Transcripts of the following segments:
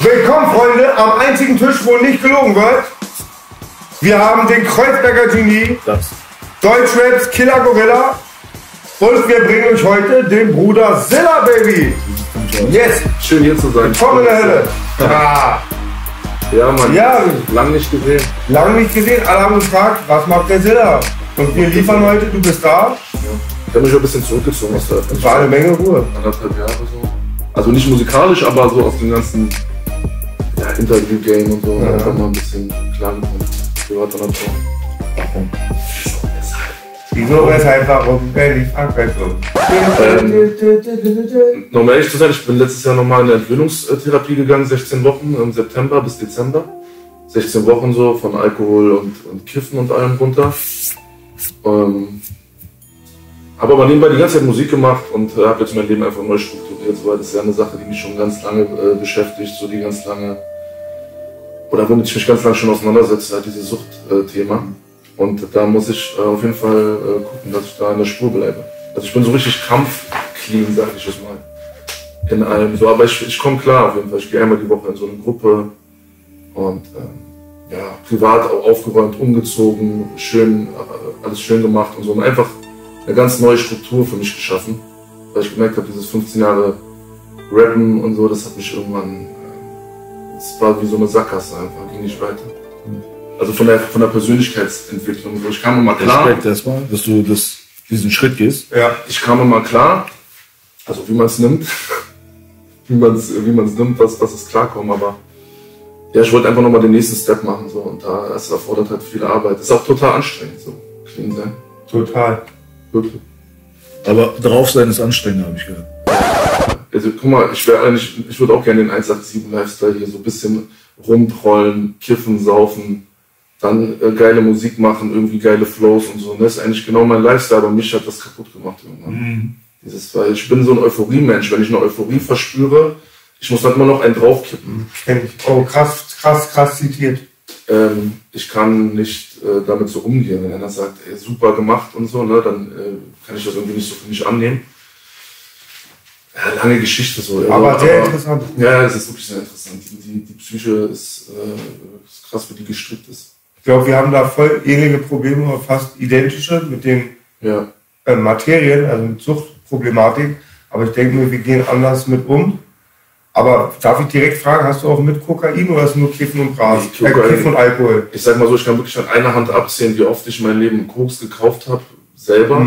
Willkommen, Freunde, am einzigen Tisch, wo nicht gelogen wird. Wir haben den Kreuzberger Genie, Deutschraps Killer Gorilla und wir bringen euch heute den Bruder Silla, Baby. Yes! Schön hier zu sein. Komm in der Hölle. Ja. Ja, Mann. Ja. Lang nicht gesehen. Lang nicht gesehen. Alle haben uns gefragt, was macht der Silla? Und wir liefern heute, du bist da. Ja. Ich habe mich auch ein bisschen zurückgezogen. Das war eine Menge Ruhe. Anderthalb Jahre so. Also nicht musikalisch, aber so aus dem ganzen Interview-Game und so. Ja. Einfach mal ein bisschen klang und privat dann auch. Warum? Wieso, weshalb, warum, wenn ich Frankreich so? Noch mal ehrlich zu sein, ich bin letztes Jahr nochmal in eine Entwöhnungstherapie gegangen, 16 Wochen, im September bis Dezember. 16 Wochen so, von Alkohol und Kiffen und allem runter. Habe aber nebenbei die ganze Zeit Musik gemacht und habe jetzt mein Leben einfach neu strukturiert. So, das ist ja eine Sache, die mich schon ganz lange beschäftigt, so die ganz lange, oder womit ich mich ganz lange schon auseinandersetze, halt dieses Suchtthema. Und da muss ich auf jeden Fall gucken, dass ich da in der Spur bleibe. Also ich bin so richtig kampfclean, sag ich es mal. In allem so, aber ich komme klar auf jeden Fall. Ich gehe einmal die Woche in so eine Gruppe und ja, privat auch aufgeräumt, umgezogen, schön, alles schön gemacht und so. Und einfach eine ganz neue Struktur für mich geschaffen, weil ich gemerkt habe, dieses 15 Jahre Rappen und so, das hat mich irgendwann, es war wie so eine Sackgasse einfach, ging nicht weiter. Also von der Persönlichkeitsentwicklung. Ich kam immer klar. Respekt erstmal, dass du diesen Schritt gehst. Ja, ich kam immer klar, also wie man es nimmt, wie man es nimmt, was es klarkommt. Aber ja, ich wollte einfach nochmal den nächsten Step machen so, und da es erfordert halt viel Arbeit. Ist auch total anstrengend so, clean sein. Total, wirklich. Aber drauf sein ist anstrengend, habe ich gehört. Also guck mal, ich würde auch gerne den 187 Lifestyle hier so ein bisschen rumtrollen, kiffen, saufen. Dann geile Musik machen, irgendwie geile Flows und so. Und das ist eigentlich genau mein Lifestyle, aber mich hat das kaputt gemacht irgendwann. Weil ich bin so ein Euphorie-Mensch. Wenn ich eine Euphorie verspüre, ich muss dann immer noch einen draufkippen. Oh, krass zitiert. Ich kann nicht damit so umgehen. Wenn einer sagt, ey, super gemacht und so, ne, dann kann ich das irgendwie nicht so für mich annehmen. Ja, lange Geschichte so. Aber sehr interessant. Ja, das ist wirklich sehr interessant. Die Psyche ist krass, wie die gestrickt ist. Ich glaube, wir haben da voll ähnliche Probleme, fast identische mit den Materien, also mit Suchtproblematik. Aber ich denke mir, wir gehen anders mit um. Aber darf ich direkt fragen, hast du auch mit Kokain oder ist nur Kiffen und Gras? Kiffen und Alkohol. Ich sag mal so, ich kann wirklich an einer Hand abzählen, wie oft ich mein Leben Koks gekauft habe, selber.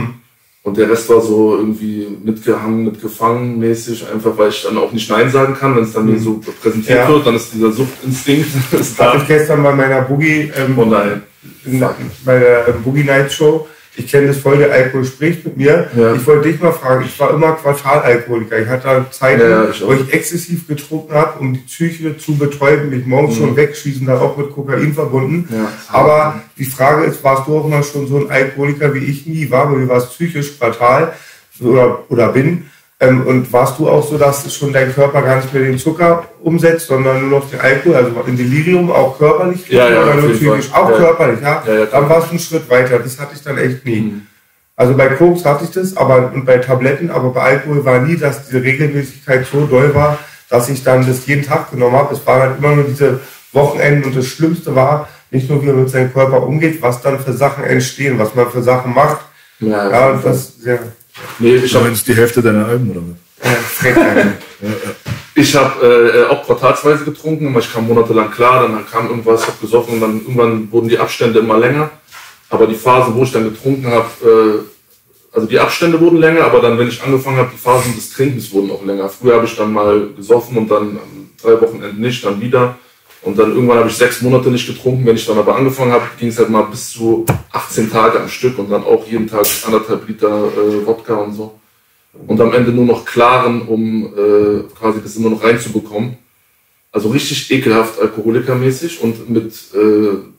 Und der Rest war so irgendwie mitgehangen, mitgefangen mäßig, einfach weil ich dann auch nicht Nein sagen kann, wenn es dann mir so präsentiert wird, dann ist dieser Suchtinstinkt. Das da. Ich gestern bei meiner Boogie, bei der Boogie Night Show, ich kenne das voll, der Alkohol spricht mit mir. Ja. Ich wollte dich mal fragen, ich war immer Quartalalkoholiker. Ich hatte Zeiten, wo ich exzessiv getrunken habe, um die Psyche zu betäuben, mich morgens schon wegschießen, dann auch mit Kokain verbunden. Ja, aber die Frage ist, warst du auch mal schon so ein Alkoholiker, wie ich nie war, weil du warst psychisch fatal oder bin. Und warst du auch so, dass schon dein Körper gar nicht mehr den Zucker umsetzt, sondern nur noch den Alkohol, also in Delirium auch körperlich, oder nur psychisch, auch körperlich, ja, dann warst du einen Schritt weiter, das hatte ich dann echt nie. Also bei Koks hatte ich das, und bei Tabletten, aber bei Alkohol war nie, dass diese Regelmäßigkeit so doll war, dass ich dann das jeden Tag genommen habe. Es waren halt immer nur diese Wochenenden und das Schlimmste war, nicht nur wie man mit seinem Körper umgeht, was dann für Sachen entstehen, was man für Sachen macht. Nee, ich habe jetzt die Hälfte deiner Alben, oder was? Ich habe auch quartalsweise getrunken, aber ich kam monatelang klar, dann kam irgendwas, hab gesoffen und dann irgendwann wurden die Abstände immer länger. Aber die Phasen, wo ich dann getrunken habe, also die Abstände wurden länger, aber dann, wenn ich angefangen habe, die Phasen des Trinkens wurden auch länger. Früher habe ich dann mal gesoffen und dann 3 Wochenenden nicht, dann wieder. Und dann irgendwann habe ich 6 Monate nicht getrunken. Wenn ich dann aber angefangen habe, ging es halt mal bis zu 18 Tage am Stück und dann auch jeden Tag 1,5 Liter Wodka und so. Und am Ende nur noch klaren, um quasi das immer noch reinzubekommen. Also richtig ekelhaft alkoholikermäßig und mit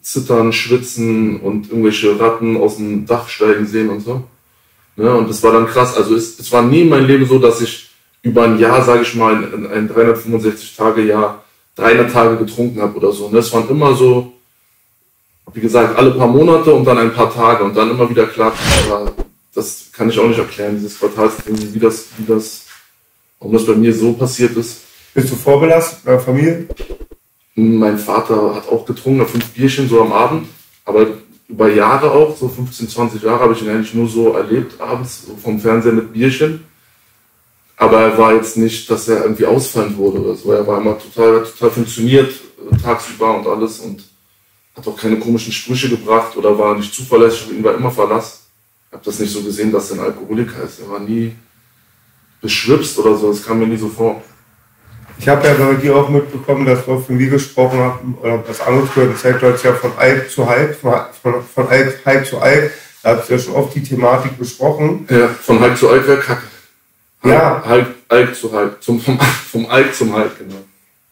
Zittern, Schwitzen und irgendwelche Ratten aus dem Dach steigen sehen und so. Ja, und das war dann krass. Also es war nie in meinem Leben so, dass ich über ein Jahr, sage ich mal, ein 365-Tage-Jahr 300 Tage getrunken habe oder so. Und das waren immer so, wie gesagt, alle paar Monate und dann ein paar Tage und dann immer wieder klar. Aber das kann ich auch nicht erklären, dieses Quartalsding, wie das bei mir so passiert ist. Bist du vorbelastet bei der Familie? Mein Vater hat auch getrunken, 5 Bierchen so am Abend, aber über Jahre auch, so 15, 20 Jahre habe ich ihn eigentlich nur so erlebt, abends so vom Fernseher mit Bierchen. Aber er war jetzt nicht, dass er irgendwie ausfallend wurde oder so. Er war immer total funktioniert, tagsüber und alles, und hat auch keine komischen Sprüche gebracht oder war nicht zuverlässig, auf ihn war immer Verlass. Ich habe das nicht so gesehen, dass er ein Alkoholiker ist. Er war nie beschwipst oder so, das kam mir nie so vor. Ich habe ja bei dir auch mitbekommen, dass wir von dir gesprochen haben, oder was anderes gehört, das heißt, du hast ja von Alk zu Halb, von Halb zu Alk, da habt ihr ja schon oft die Thematik besprochen. Ja, von Halb zu Alk wäre Kacke. Ja. Alk zu Halb, vom Alk zum Halb, genau.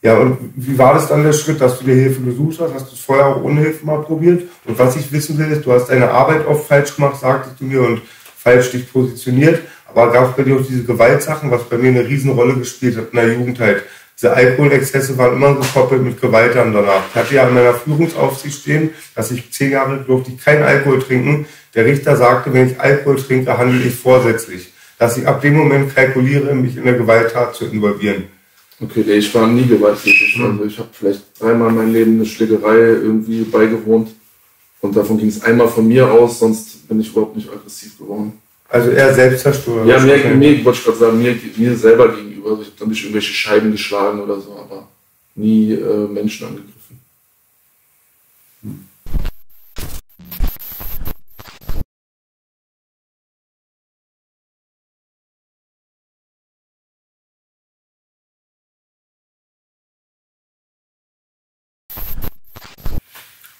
Ja, und wie war das dann der Schritt, dass du dir Hilfe gesucht hast? Hast du es vorher auch ohne Hilfe mal probiert? Und was ich wissen will, ist, du hast deine Arbeit oft falsch gemacht, sagtest du mir, und falsch dich positioniert. Aber gab es bei dir auch diese Gewaltsachen, was bei mir eine Riesenrolle gespielt hat in der Jugend halt. Diese Alkoholexzesse waren immer gekoppelt mit Gewalt dann danach. Ich hatte ja in meiner Führungsaufsicht stehen, dass ich 10 Jahre durfte ich keinen Alkohol trinken. Der Richter sagte, wenn ich Alkohol trinke, handle ich vorsätzlich. Dass ich ab dem Moment kalkuliere, mich in der Gewalttat zu involvieren. Okay, ich war nie gewalttätig. Also ich habe vielleicht 3-mal in meinem Leben eine Schlägerei irgendwie beigewohnt. Und davon ging es einmal von mir aus, sonst bin ich überhaupt nicht aggressiv geworden. Also eher Selbstzerstörung? Ja, mir wollte ich gerade sagen, mir selber gegenüber. Also ich habe dann nicht irgendwelche Scheiben geschlagen oder so, aber nie Menschen angegriffen.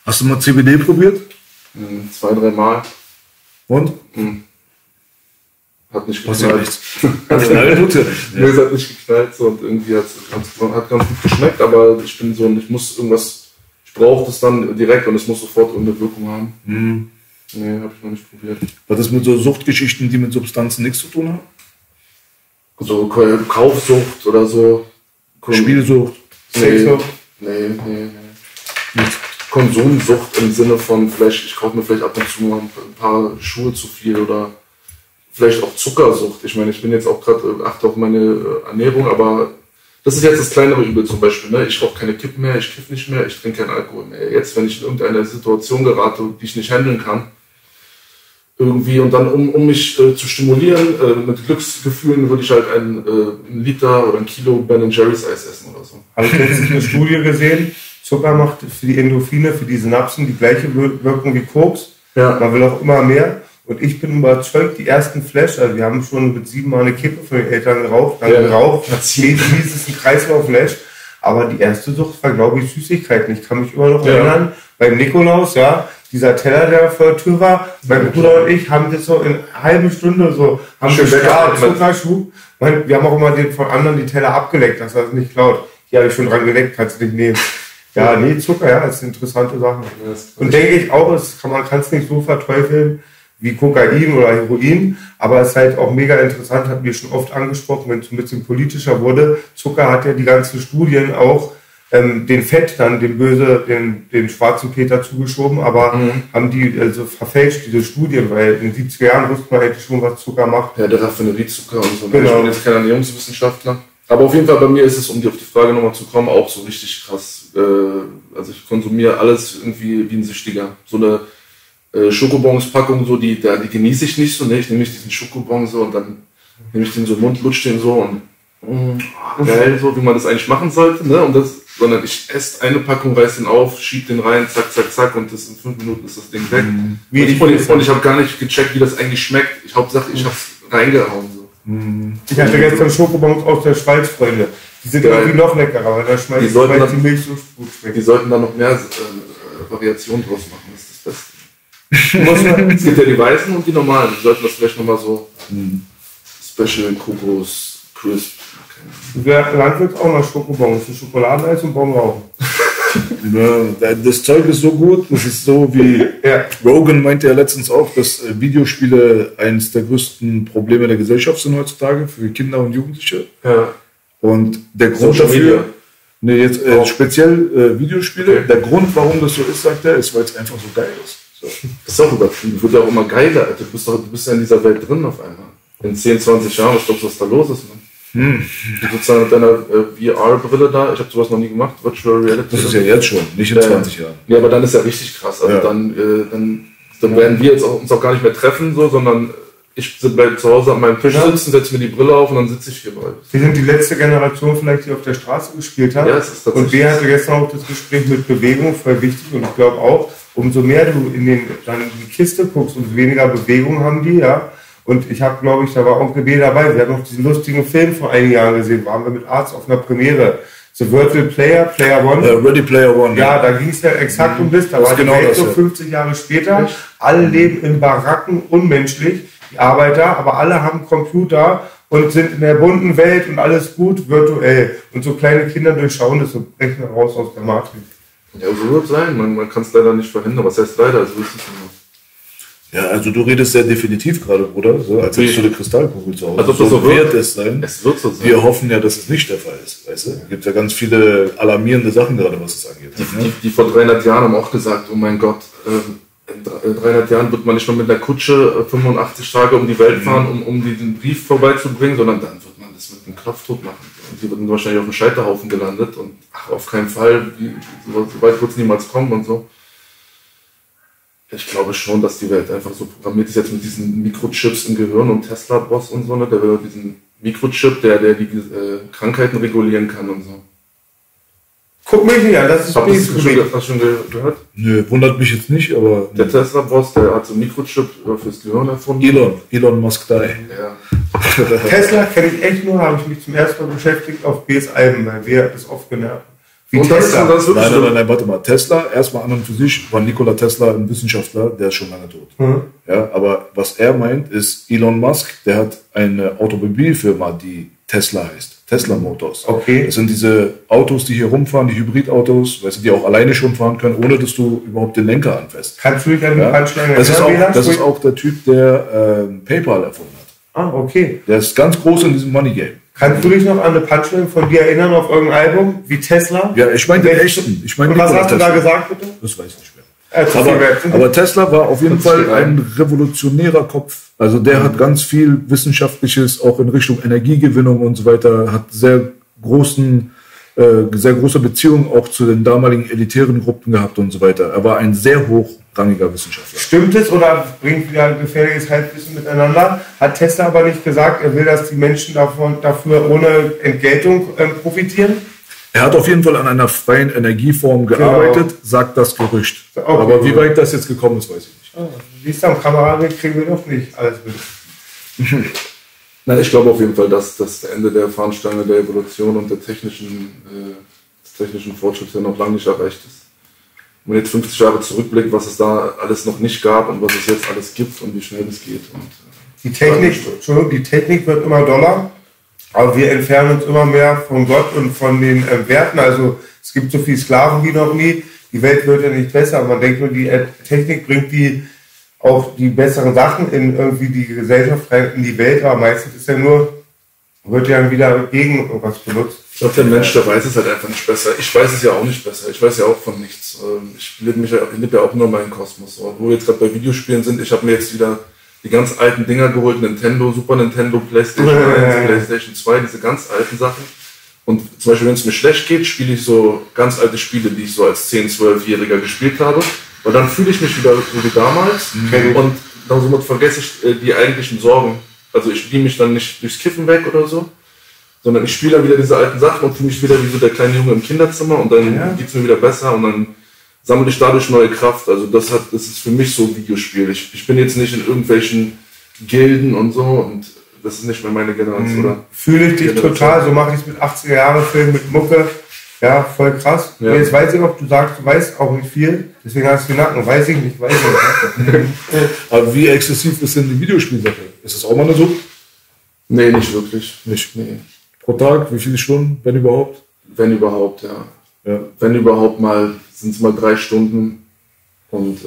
Hast du mal CBD probiert? 2-3 Mal. Und? Hm. Hat nicht geknallt. Es hat nicht geknallt und irgendwie hat ganz gut geschmeckt, aber ich bin so, ich muss irgendwas, ich brauche das dann direkt und es muss sofort irgendeine Wirkung haben. Mhm. Nee, habe ich noch nicht probiert. Was ist mit so Suchtgeschichten, die mit Substanzen nichts zu tun haben? So Kaufsucht oder so. Spielsucht? Sexsucht? Nee. Konsumsucht im Sinne von, vielleicht, ich kaufe mir vielleicht ab und zu mal ein paar Schuhe zu viel oder vielleicht auch Zuckersucht. Ich meine, ich bin jetzt auch gerade, achte auf meine Ernährung, aber das ist jetzt das kleinere Übel zum Beispiel. Ne? Ich rauche keine Kippen mehr, ich kiff nicht mehr, ich trinke keinen Alkohol mehr. Jetzt, wenn ich in irgendeine Situation gerate, die ich nicht handeln kann, irgendwie, und dann, um mich zu stimulieren, mit Glücksgefühlen würde ich halt einen Liter oder ein Kilo Ben & Jerry's Eis essen oder so. Habe ich letztens eine Studie gesehen, Zucker macht für die Endorphine, für die Synapsen die gleiche Wirkung wie Koks. Ja. Man will auch immer mehr. Und ich bin überzeugt, die ersten Flash, also wir haben schon mit 7 Mal eine Kippe von den Eltern geraucht, dann geraucht, hieß es ein Kreislauf-Flash. Aber die erste Sucht war, glaube ich, Süßigkeiten. Ich kann mich immer noch erinnern, beim Nikolaus, ja, dieser Teller, der vor der Tür war, mein Bruder und ich haben das so in einer halben Stunde so, haben wir Zuckerschub. Wir haben auch immer den von anderen die Teller abgeleckt, dass er es nicht klaut. Hier habe ich schon dran geleckt, kannst du nicht nehmen. Ja, nee, Zucker, ja, das ist eine interessante Sache. Und denke ich auch, man kann es nicht so verteufeln wie Kokain oder Heroin, aber es ist halt auch mega interessant, hat mir schon oft angesprochen, wenn es ein bisschen politischer wurde. Zucker hat ja die ganzen Studien auch den Fett dann, den schwarzen Peter zugeschoben, aber haben die also verfälscht, diese Studien, weil in den 70er Jahren wusste man eigentlich schon, was Zucker macht. Ja, der Raffineriezucker und so. Genau. Ich bin jetzt kein Ernährungswissenschaftler. Aber auf jeden Fall bei mir ist es, um auf die Frage nochmal zu kommen, auch so richtig krass. Also ich konsumiere alles irgendwie wie ein Süchtiger. So eine Schokobons-Packung, so, die genieße ich nicht so, ne? Ich nehme nicht diesen Schokobon so und dann nehme ich den so im Mund, lutsche den so und geil, so wie man das eigentlich machen sollte, ne? Und das, sondern ich esse eine Packung, reiß den auf, schieb den rein, zack, zack, zack, und das in 5 Minuten ist das Ding weg. Und ich habe gar nicht gecheckt, wie das eigentlich schmeckt. Ich Hauptsache, ich habe es reingehauen. So. Ich hatte gestern Schokobons aus der Schweiz, Freunde. Die sind irgendwie noch leckerer, weil da schmeißt die Milch so gut schmeckt. Die sollten da noch mehr Variationen draus machen, das ist das Beste. Es gibt ja die Weißen und die Normalen. Die sollten das vielleicht nochmal so Special, Kokos, Crisp. Wer Landwirt auch noch Schokobons, Schokoladeneis und Bon rauchen. Ja, das Zeug ist so gut, das ist so wie Rogan meinte ja letztens auch, dass Videospiele eines der größten Probleme der Gesellschaft sind heutzutage für Kinder und Jugendliche. Ja. Und der Grund dafür... Nee, jetzt speziell Videospiele. Okay. Der Grund, warum das so ist, sagt er, ist, weil es einfach so geil ist. So. Das ist auch übertrieben, wird ja auch immer geiler, Alter. Du bist ja in dieser Welt drin auf einmal. In 10, 20 Jahren, was glaubst du, was da los ist, Mann? Du sitzt da mit deiner VR-Brille da. Ich habe sowas noch nie gemacht. Virtual Reality. Das ist ja jetzt schon, nicht in 20 Jahren. Ja, aber dann ist ja richtig krass. Also ja. Dann werden wir jetzt uns auch gar nicht mehr treffen, so, sondern ich bleibe zu Hause an meinem Tisch sitzen, setze mir die Brille auf und dann sitze ich hier bei euch. Wir sind die letzte Generation vielleicht, die auf der Straße gespielt hat. Ja, das ist tatsächlich. Und wir hatten gestern auch das Gespräch mit Bewegung, voll wichtig. Und ich glaube auch, umso mehr du dann in die Kiste guckst, umso weniger Bewegung haben die, ja. Und ich habe, glaube ich, da war auch GB dabei. Wir haben noch diesen lustigen Film vor einigen Jahren gesehen. Waren wir mit Arzt auf einer Premiere. So Virtual Player One. Ready Player One. Ja, ja. Da ging es ja exakt um das. Da war genau das so 50 Jahre später. Echt? Alle leben in Baracken, unmenschlich. Die Arbeiter, aber alle haben Computer und sind in der bunten Welt und alles gut virtuell. Und so kleine Kinder durchschauen das und brechen raus aus der Matrix. Ja, so wird es sein. Man kann es leider nicht verhindern. Was heißt leider? So ist es immer. Ja, also du redest sehr definitiv gerade, Bruder, so, als hättest du eine Kristallkugel zu Hause. Also so wird es sein. Es wird so sein. Wir hoffen ja, dass es nicht der Fall ist, weißt du? Es gibt ja ganz viele alarmierende Sachen gerade, was es angeht. Die vor 300 Jahren haben auch gesagt, oh mein Gott, in 300 Jahren wird man nicht nur mit einer Kutsche 85 Tage um die Welt fahren, um den Brief vorbeizubringen, sondern dann wird man das mit einem Knopfdruck machen. Und die werden wahrscheinlich auf dem Scheiterhaufen gelandet und ach, auf keinen Fall, so weit wird es niemals kommen und so. Ich glaube schon, dass die Welt einfach so programmiert ist, jetzt mit diesen Mikrochips im Gehirn und Tesla-Boss und so, ne? Der will diesen Mikrochip, der die Krankheiten regulieren kann und so. Guck mich nicht an, das ist Hast du das schon gehört? Nö, wundert mich jetzt nicht, aber... Der Tesla-Boss, der hat so einen Mikrochip fürs Gehirn erfunden. Elon Musk da. Ja. Tesla kenne ich echt nur, habe ich mich zum ersten Mal beschäftigt auf BS Alben, weil wir das oft genervt. Wie und Tesla. Nein, warte mal. Tesla, erstmal an und für sich, war Nikola Tesla ein Wissenschaftler, der ist schon lange tot. Ja, aber was er meint, ist Elon Musk, der hat eine Automobilfirma, die Tesla heißt. Tesla Motors. Okay. Das sind diese Autos, die hier rumfahren, die Hybridautos, weißt du, die auch alleine schon fahren können, ohne dass du überhaupt den Lenker anfasst. Kannst du dich an den Handschlag erinnern? Das ist auch der Typ, der PayPal erfunden hat. Ah, okay. Der ist ganz groß in diesem Money Game. Kannst du dich noch an eine Punchline von dir erinnern auf irgendein Album, wie Tesla? Ja, ich meine den echten. Und was hast du da gesagt, bitte? Das weiß ich nicht mehr. Aber Tesla war auf jeden Fall ein revolutionärer Kopf. Also der hat ganz viel Wissenschaftliches, auch in Richtung Energiegewinnung und so weiter, hat sehr große Beziehungen auch zu den damaligen elitären Gruppen gehabt und so weiter. Er war ein sehr hochrangiger Wissenschaftler. Stimmt es oder bringt wieder ein gefährliches Halbwissen miteinander? Hat Tesla aber nicht gesagt, er will, dass die Menschen dafür ohne Entgeltung profitieren? Er hat auf jeden Fall an einer freien Energieform gearbeitet, sagt das Gerücht. Okay, aber wie weit das jetzt gekommen ist, weiß ich nicht. Wie ist das am Kamerabild? Kriegen wir doch nicht alles mit. Nein, ich glaube auf jeden Fall, dass das Ende der Fahnenstange der Evolution und des technischen Fortschritts ja noch lange nicht erreicht ist. Wenn man jetzt 50 Jahre zurückblickt, was es da alles noch nicht gab und was es jetzt alles gibt und wie schnell es geht. Und die Technik wird immer doller, aber wir entfernen uns immer mehr von Gott und von den Werten. Also es gibt so viele Sklaven wie noch nie. Die Welt wird ja nicht besser. Man denkt nur, die Technik bringt auch die besseren Sachen in irgendwie die Gesellschaft rein, in die Welt, aber meistens ist ja nur, wird ja wieder gegen irgendwas benutzt. Ich glaube, der Mensch, der weiß es halt einfach nicht besser. Ich weiß es ja auch nicht besser. Ich weiß ja auch von nichts. Ich lebe ja auch nur meinen Kosmos. Und wo wir jetzt gerade bei Videospielen sind, ich habe mir jetzt wieder die ganz alten Dinger geholt, Nintendo, Super Nintendo, PlayStation 1, PlayStation 2, diese ganz alten Sachen. Und zum Beispiel, wenn es mir schlecht geht, spiele ich so ganz alte Spiele, die ich so als 10-, 12-Jähriger gespielt habe. Und dann fühle ich mich wieder so wie damals und dann somit vergesse ich die eigentlichen Sorgen. Also ich spiele mich dann nicht durchs Kiffen weg oder so, sondern ich spiele dann wieder diese alten Sachen und fühle mich wieder wie so der kleine Junge im Kinderzimmer und dann geht es mir wieder besser und dann sammle ich dadurch neue Kraft. Also das ist für mich so ein Videospiel. Ich bin jetzt nicht in irgendwelchen Gilden und so und das ist nicht mehr meine Generation. Oder? Fühle ich dich total, so mache ich es mit 80er Jahren Filmen, mit Mucke. Ja, voll krass. Ja. Jetzt weiß ich auch, du sagst, du weißt auch nicht viel, deswegen hast du den Nacken. Weiß ich nicht. Aber wie exzessiv ist denn die Videospielsache? Ist das auch mal eine Sucht? Nee, nicht wirklich. Nee. Pro Tag, wie viele Stunden, wenn überhaupt? Wenn überhaupt, ja. Wenn überhaupt mal, sind es mal 3 Stunden und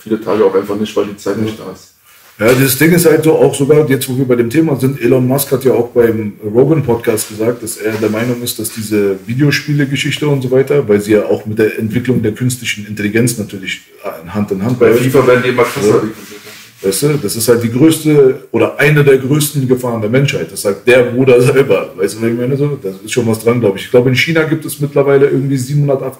viele Tage auch einfach nicht, weil die Zeit nicht da ist. Ja, dieses Ding ist halt so, auch sogar jetzt, wo wir bei dem Thema sind, Elon Musk hat ja auch beim Rogan-Podcast gesagt, dass er der Meinung ist, dass diese Videospiele-Geschichte und so weiter, weil sie ja auch mit der Entwicklung der künstlichen Intelligenz natürlich Hand in Hand bei FIFA werden die immer krasser. Weißt du? Das ist halt die größte oder eine der größten Gefahren der Menschheit. Das sagt der Bruder selber. Weißt du, was ich meine? So, da ist schon was dran, glaube ich. Ich glaube, in China gibt es mittlerweile irgendwie 700.000,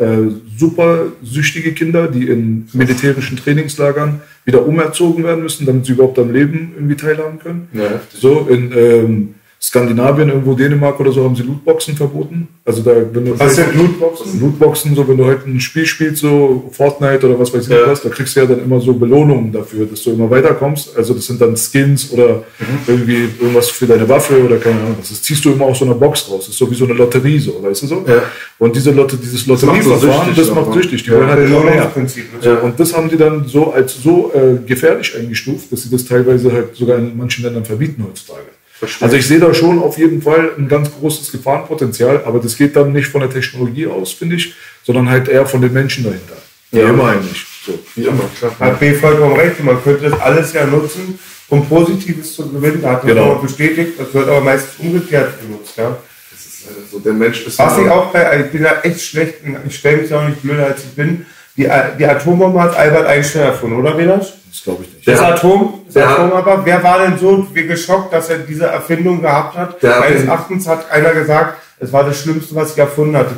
800.000 super süchtige Kinder, die in militärischen Trainingslagern wieder umerzogen werden müssen, damit sie überhaupt am Leben irgendwie teilhaben können. Ja. So in Skandinavien, irgendwo Dänemark oder so, haben sie Lootboxen verboten. Also da, wenn du was sind Lootboxen? Lootboxen, so wenn du heute ein Spiel spielst, so Fortnite oder was weiß ich was, da kriegst du ja dann immer so Belohnungen dafür, dass du immer weiterkommst. Also das sind dann Skins oder irgendwie irgendwas für deine Waffe oder keine Ahnung. Das ziehst du immer aus so einer Box raus. Das ist so wie so eine Lotterie, so, weißt du so? Ja. Und diese dieses Lotterieverfahren, das macht süchtig. Die wollen halt immer mehr. Ja. Und das haben die dann so als so gefährlich eingestuft, dass sie das teilweise halt sogar in manchen Ländern verbieten heutzutage. Verstehen. Also ich sehe da schon auf jeden Fall ein ganz großes Gefahrenpotenzial, aber das geht dann nicht von der Technologie aus, finde ich, sondern halt eher von den Menschen dahinter. Ja, immer eigentlich. So. Wie immer, klar. Hat B vollkommen recht, man könnte das alles ja nutzen, um Positives zu gewinnen. Hat das auch bestätigt, das wird aber meistens umgekehrt genutzt. Ja? Das ist leider so, der Mensch ist... Was ich auch bei, ich bin ja echt schlecht, ich stelle mich ja auch nicht blöder, als ich bin. Die Atombombe hat Albert Einstein erfunden, oder Vedas? Das glaube ich nicht. Das Atom aber, wer war denn so geschockt, dass er diese Erfindung gehabt hat? Meines Erachtens hat einer gesagt, es war das Schlimmste, was ich erfunden hatte,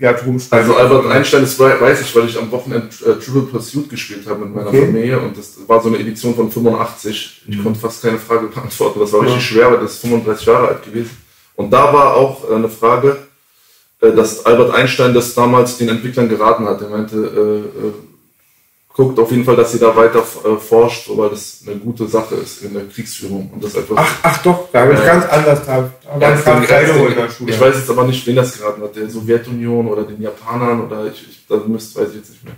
die Atomspaltung. Also Albert Einstein, das weiß ich, weil ich am Wochenende Trivial Pursuit gespielt habe mit meiner Familie, und das war so eine Edition von 85. Ich konnte fast keine Frage beantworten, das war richtig schwer, weil das ist 35 Jahre alt gewesen. Und da war auch eine Frage, dass Albert Einstein das damals den Entwicklern geraten hat. Er meinte, guckt auf jeden Fall, dass ihr da weiter forscht, weil das eine gute Sache ist in der Kriegsführung. Und das etwas ach doch, da habe ich ganz anders. Ich weiß jetzt aber nicht, wen das geraten hat, der Sowjetunion oder den Japanern oder weiß ich jetzt nicht mehr.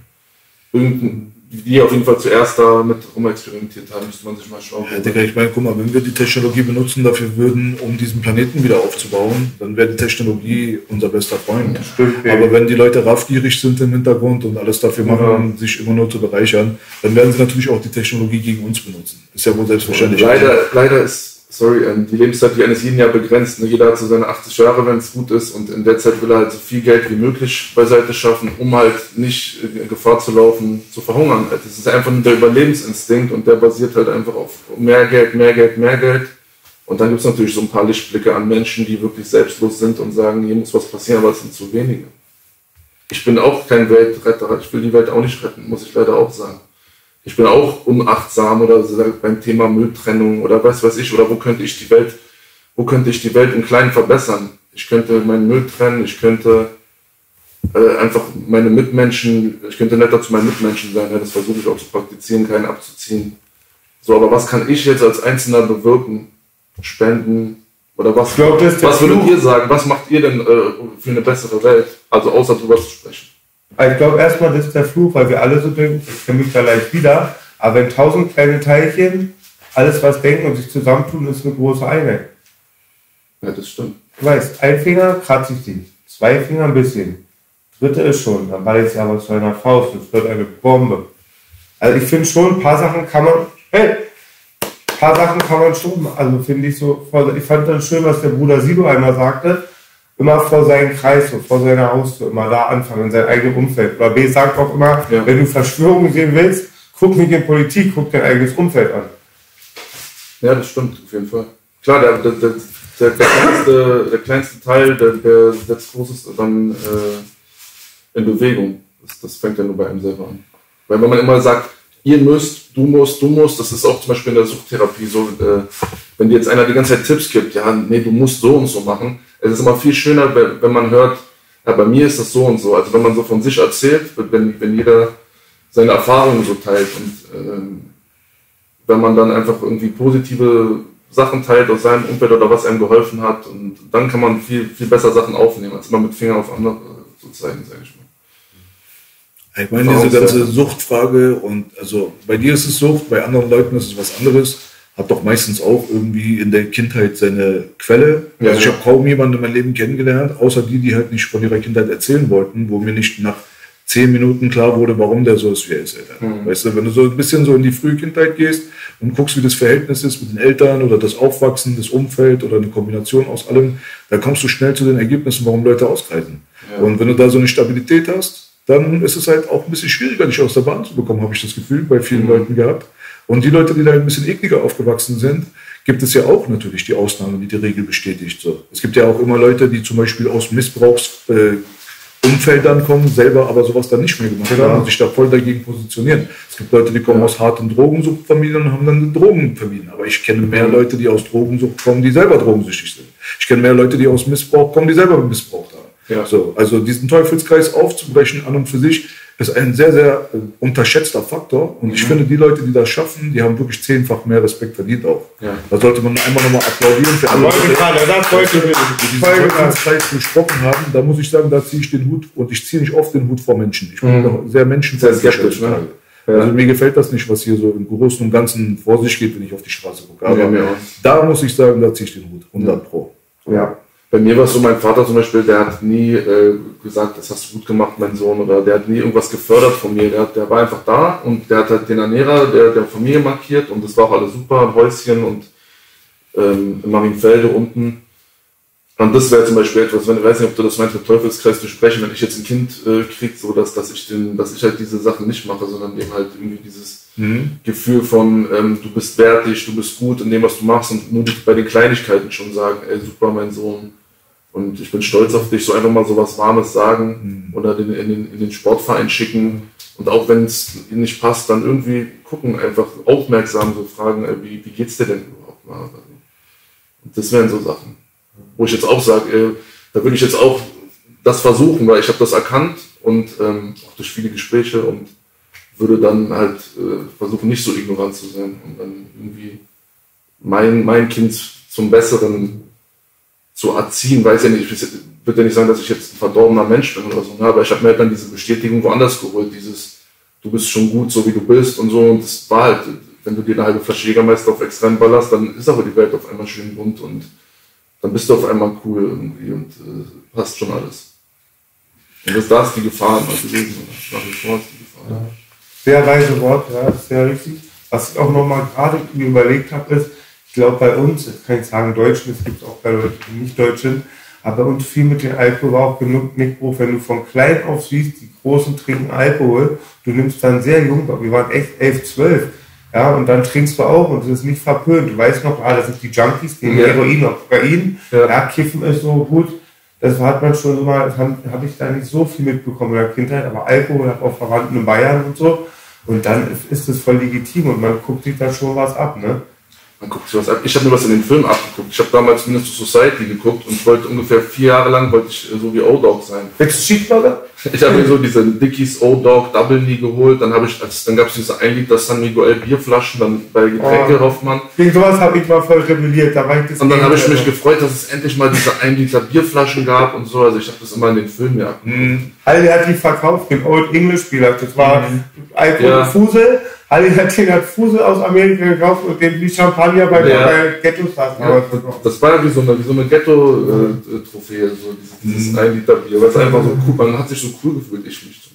Die auf jeden Fall zuerst damit rumexperimentiert haben, müsste man sich mal schauen. Ja, Digga, ich meine, guck mal, wenn wir die Technologie benutzen dafür würden, um diesen Planeten wieder aufzubauen, dann wäre die Technologie unser bester Freund. Stimmt, aber wenn die Leute raffgierig sind im Hintergrund und alles dafür machen, um sich immer nur zu bereichern, dann werden sie natürlich auch die Technologie gegen uns benutzen. Ist ja wohl selbstverständlich. Leider ist, die Lebenszeit eines jeden ja begrenzt. Ne? Jeder hat so seine 80 Jahre, wenn es gut ist, und in der Zeit will er halt so viel Geld wie möglich beiseite schaffen, um halt nicht Gefahr zu laufen, zu verhungern. Das ist einfach nur der Überlebensinstinkt, und der basiert halt einfach auf mehr Geld, mehr Geld, mehr Geld. Und dann gibt es natürlich so ein paar Lichtblicke an Menschen, die wirklich selbstlos sind und sagen, hier muss was passieren, aber es sind zu wenige. Ich bin auch kein Weltretter, ich will die Welt auch nicht retten, muss ich leider auch sagen. Ich bin auch unachtsam oder so beim Thema Mülltrennung oder was weiß ich, oder wo könnte ich die Welt im Kleinen verbessern? Ich könnte meinen Müll trennen, ich könnte einfach meine Mitmenschen, ich könnte netter zu meinen Mitmenschen sein, ja, das versuche ich auch zu praktizieren, keinen abzuziehen. So, aber was kann ich jetzt als Einzelner bewirken? Spenden oder was? Ich glaub, was würdet ihr sagen? Was macht ihr denn für eine bessere Welt? Also außer drüber zu sprechen. Ich glaube erstmal, das ist der Fluch, weil wir alle so denken, ich kenne mich da leicht wieder, aber wenn 1000 kleine Teilchen alles was denken und sich zusammentun, ist eine große Einheit. Ja, das stimmt. Du weißt, ein Finger kratze ich dich, zwei Finger ein bisschen, dritte ist schon, dann war jetzt ja was zu einer Faust, das wird eine Bombe. Also ich finde schon, ein paar Sachen kann man schon, also finde ich so, ich fand dann schön, was der Bruder Sido einmal sagte, immer vor seinen Kreis und vor seiner Haustür, immer da anfangen, in sein eigenes Umfeld. Oder B sagt auch immer, wenn du Verschwörungen sehen willst, guck nicht in Politik, guck dein eigenes Umfeld an. Ja, das stimmt, auf jeden Fall. Klar, der kleinste Teil, der setzt Großes dann in Bewegung. Das fängt ja nur bei einem selber an. Weil wenn man immer sagt, ihr müsst, du musst, das ist auch zum Beispiel in der Suchttherapie so, wenn dir jetzt einer die ganze Zeit Tipps gibt, ja, nee, du musst so und so machen, es ist immer viel schöner, wenn man hört, ja, bei mir ist das so und so, also wenn man so von sich erzählt, wenn jeder seine Erfahrungen so teilt, und wenn man dann einfach irgendwie positive Sachen teilt aus seinem Umfeld oder was einem geholfen hat, und dann kann man viel, viel besser Sachen aufnehmen, als immer mit Finger auf andere zu zeigen, sage ich mal. Ich meine, diese ganze Suchtfrage, und also bei dir ist es Sucht, bei anderen Leuten ist es was anderes, hat doch meistens auch irgendwie in der Kindheit seine Quelle. Ja, also ich habe kaum jemanden in meinem Leben kennengelernt, außer die halt nicht von ihrer Kindheit erzählen wollten, wo mir nicht nach 10 Minuten klar wurde, warum der so ist, wie er ist, Alter. Weißt du, wenn du so ein bisschen so in die frühe Kindheit gehst und guckst, wie das Verhältnis ist mit den Eltern oder das Aufwachsen, das Umfeld oder eine Kombination aus allem, dann kommst du schnell zu den Ergebnissen, warum Leute ausgreifen. Ja. Und wenn du da so eine Stabilität hast, dann ist es halt auch ein bisschen schwieriger, dich aus der Bahn zu bekommen, habe ich das Gefühl, bei vielen Leuten gehabt. Und die Leute, die da ein bisschen ekliger aufgewachsen sind, gibt es ja auch natürlich die Ausnahme, die die Regel bestätigt. So. Es gibt ja auch immer Leute, die zum Beispiel aus Missbrauchsumfeldern kommen, selber aber sowas dann nicht mehr gemacht haben und sich da voll dagegen positionieren. Es gibt Leute, die kommen aus harten Drogensuchtfamilien und haben dann Drogen vermieden. Aber ich kenne mehr Leute, die aus Drogensucht kommen, die selber drogensüchtig sind. Ich kenne mehr Leute, die aus Missbrauch kommen, die selber missbraucht haben. Ja. So, also diesen Teufelskreis aufzubrechen an und für sich ist ein sehr, sehr unterschätzter Faktor. Und ich finde, die Leute, die das schaffen, die haben wirklich 10-fach mehr Respekt verdient auch. Ja. Da sollte man einmal nochmal applaudieren für alle Leute, die diesen Teufelskreis besprochen haben. Da muss ich sagen, da ziehe ich den Hut, und ich ziehe nicht oft den Hut vor Menschen. Ich bin auch sehr menschenfreundlich. Ja. Also mir gefällt das nicht, was hier so im Großen und Ganzen vor sich geht, wenn ich auf die Straße gucke. Aber da muss ich sagen, da ziehe ich den Hut, 100%. Ja. Bei mir war es so, mein Vater zum Beispiel, der hat nie gesagt, das hast du gut gemacht, mein Sohn, oder der hat nie irgendwas gefördert von mir. Der war einfach da, und der hat halt den Ernährer der Familie markiert, und das war auch alles super, Häuschen und in Marienfelde unten. Und das wäre zum Beispiel etwas, ich weiß nicht, ob du das meinst, mit Teufelskreis besprechen, wenn ich jetzt ein Kind kriege, so dass ich halt diese Sachen nicht mache, sondern eben halt irgendwie dieses Gefühl von, du bist wertig, du bist gut in dem, was du machst, und nur bei den Kleinigkeiten schon sagen, ey, super, mein Sohn. Und ich bin stolz auf dich, so einfach mal so was Warmes sagen oder in den Sportverein schicken. Und auch wenn es nicht passt, dann irgendwie gucken, einfach aufmerksam so fragen, wie geht's dir denn überhaupt mal? Und das wären so Sachen, wo ich jetzt auch sage, da würde ich jetzt auch das versuchen, weil ich habe das erkannt und auch durch viele Gespräche, und würde dann halt versuchen, nicht so ignorant zu sein und dann irgendwie mein Kind zum Besseren zu erziehen. Weiß ja nicht, ich würde ja nicht sagen, dass ich jetzt ein verdorbener Mensch bin oder so, aber ich habe mir halt dann diese Bestätigung woanders geholt, dieses, du bist schon gut, so wie du bist und so, und das war halt, wenn du dir eine halbe Flasche Jägermeister auf extrem ballerst, dann ist aber die Welt auf einmal schön bunt, und dann bist du auf einmal cool irgendwie und passt schon alles. Und da ist die Gefahr, also nach wie vor ist die Gefahr. Ja. Sehr weise Wort, ja, sehr richtig. Was ich auch nochmal gerade mir überlegt habe, ist, ich glaube bei uns, jetzt kann ich sagen Deutschen, es gibt auch bei Leuten, die nicht Deutsch sind, aber bei uns viel mit dem Alkohol war auch genug Nickbruch, wenn du von klein auf siehst, die Großen trinken Alkohol, du nimmst dann sehr jung, aber wir waren echt 11, 12, ja, und dann trinkst du auch, und es ist nicht verpönt, du weißt noch, das sind die Junkies, die Heroin auf Kokain, Kiffen ist so gut, das hat man schon mal, das habe ich da nicht so viel mitbekommen in der Kindheit, aber Alkohol hat auch Verwandten in Bayern und so, und dann ist es voll legitim, und man guckt sich da schon was ab, ne? Man guckt sich was ab. Ich habe mir was in den Film abgeguckt. Ich habe damals Minister Society geguckt und wollte ungefähr 4 Jahre lang so wie O-Dog sein. Willst du Cheeseburger? Ich habe mir so diese Dickies O-Dog Double Nie geholt. Dann gab es diese 1 Liter San Miguel Bierflaschen, dann bei Getränke Hoffmann. Wegen sowas habe ich mal voll rebelliert. Und dann habe ich mich gefreut, dass es endlich mal diese 1 Liter Bierflaschen gab und so. Also ich habe das immer in den Filmen abgeguckt. Aldi hat die verkauft, den Old English Spieler. Das war Alkohol Fusel. Aldi hat Fusel aus Amerika gekauft und den Champagner bei Ghetto-Stars. Ja, das war wie so eine Ghetto-Trophäe, so dieses 1 Liter Bier, weil es einfach so cool, man hat sich so cool gefühlt, ich mich.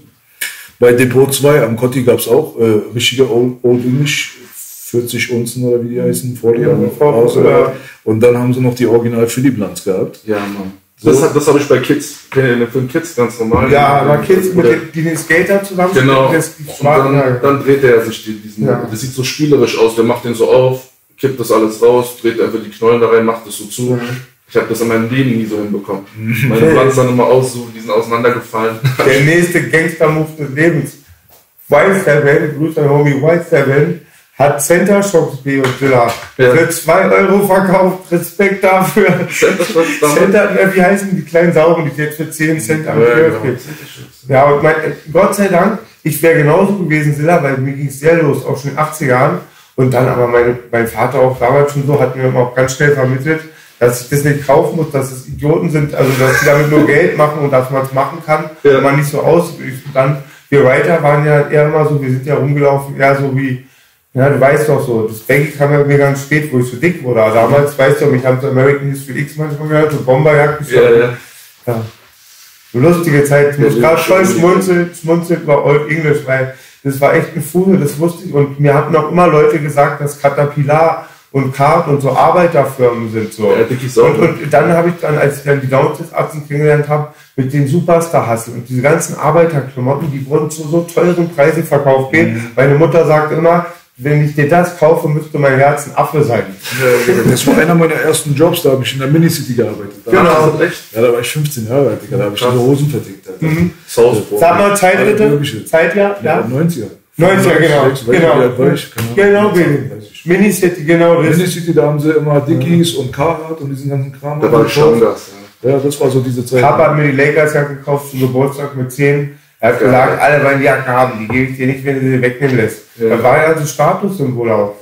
Bei Depot 2 am Kotti gab es auch richtige Old English, 40 Unzen oder wie die heißen, Vorlieben. Ja. Und dann haben sie noch die Original Philipp-Lanz gehabt. Ja, Mann. So. Das habe ich bei Kids, in den Film Kids ganz normal. Ja, bei Kids, mit den Skater zusammen. Genau, dann dreht er sich diesen, das sieht so spielerisch aus, der macht den so auf, kippt das alles raus, dreht einfach die Knollen da rein, macht das so zu. Ja. Ich habe das in meinem Leben nie so hinbekommen. Meine Platz dann immer aussuchen, die sind auseinandergefallen. Der nächste Gangster-Move des Lebens. Y7, Bruce and Homie Y7, hat Center Shocks B und Dilla für 2 € verkauft. Respekt dafür. Center, wie heißen die kleinen Sauren, die jetzt für 10 Cent am Kiosk gibt. Ja, und Gott sei Dank, ich wäre genauso gewesen, Dilla, weil mir ging es sehr los, auch schon in den 80ern. Und dann aber mein Vater auch damals schon so, hat mir auch ganz schnell vermittelt, dass ich das nicht kaufen muss, dass es Idioten sind, also dass sie damit nur Geld machen und dass man es machen kann, wenn man nicht so aussieht. Dann, wir Writer waren ja eher immer so, wir sind ja rumgelaufen, eher so wie, ja, du weißt doch so, das denke ich, kam ja mir ganz spät, wo ich so dick wurde. Aber damals, weißt du, ich habe so American History X manchmal gehört, so Bomberjagd. Ja. So lustige Zeit. Ich muss gerade voll schmunzeln über Old English, weil das war echt ein Fuße, das wusste ich. Und mir hatten auch immer Leute gesagt, dass Caterpillar und Card und so Arbeiterfirmen sind. So. Ja, so. Und dann habe ich dann, als ich dann die Downstairs-Arzten kennengelernt habe, mit den Superstar-Hustle und diese ganzen Arbeiterklamotten, die wurden zu so teuren Preisen verkauft. Meine Mutter sagt immer, wenn ich dir das kaufe, müsste mein Herz ein Affe sein. Das war einer meiner ersten Jobs, da habe ich in der Minicity gearbeitet. Da genau, echt? Ja, da war ich 15 Jahre alt, da habe ich nur Hosen vertickt. Mhm. Sag mal, Zeit bitte? Zeit, ja? Ja, 90er. 90er, genau. Genau, Minicity, genau. Minicity, da haben sie immer Dickies und Carhartt und diesen ganzen Kram. Da war schon das. Ja, das war so diese Zeit. Papa hat mir die Lakers-Jacken gekauft zum Geburtstag mit 10. Er hat gesagt, alle wollen die Jacken haben, die gebe ich dir nicht, wenn du sie wegnehmen lässt. Ja. Da war ja so Statussymbol auch.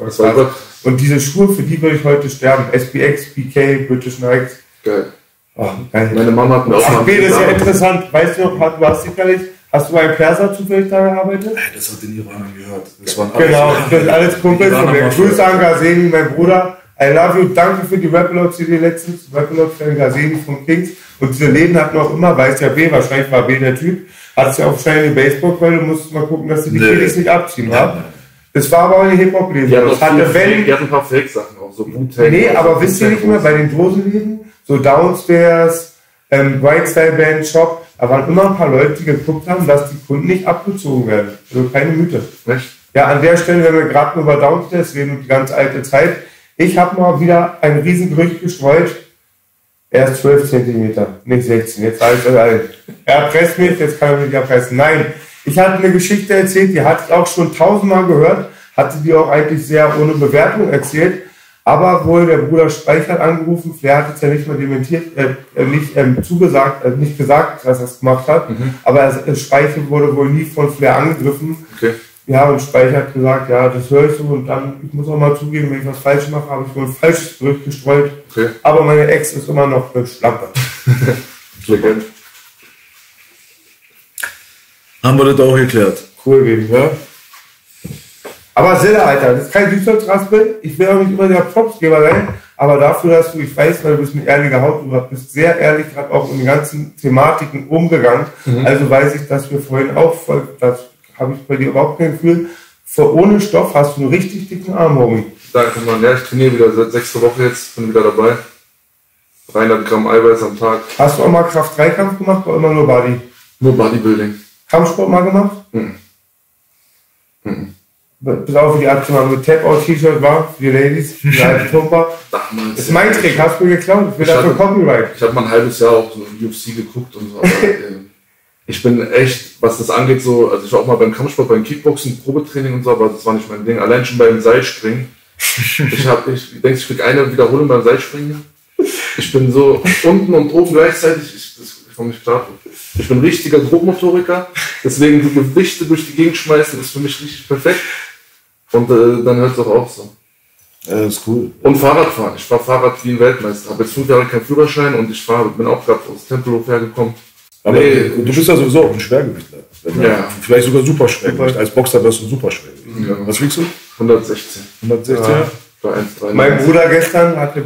Und diese Schuhe, für die würde ich heute sterben. SPX, BK, British Nikes. Geil. Oh, geil. Meine Mama hat mir auch mal gesagt. Das ist ja interessant. Weißt du noch, du hast sicherlich, hast du einen Perser zufällig da gearbeitet? Nein, das hat den Iran gehört. Das waren alles, genau, das sind alles Kumpels. Grüße an Gazeni, mein Bruder. I love you, danke für die Rapalogs, die letztens Rapalogs von Gazeni von Kings. Und diese Läden hatten auch immer, weiß ja B, wahrscheinlich war B der Typ, hattest ja auch schnell eine Baseball-Quelle, musstest mal gucken, dass du die Kiddies nicht abziehen, ja, wa? Das war aber auch eine Hip-Hop-Läden. Ja, das hatte Wellen. Die hatten ein paar Fake-Sachen auch, so gut. Nee, aber wisst ihr nicht mehr, bei den Dosenläden, so Downstairs, White Style Band, Shop, da waren immer ein paar Leute, die geguckt haben, dass die Kunden nicht abgezogen werden. Also keine Mythe. Echt? Ja, an der Stelle, wenn wir gerade nur über Downstairs reden und die ganz alte Zeit, ich habe mal wieder ein Riesengerücht gestreut. Er ist 12 cm, nicht 16. Jetzt alles alt. Er presst mich, jetzt kann er mich nicht erpressen. Nein, ich hatte eine Geschichte erzählt, die hatte ich auch schon 1000 Mal gehört, hatte die auch eigentlich sehr ohne Bewertung erzählt, aber wohl der Bruder Streich hat angerufen, Flair hat es ja nicht mal dementiert, nicht gesagt, dass er es gemacht hat, aber Streich wurde wohl nie von Flair angegriffen. Okay. Ja, und Streich hat gesagt, ja, das höre ich so und dann, ich muss auch mal zugeben, wenn ich was falsch mache, habe ich wohl ein falsches Gerücht gestreut. Okay. Aber meine Ex ist immer noch eine Schlampe. Haben wir das auch geklärt. Cool, Baby, ja? Aber Silla, Alter, das ist kein Süßholzraspel. Ich will auch nicht immer der Propsgeber sein, aber dafür, dass du, ich weiß, weil du bist eine ehrliche Haut, du bist sehr ehrlich, gerade auch in den ganzen Thematiken umgegangen. Mhm. Also weiß ich, dass wir vorhin auch habe ich bei dir überhaupt kein Gefühl. Ohne Stoff hast du einen richtig dicken Arm, Homie. Danke, Mann. Ja, ich trainiere wieder seit 6. Woche jetzt, bin wieder dabei. 300 Gramm Eiweiß am Tag. Hast du auch mal Kraft-3-Kampf gemacht oder immer nur Body? Nur Bodybuilding. Kampfsport mal gemacht? Mhm. Mhm. Bis auf die Art, mit Tap-Out-T-Shirt war, für die Ladies, die alte Pumper. Das ist mein Trick, hast du mir geklaut. Ich will dafür Copyright. Ich habe mal ein halbes Jahr auch so UFC geguckt und so. Aber, ich bin echt, was das angeht, so, also ich war auch mal beim Kampfsport, beim Kickboxen, Probetraining und so, aber das war nicht mein Ding. Allein schon beim Seilspringen. Ich denke, ich krieg eine Wiederholung beim Seilspringen. Ich bin so unten und oben gleichzeitig, ich komme nicht klar. Ich bin ein richtiger Grobmotoriker, deswegen die Gewichte durch die Gegend schmeißen ist für mich richtig perfekt. Und dann hört es auch auf so. Ja, das ist cool. Und Fahrradfahren. Ich fahre Fahrrad wie ein Weltmeister. Habe jetzt 5 Jahre keinen Führerschein und ich bin auch gerade aus Tempelhof hergekommen. Aber nee, du bist ja sowieso auch ein Schwergewichtler. Ja. Vielleicht sogar super Schwergewicht. Als Boxer wirst du super Schwergewicht. Ja. Was wiegst du? 116. 116? Ja. Bei 1,3. Mein Bruder gestern, hatte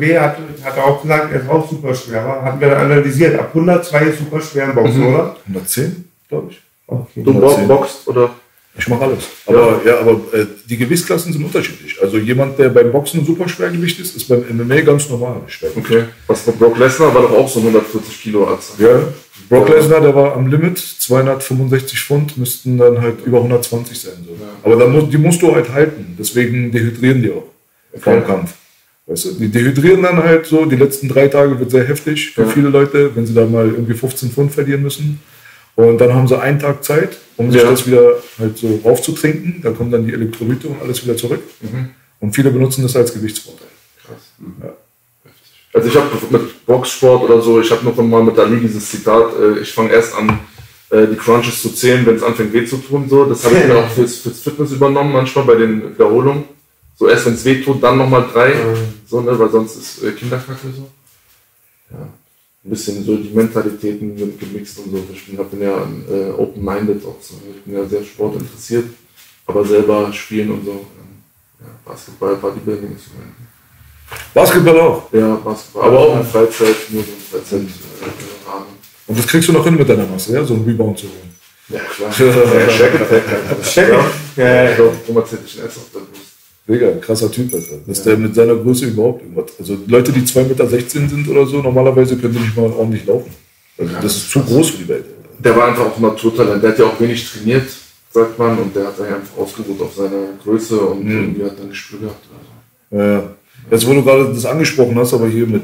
auch gesagt, er ist auch super schwer. Hatten wir dann analysiert. Ab 102 ist super schwer im Boxen, oder? 110, glaube ich. Okay. Du 110. Boxt, oder? Ich mache alles. Aber, ja. Ja, aber die Gewichtsklassen sind unterschiedlich. Also jemand, der beim Boxen super Schwergewicht ist, ist beim MMA ganz normal Schwergewicht. Okay. Was mit Brock Lesnar war doch auch so 140 Kilo Arzt. Ja. Brock Lesnar, der war am Limit, 265 Pfund, müssten dann halt über 120 sein. So. Ja. Aber dann die musst du halt halten, deswegen dehydrieren die auch vor dem Kampf. Weißt du, die dehydrieren dann halt so, die letzten 3 Tage wird sehr heftig für viele Leute, wenn sie da mal irgendwie 15 Pfund verlieren müssen. Und dann haben sie einen Tag Zeit, um sich das wieder halt so raufzutrinken, da kommen dann die Elektrolyte und alles wieder zurück. Mhm. Und viele benutzen das als Gewichtsvorteil. Krass. Ja. Also ich habe mit Boxsport oder so, ich habe noch mal mit Ali dieses Zitat, ich fange erst an, die Crunches zu zählen, wenn es anfängt weh zu tun. So. Das habe ich mir auch fürs Fitness übernommen manchmal bei den Wiederholungen. So erst wenn es weh tut, dann nochmal 3, so, ne? Weil sonst ist Kinderkacke so. Ja. Ein bisschen so die Mentalitäten sind gemixt und so. Ich bin ja open-minded auch so. Ich bin ja sehr sportinteressiert, aber selber spielen und so. Ja, Basketball, Bodybuilding ist so. Basketball auch? Ja, Basketball. Aber auch in Freizeit, nur so in Freizeit. Und das kriegst du noch hin mit deiner Masse, ja? So einen Rebound zu holen. Ja, klar. Check-Attack. Ja, ich glaube, Thomas hätte ich einen S auf der Brust. Mega, krasser Typ, Alter. Dass der mit seiner Größe überhaupt irgendwas. Also Leute, die 2,16 Meter sind oder so, normalerweise können die nicht mal ordentlich laufen. Also, das ist zu groß für die Welt. Der war einfach auch Naturtalent. Der hat ja auch wenig trainiert. sagt man, und der hat sich einfach ausgeruht auf seiner Größe und irgendwie hat dann Gespür gehabt. Also. Jetzt, wo du gerade das angesprochen hast, aber hier mit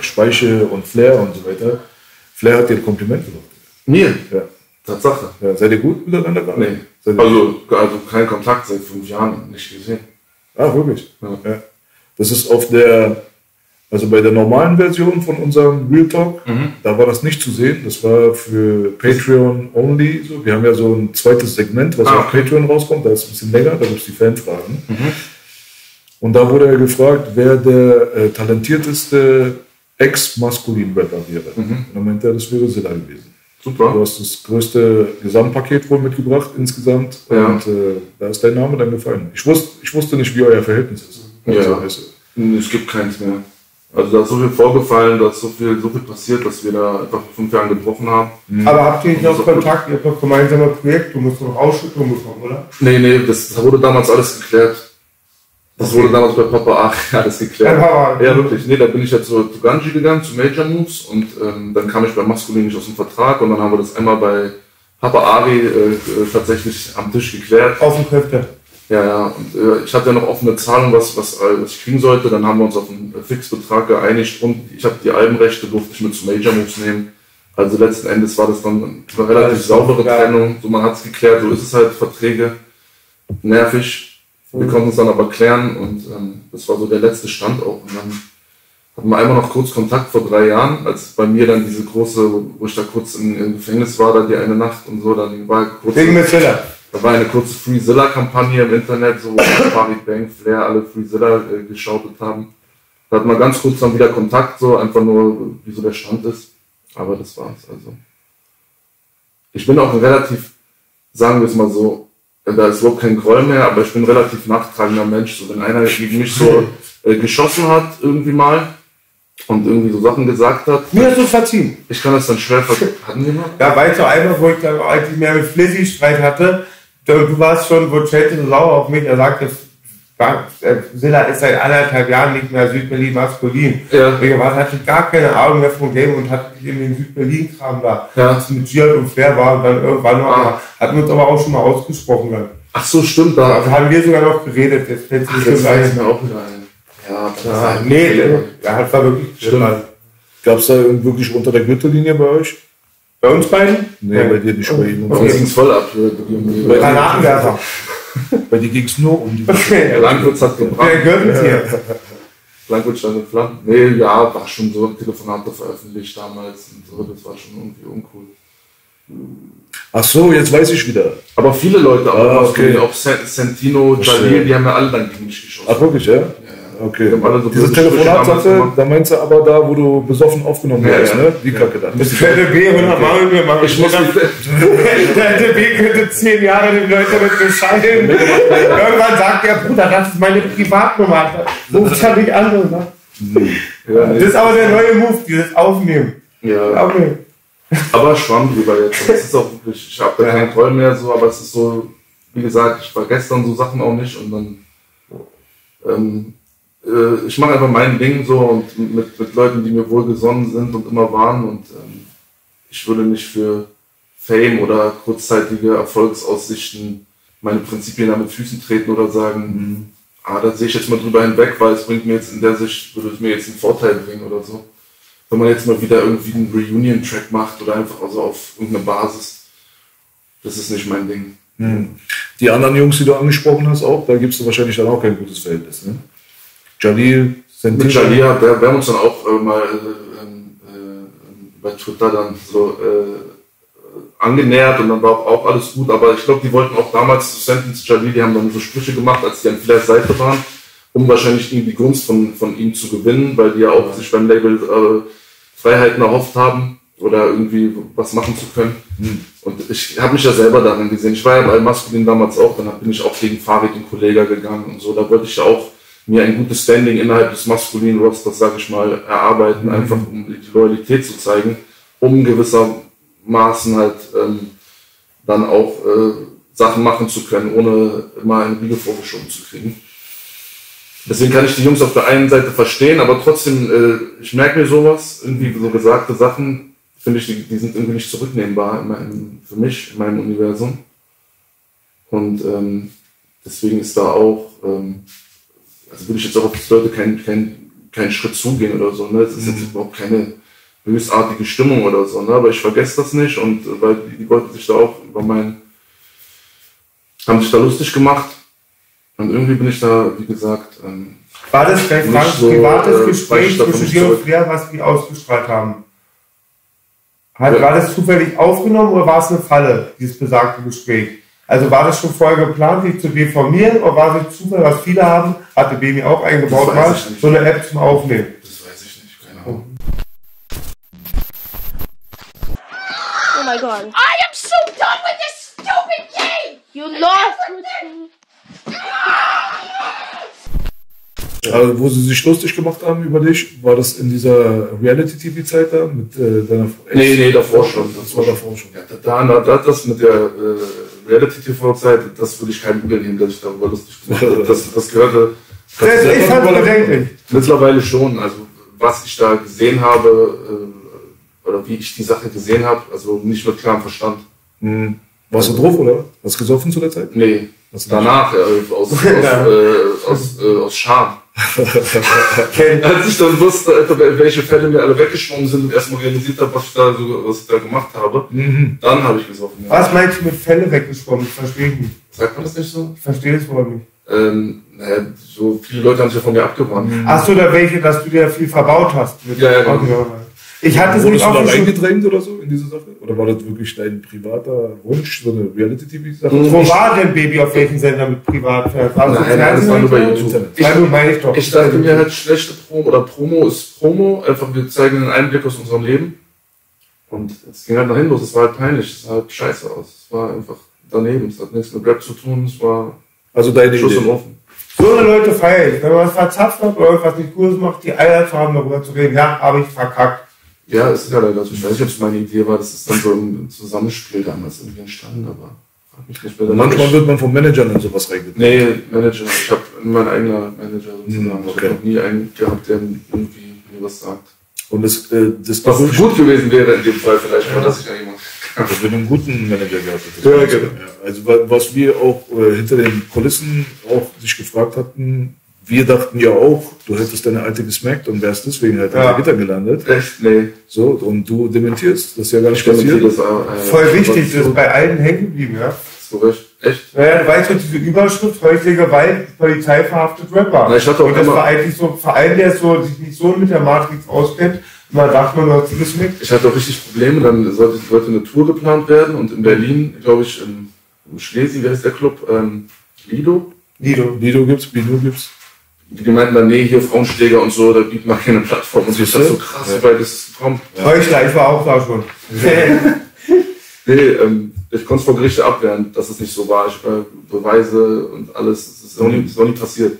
Speiche und Flair und so weiter. Flair hat dir ein Kompliment gemacht. Mir? Ja. Tatsache. Ja, seid ihr gut miteinander? Nee. Also kein Kontakt seit 5 Jahren, nicht gesehen. Ah, wirklich? Ja. Ja. Das ist auf der, also bei der normalen Version von unserem Real Talk, da war das nicht zu sehen. Das war für Patreon only. So. Wir haben ja so ein zweites Segment, was auf Patreon rauskommt. Da ist es ein bisschen länger, da gibt es die Fanfragen. Und da wurde er gefragt, wer der talentierteste Ex-Maskulin-Rapper wäre. Und dann meinte er, das wäre Silla gewesen. Super. Du hast das größte Gesamtpaket wohl mitgebracht insgesamt. Ja. Und da ist dein Name dann gefallen. Ich wusste nicht, wie euer Verhältnis ist. Ja. Es gibt keins mehr. Also da ist so viel vorgefallen, da ist so viel passiert, dass wir da einfach vor 5 Jahren gebrochen haben. Aber habt ihr nicht noch Kontakt, ihr habt noch gemeinsame Projekte, du musst noch Ausschüttung bekommen, oder? Nee, das wurde damals alles geklärt. Das wurde damals bei Papa A alles geklärt. Ja, wirklich. Nee, da bin ich ja zu Ganji gegangen, zu Major Moves, und dann kam ich bei Maskulin nicht aus dem Vertrag, und dann haben wir das einmal bei Papa Ari tatsächlich am Tisch geklärt. Außenkräfte. Ja. Und ich hatte ja noch offene Zahlung, was ich kriegen sollte. Dann haben wir uns auf einen Fixbetrag geeinigt, und ich habe die Albenrechte, durfte ich mit zu Major Moves nehmen. Also letzten Endes war das dann eine relativ saubere Trennung. So, man hat es geklärt, so ist es halt, Verträge. Nervig. Wir konnten uns dann aber klären, und das war so der letzte Stand auch. Und dann hatten wir einmal noch kurz Kontakt vor 3 Jahren, als bei mir dann diese große, wo ich da kurz im Gefängnis war, da die eine Nacht und so, dann war eine kurze Freezilla-Kampagne im Internet, so wo Farid Bang, Flair, alle Freezilla geschautelt haben. Da hatten wir ganz kurz dann wieder Kontakt, so einfach nur, wie so der Stand ist. Aber das war's. Also ich bin auch relativ, sagen wir es mal so, da ist überhaupt kein Groll mehr, aber ich bin ein relativ nachtragender Mensch. So, wenn einer gegen mich so geschossen hat, irgendwie mal, und irgendwie so Sachen gesagt hat. Mir hast du verziehen. Ich kann das dann schwer verziehen. Hatten wir mal? Ja, weißt du, einmal, wo ich dann eigentlich mehr mit Flizzy Streit hatte, du warst schon, wo Chelsea so sauer auf mich, er sagte, Silla ist seit anderthalb Jahren nicht mehr Südberlin maskulin. Ja. Ich hatte gar keine Ahnung mehr vom Game und hatte mich in den Südberlin-Kram da. Ja. Das mit Giant und Flair war, und dann irgendwann noch einmal. Hatten wir uns aber auch schon mal ausgesprochen dann. Ach so, stimmt. Da haben wir sogar noch geredet. Jetzt fällt es mir auch wieder ein. Ja, klar. Nee, er hat da wirklich stimmt. Gab es da wirklich unter der Gürtellinie bei euch? Bei uns beiden? Nee, bei dir nicht, bei ihm. Bei uns ging es voll ab. Bei den Nachwerfer. Bei dir ging es nur um die Langwitz hat gebrannt. Der gönnt hier. Langwitz stand in Flammen. Nee, ja, war schon so ein Telefonat veröffentlicht damals und so, das war schon irgendwie uncool. Ach so, jetzt weiß ich wieder. Aber viele Leute auch, auch Santino, Jalil, die haben ja alle dann gegen mich geschossen. Ach wirklich, ja? Ja. Okay. So dieses Telefonat sagte, da meinst du aber da, wo du besoffen aufgenommen hast, ne? Die Kacke da. Das fette B, 100 Mal mit mir machen. Fette B könnte 10 Jahre den Leuten damit bescheiden. Irgendwann sagt der Bruder, das ist meine Privatnummer. Ruf ich nicht an, oder? Das ist aber der neue Move, dieses Aufnehmen. Ja. Aufnehmen. Aber Schwamm drüber jetzt. Das ist auch wirklich, ich habe da keinen Groll mehr so, aber es ist so, wie gesagt, ich vergesse dann so Sachen auch nicht, und dann ich mache einfach mein Ding so, und mit Leuten, die mir wohlgesonnen sind und immer waren, und ich würde nicht für Fame oder kurzzeitige Erfolgsaussichten meine Prinzipien da mit Füßen treten oder sagen, da sehe ich jetzt mal drüber hinweg, weil es bringt mir jetzt in der Sicht, würde es mir jetzt einen Vorteil bringen oder so. Wenn man jetzt mal wieder irgendwie einen Reunion-Track macht oder einfach also auf irgendeine Basis, das ist nicht mein Ding. Die anderen Jungs, die du angesprochen hast, auch, da gibst du wahrscheinlich dann auch kein gutes Verhältnis, ne? Jalil, Santino. Mit Jalil, wir haben uns dann auch mal bei Twitter dann so angenähert, und dann war auch alles gut, aber ich glaube, die wollten auch damals zu Sentence Jalil, die haben dann so Sprüche gemacht, als die an Flairs Seite waren, um wahrscheinlich irgendwie die Gunst von ihm zu gewinnen, weil die ja auch sich beim Label Freiheiten erhofft haben oder irgendwie was machen zu können. Und ich habe mich ja selber darin gesehen. Ich war ja bei Maskulin damals auch, dann bin ich auch gegen Farid und Kollega gegangen und so. Da wollte ich ja auch mir ein gutes Standing innerhalb des maskulinen Rosters, sage ich mal, erarbeiten, einfach um die Loyalität zu zeigen, um gewissermaßen halt dann auch Sachen machen zu können, ohne immer einen Riegel vorgeschoben zu kriegen. Deswegen kann ich die Jungs auf der einen Seite verstehen, aber trotzdem, ich merke mir sowas, irgendwie so gesagte Sachen, finde ich, die sind irgendwie nicht zurücknehmbar für mich, in meinem Universum. Und deswegen ist da auch, also würde ich jetzt auch auf die Leute keinen Schritt zugehen oder so. Ne? Es ist jetzt überhaupt keine bösartige Stimmung oder so, ne? Aber ich vergesse das nicht, und weil die Leute sich da auch haben sich da lustig gemacht. Und irgendwie bin ich da, wie gesagt, war das vielleicht ein privates Gespräch zwischen dir und Flair, was die ausgestrahlt haben? War das zufällig aufgenommen oder war es eine Falle, dieses besagte Gespräch? Also war das schon vorher geplant, dich zu deformieren, oder war das Zufall, was viele haben, hatte Baby auch eingebaut, mal so eine App zum Aufnehmen? Das weiß ich nicht, keine Ahnung. Oh my God. I am so done with this stupid game! You lost! Also, wo sie sich lustig gemacht haben über dich, war das in dieser Reality-TV-Zeit da mit deiner Frau? Nee, davor schon. Das war davor schon. Ja, das mit der Reality-TV-Zeit, das würde ich kein Problem nehmen, dass ich darüber lustig gemacht habe. Das gehörte. Ich fand es bedenklich. Mittlerweile schon. Also, was ich da gesehen habe, oder wie ich die Sache gesehen habe, also nicht mit klarem Verstand. Mhm. Warst du drauf, oder? Hast du gesoffen zu der Zeit? Nee. Danach, aus Scham. Als ich dann wusste, welche Fälle mir alle weggeschwommen sind und erstmal realisiert habe, was ich da gemacht habe, dann habe ich gesoffen. Ja. Was meinst du mit Fälle weggeschwommen? Ich verstehe nicht. Sagt man das nicht so? Ich verstehe es wohl nicht. Naja, so viele Leute haben sich ja von mir abgewandt. Achso, da welche, dass du dir viel verbaut hast. Ja, genau. Ich hatte wurdest du da reingedrängt oder so in diese Sache? Oder war das wirklich dein privater Wunsch, so eine Reality-TV-Sache? Wo war denn Baby auf welchen Sender mit Privatfernsehen? Nein, das war nur bei YouTube. Ich dachte mir halt, schlechte Promo oder Promo ist Promo. Einfach, wir zeigen einen Einblick aus unserem Leben. Und es ging halt nach hinten los. Es war halt peinlich, es sah halt scheiße aus. Es war einfach daneben. Es hat nichts mit Rap zu tun. Es war also deine Schuss im Ofen. So eine Leute feiern. Wenn man was verzapft hat oder was nicht Gutes macht, die Eier zu haben, darüber zu reden, ja, habe ich verkackt. Ja, es ist ja leider so. Ich weiß nicht, ob es meine Idee war, dass es dann so im Zusammenspiel damals irgendwie entstanden, aber frag mich nicht mehr. Manchmal wird man vom Manager dann sowas reingedrückt. Nee, Manager. Ich habe mein eigener Manager sozusagen. Okay. Ich habe noch nie einen gehabt, der irgendwie mir was sagt. Und das was gut gewesen wäre in dem Fall vielleicht, aber dass ich da jemand. Also wenn du einen guten Manager gehabt hättest. Ja, genau. Ja. Also was wir auch hinter den Kulissen auch sich gefragt hatten. Wir dachten ja auch, du hättest deine Alte gesmackt und wärst deswegen halt an der Gitter gelandet. Echt? Nee. So, und du dementierst, das ist ja gar nicht passiert. Das auch, voll wichtig, das ist bei allen hängen geblieben, ja. So echt? Naja, du weißt ja, diese Überschrift, häusliche Gewalt, Polizei verhaftet Rapper. Na, ich hatte auch und das war eigentlich so, vor allem der so, sich nicht so mit der Matrix auskennt, man dachte, man hat sie gesmackt. Ich hatte auch richtig Probleme, dann sollte eine Tour geplant werden und in Berlin, glaube ich, in Schlesien, wie heißt der Club? Lido? Lido gibt's. Die meinten dann, nee, hier Frauenschläger und so, da gibt man keine Plattform. Und ich dachte so krass, weil das ist gekommen. Ja. Ich war auch da schon. Ich konnte es vor Gericht abwehren, dass es nicht so war. Ich war Beweise und alles, es ist auch nie passiert.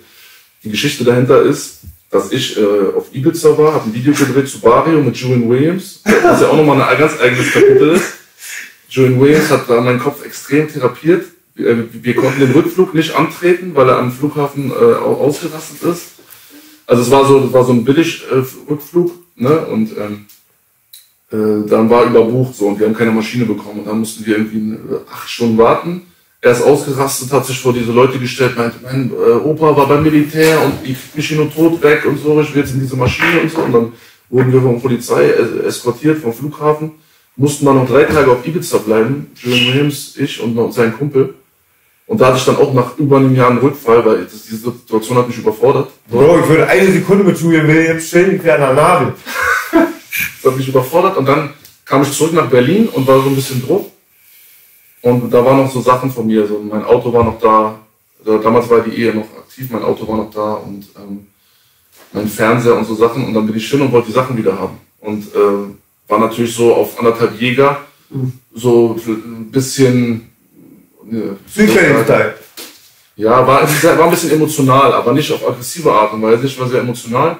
Die Geschichte dahinter ist, dass ich auf Ibiza war, habe ein Video gedreht zu Barrio mit Julian Williams, was ja auch nochmal ein ganz eigenes Kapitel ist. Julian Williams hat da meinen Kopf extrem therapiert. Wir konnten den Rückflug nicht antreten, weil er am Flughafen ausgerastet ist. Also es war so ein billig Rückflug, ne? Und dann war überbucht so und wir haben keine Maschine bekommen und dann mussten wir irgendwie 8 Stunden warten. Er ist ausgerastet, hat sich vor diese Leute gestellt, meinte, mein Opa war beim Militär und die kriegt mich hier nur tot weg und so, ich will jetzt in diese Maschine und so. Und dann wurden wir von Polizei eskortiert vom Flughafen, mussten dann noch 3 Tage auf Ibiza bleiben, Julian Williams, ich und sein Kumpel. Und da hatte ich dann auch nach über einem Jahr einen Rückfall, weil diese Situation hat mich überfordert. Bro, ich würde 1 Sekunde mit Julian Williams chillen, ich wäre an der Nadel. Das hat mich überfordert und dann kam ich zurück nach Berlin und war so ein bisschen Druck. Und da waren noch so Sachen von mir, so mein Auto war noch da, damals war die Ehe noch aktiv, mein Auto war noch da und mein Fernseher und so Sachen. Und dann bin ich hin und wollte die Sachen wieder haben. Und war natürlich so auf 1,5 Jäger, so ein bisschen... Süßigkeit. Ja, war ein bisschen emotional, aber nicht auf aggressive Art und Weise. Ich war sehr emotional.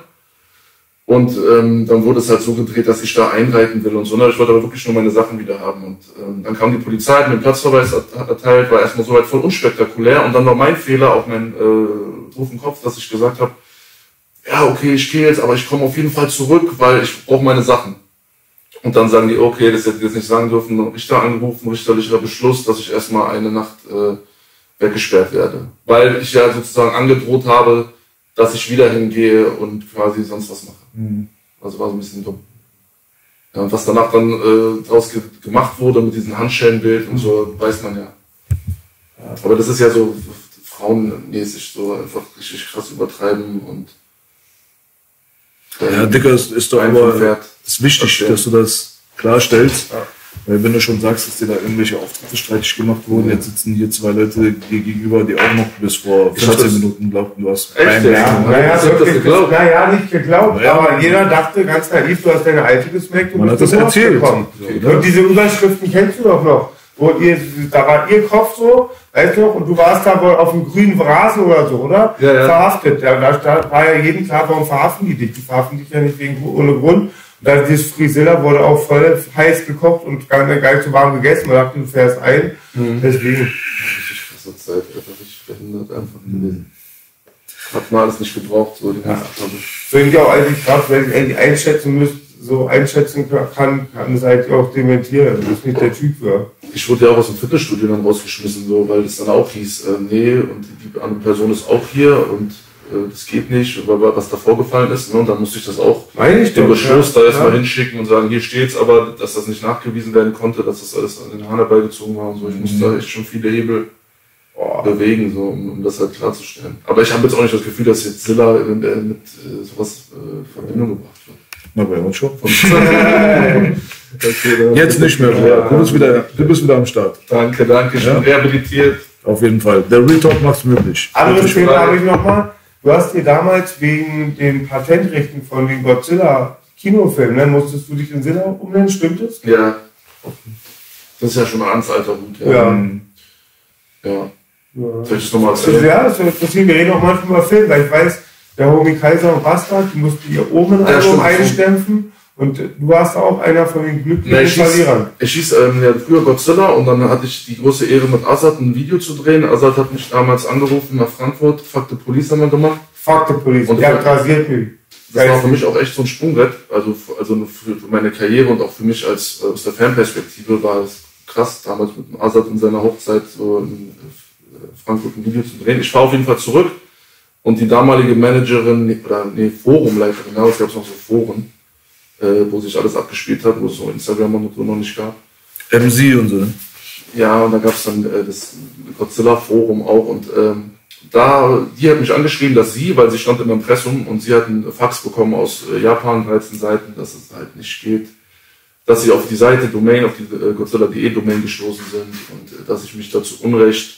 Und dann wurde es halt so gedreht, dass ich da einreiten will und so. Ich wollte aber wirklich nur meine Sachen wieder haben. Und dann kam die Polizei, hat mir einen Platzverweis erteilt, war erstmal soweit voll unspektakulär. Und dann war mein Fehler auf meinen doofen Kopf, dass ich gesagt habe, ja, okay, ich gehe jetzt, aber ich komme auf jeden Fall zurück, weil ich brauche meine Sachen. Und dann sagen die, okay, das hätte ich jetzt nicht sagen dürfen, Richter angerufen, richterlicher Beschluss, dass ich erstmal eine Nacht weggesperrt werde. Weil ich ja sozusagen angedroht habe, dass ich wieder hingehe und quasi sonst was mache. Mhm. Also war so ein bisschen dumm. Ja, und was danach dann daraus gemacht wurde mit diesem Handschellenbild und so, weiß man ja. Aber das ist ja so frauenmäßig, so einfach richtig krass übertreiben und... Ja, Dicker, ist doch aber ist wichtig, dass du das klarstellst. Ja. Weil wenn du schon sagst, dass dir da irgendwelche Auftritte streitig gemacht wurden, jetzt sitzen hier zwei Leute dir gegenüber, die auch noch bis vor 15 Minuten glaubten, du hast beim Naja, nicht geglaubt, ja, aber jeder dachte ganz naiv, du hast deine Alte gesmeckt und bist das bekommen. Okay. Und diese Überschriften kennst du doch noch. Wo ihr, da war ihr Kopf so, weißt du noch, und du warst da wohl auf dem grünen Rasen oder so, oder? Ja, ja. Verhaftet. Da war ja jedem klar, warum verhaften die dich? Die verhaften dich ja nicht ohne Grund. Da dieses Frisilla wurde auch voll heiß gekocht und gar nicht so warm gegessen. Man dachte, du fährst ein. Mhm. Deswegen. Richtig krasse Zeit, einfach richtig behindert einfach gewesen. Hat man alles nicht gebraucht, so die ganze Zeit. Finde ich auch eigentlich krass, wenn ihr die Einschätzung müsst, so einschätzen kann seid ihr auch dementieren. Du bist nicht der Typ, ja. Ich wurde ja auch aus dem Fitnessstudio dann rausgeschmissen, so, weil das dann auch hieß, nee, und die andere Person ist auch hier und das geht nicht, was da vorgefallen ist. Ne? Und dann musste ich das auch den Beschluss da erstmal hinschicken und sagen, hier steht's, aber dass das nicht nachgewiesen werden konnte, dass das alles an den Haaren herbeigezogen war und so. Ich musste da echt schon viele Hebel bewegen, so, um das halt klarzustellen. Aber ich habe jetzt auch nicht das Gefühl, dass jetzt Zilla mit sowas in Verbindung gebracht wird. Na, bei uns schon. Jetzt nicht mehr. Ja. Du bist wieder am Start. Danke, danke. Ich bin rehabilitiert. Auf jeden Fall. Der Real Talk macht's möglich. Andere Spiele habe ich nochmal. Du hast dir damals wegen den Patentrechten von dem Godzilla-Kinofilm, ne, musstest du dich in Silla umnennen, stimmt das? Ja. Das ist ja schon mal ans alter Hut. Ja. Soll ich das nochmal erzählen? Ja, das interessiert mich. Wir reden auch manchmal über Film, weil ich weiß, der Homie Kaiser und Bastard, die mussten ihr oben einstempfen. Und du warst auch einer von den glücklichen Verlierern. Ich hieß früher Godzilla und dann hatte ich die große Ehre, mit Azad ein Video zu drehen. Azad hat mich damals angerufen nach Frankfurt. Fuck the Police haben wir gemacht. Fuck the Police, und der rasiert mich. Das war für mich auch echt so ein Sprungbrett. Also für meine Karriere und auch für mich als aus der Fanperspektive war es krass, damals mit dem Azad in seiner Hochzeit so in Frankfurt ein Video zu drehen. Ich fahre auf jeden Fall zurück und die damalige Managerin, oder nee, Forumleiterin, damals gab es noch so Foren, wo sich alles abgespielt hat, wo es so Instagram und so noch nicht gab. MC und so. Ja, und da gab es dann das Godzilla-Forum auch. Und die hat mich angeschrieben, dass sie, weil sie stand im Impressum und sie hat einen Fax bekommen aus Japan, 13 Seiten, dass es halt nicht geht. Dass sie auf die Seite Domain, auf die Godzilla.de Domain gestoßen sind und dass ich mich dazu Unrecht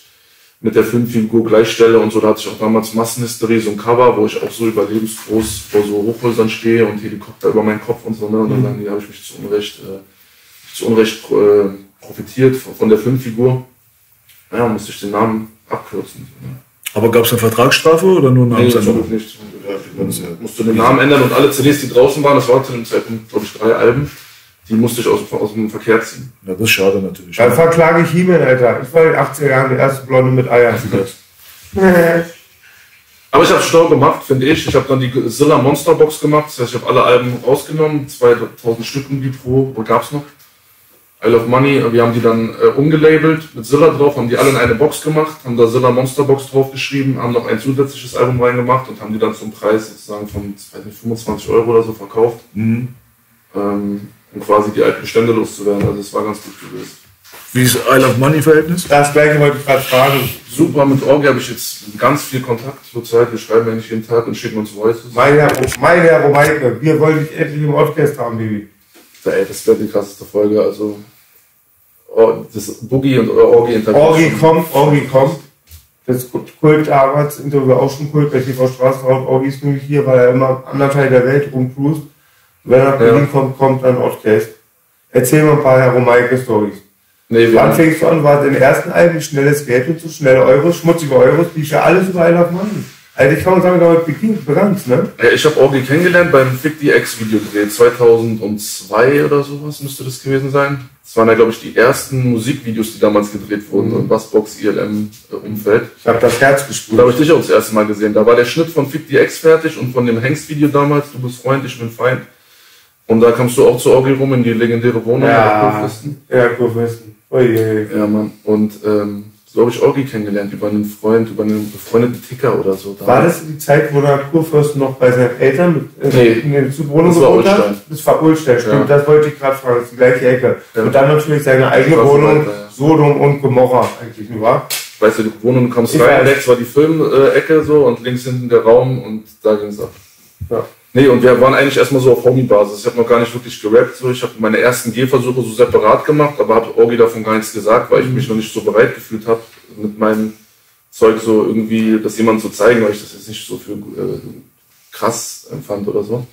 mit der Filmfigur gleichstelle und so. Da hatte ich auch damals Massenhysterie, so ein Cover, wo ich auch so überlebensgroß vor so Hochhäusern stehe und Helikopter über meinen Kopf und so. Ne? Und dann sagen die, habe ich mich zu Unrecht profitiert von der Filmfigur. Naja, musste ich den Namen abkürzen. Ne? Aber gab es eine Vertragsstrafe oder nur eine Namensänderung? Nee, nicht. Ja, musste den Namen ändern und alle CDs, die draußen waren, das war zu dem Zeitpunkt, glaube ich, 3 Alben, die musste ich aus dem Verkehr ziehen. Ja, das ist schade natürlich. Dann verklage ich He-Man, Alter. Ich war in den 80er Jahren der erste Blonde mit Eiern. Aber ich habe es schlau gemacht, finde ich. Ich habe dann die Godzilla Monsterbox gemacht. Das heißt, ich habe alle Alben rausgenommen. 2000 Stück irgendwie pro. Wo gab es noch? Isle of Money. Wir haben die dann umgelabelt mit Zilla drauf, haben die alle in eine Box gemacht, haben da Zilla Monsterbox drauf geschrieben, haben noch ein zusätzliches Album reingemacht und haben die dann zum Preis sozusagen von 25 € oder so verkauft. Mhm. Um quasi die alten Bestände loszuwerden. Also es war ganz gut gewesen. Wie ist Isle of Money Verhältnis? Das gleiche wollte ich gerade fragen. Super, mit Orgi habe ich jetzt ganz viel Kontakt zur Zeit. Wir schreiben ja nicht jeden Tag und schicken uns Voices. Mein Herr Romeike, wir wollen dich endlich im Podcast haben, Baby. Ja, ey, das wäre die krasseste Folge. Also das Boogie und Orgi-Interview. Orgi kommt. Das Kult-Arbeits-Interview war auch schon Kult bei TV Straßenraum. Orgi ist nämlich hier, weil er immer am anderen Teil der Welt rumcruist. Wenn er nach Berlin kommt dann Podcast. Erzähl mal ein paar Herr Romeike-Stories. Wann fängst du an? War den ersten Alben schnelles Geld und so, schnelle Euros, schmutzige Euros, die ich ja alles überall auf Mann. Also ich kann sagen, damit begann, ne? Ja, ich habe Orgi kennengelernt beim Fick die Ex-Video gedreht, 2002 oder sowas müsste das gewesen sein. Das waren ja, glaube ich, die ersten Musikvideos, die damals gedreht wurden, im Bassbox-ILM-Umfeld. Ich habe das Herz gespürt. Da habe ich dich auch das erste Mal gesehen. Da war der Schnitt von Fick die Ex fertig und von dem Hengst-Video damals, du bist Freund, ich bin Feind. Und da kamst du auch zu Orgi rum in die legendäre Wohnung der Kurfürsten. Ja, Kurfürsten. Oh je. Ja, Mann. Und So habe ich Orgi kennengelernt, über einen Freund, über einen befreundeten Ticker oder so. Da war das die Zeit, wo der Kurfürst noch bei seinen Eltern mit in zu Wohnung gewohnt hat? Das war Ulstein, stimmt, ja. Das wollte ich gerade fragen, das ist die gleiche Ecke. Ja. Und dann natürlich seine eigene Wohnung, weiter, ja. Sodom und Gomorra eigentlich, nicht wahr? Weißt du, du Wohnung kommst rein, rechts war die Filmecke so und links hinten der Raum und da ging es ab. Ja. Nee, und wir waren eigentlich erstmal so auf Hobbybasis. Ich habe noch gar nicht wirklich gerappt. So. Ich habe meine ersten Gehversuche so separat gemacht, aber habe Orgi davon gar nichts gesagt, weil ich mich noch nicht so bereit gefühlt habe, mit meinem Zeug so irgendwie, das jemandem zu zeigen, weil ich das jetzt nicht so für krass empfand oder so.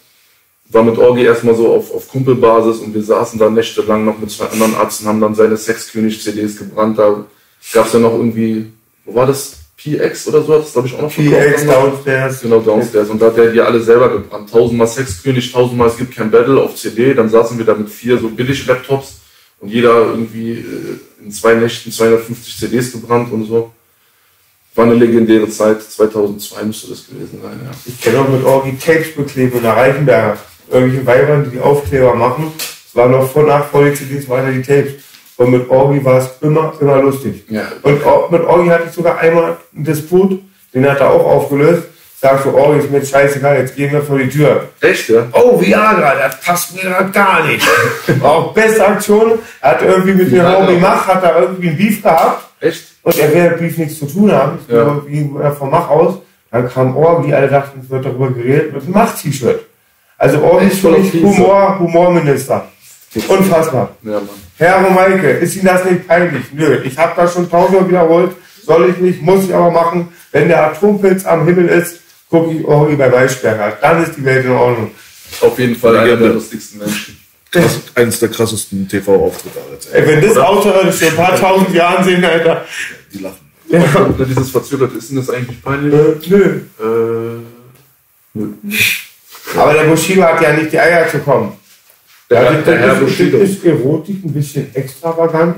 War mit Orgi erstmal so auf Kumpelbasis und wir saßen da nächtelang noch mit zwei anderen Ärzten, haben dann seine Sexkönig-CDs gebrannt. Da gab es ja noch irgendwie, wo war das? PX oder so, das glaube ich auch noch verkauft. PX, Downstairs. Genau, Downstairs. Und da hat der die alle selber gebrannt. 1000-mal Sexkönig, 1000-mal es gibt kein Battle auf CD. Dann saßen wir da mit 4 so Billig-Laptops und jeder irgendwie in 2 Nächten 250 CDs gebrannt und so. War eine legendäre Zeit. 2002 müsste das gewesen sein, ja. Ich kenne auch mit Orgi Tapes bekleben in der Reichenberger. Irgendwelche Weibern, die Aufkleber machen. Es war noch vor Nachfolge-CDs, weiter die Tapes. Und mit Orgi war es immer lustig. Ja, okay. Und mit Orgi hatte ich sogar einmal einen Disput, den hat er auch aufgelöst. Sagst du, Orgi ist mir scheißegal, jetzt gehen wir vor die Tür. Echt, ja? Oh, Viagra, das passt mir gar nicht. War auch beste Aktion. Er hat irgendwie mit dem Orgi Mach, hat er irgendwie einen Beef gehabt. Echt? Und er will mit Beef nichts zu tun haben. Ja. Irgendwie vom Mach aus. Dann kam Orgi, alle dachten, es wird darüber geredet, mit einem Mach-T-Shirt. Also Orgi ist für mich Humorminister. Unfassbar. Ja, Mann. Herr Romeike, ist Ihnen das nicht peinlich? Nö, ich habe das schon tausendmal wiederholt, soll ich nicht, muss ich aber machen. Wenn der Atompilz am Himmel ist, gucke ich Orgi bei Weichberger. Dann ist die Welt in Ordnung. Auf jeden Fall einer der lustigsten Menschen. Eines der krassesten TV-Auftritte aller Zeiten. Wenn das Auto in ein paar tausend Jahren sehen, Alter. Die lachen. Ja. Dieses Verzögerte, ist Ihnen das eigentlich peinlich? Nö. Nö. Aber der Bushido hat ja nicht die Eier zu kommen. Der ist Erotik ein bisschen extravagant.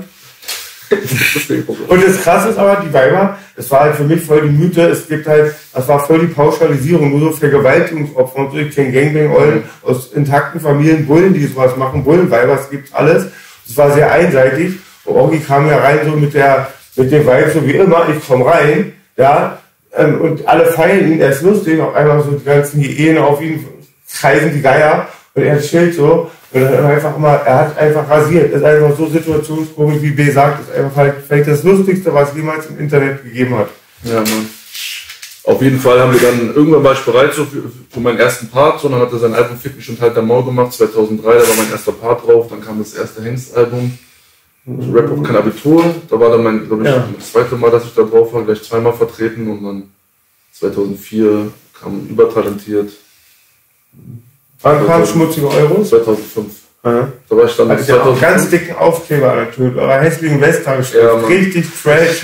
Und das Krasse ist aber, die Weiber, das war halt für mich voll die Mythe, es gibt halt, das war voll die Pauschalisierung, nur so Vergewaltigungsopfer und so, ich kenne Gangbang-Eulen aus intakten Familien, Bullen, die sowas machen, Bullenweiber, es gibt alles. Das war sehr einseitig. Und Orgi kam ja rein so mit dem Weib, so wie immer, ich komm rein, ja, und alle feilen ihn, er ist lustig, auf einmal so die ganzen Hyänen auf ihn kreisen, die Geier, und er chillt so. Und er hat einfach rasiert. Das ist einfach so situationskomisch, wie B sagt. Das ist einfach vielleicht das Lustigste, was es jemals im Internet gegeben hat. Ja, Mann. Auf jeden Fall haben wir dann, irgendwann war ich bereit so für meinen ersten Part, so, dann hat er sein Album Fick mich und halt der Maul gemacht, 2003, da war mein erster Part drauf, dann kam das erste Hengst-Album, Rap auf kein Abitur, da war dann mein, glaube ich, das zweite Mal, dass ich da drauf war, gleich zweimal vertreten und dann 2004 kam Übertalentiert. Wann kam Schmutzige Euro? 2005. Ja. Da war ich dann also 2005. Ganz dicken Aufkleber an der Tür, eurer hässlichen Westtasche. Ja, richtig trash.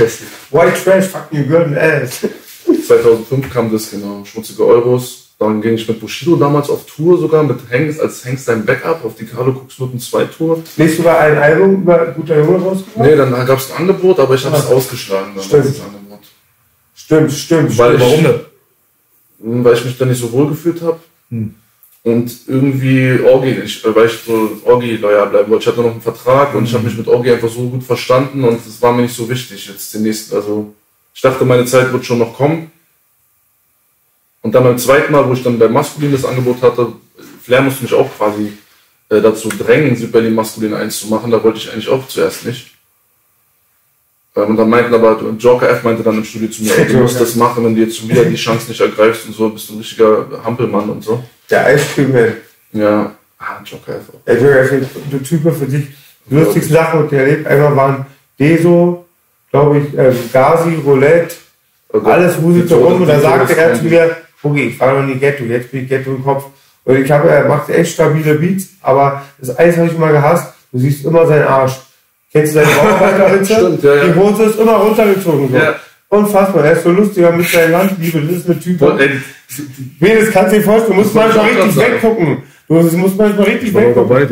White trash, fucking golden ass. 2005 kam das, genau. Schmutzige Euros. Dann ging ich mit Bushido damals auf Tour sogar, mit Hengst, als Hengst sein Backup auf die Carlo Kuxnoten 2 Tour. Nicht über ein Album über Guter Junge rausgekommen? Nee, dann gab es ein Angebot, aber ich habe es ausgeschlagen. Dann stimmt. Das Angebot. Stimmt. Weil ich mich da nicht so wohl gefühlt habe. Und irgendwie Orgi nicht, weil ich so Orgi loyal bleiben wollte. Ich hatte noch einen Vertrag und ich habe mich mit Orgi einfach so gut verstanden und es war mir nicht so wichtig jetzt den nächsten. Also ich dachte, meine Zeit wird schon noch kommen. Und dann beim zweiten Mal, wo ich dann bei Maskulin das Angebot hatte, Flair musste mich auch quasi dazu drängen, Süperlin Maskulin 1 zu machen. Da wollte ich eigentlich auch zuerst nicht. Und dann meinten aber, Joker F meinte dann im Studio zu mir, du musst das machen, wenn du jetzt schon wieder die Chance nicht ergreifst und so, bist du ein richtiger Hampelmann und so. Der Eiscreme. Ja. Joker F auch. Joker F, die Typen für dich, lustigste Sache, die erlebt einmal waren Deso, glaube ich, Gazi, Roulette, alles wuselte rum und dann sagte er zu mir, okay, ich war noch nie Ghetto, jetzt bin ich Ghetto im Kopf. Und ich habe, er macht echt stabile Beats, aber das Eis habe ich mal gehasst, du siehst immer seinen Arsch. Kennst du deine Bauchweiterhitze? Ja, ja. Die Hose ist immer runtergezogen. So. Ja. Unfassbar, er ist so lustiger mit seiner Landliebe, das ist eine Typ. Wen das kannst du dir vorstellen, du musst manchmal richtig weggucken. Das muss manchmal richtig wegkommen.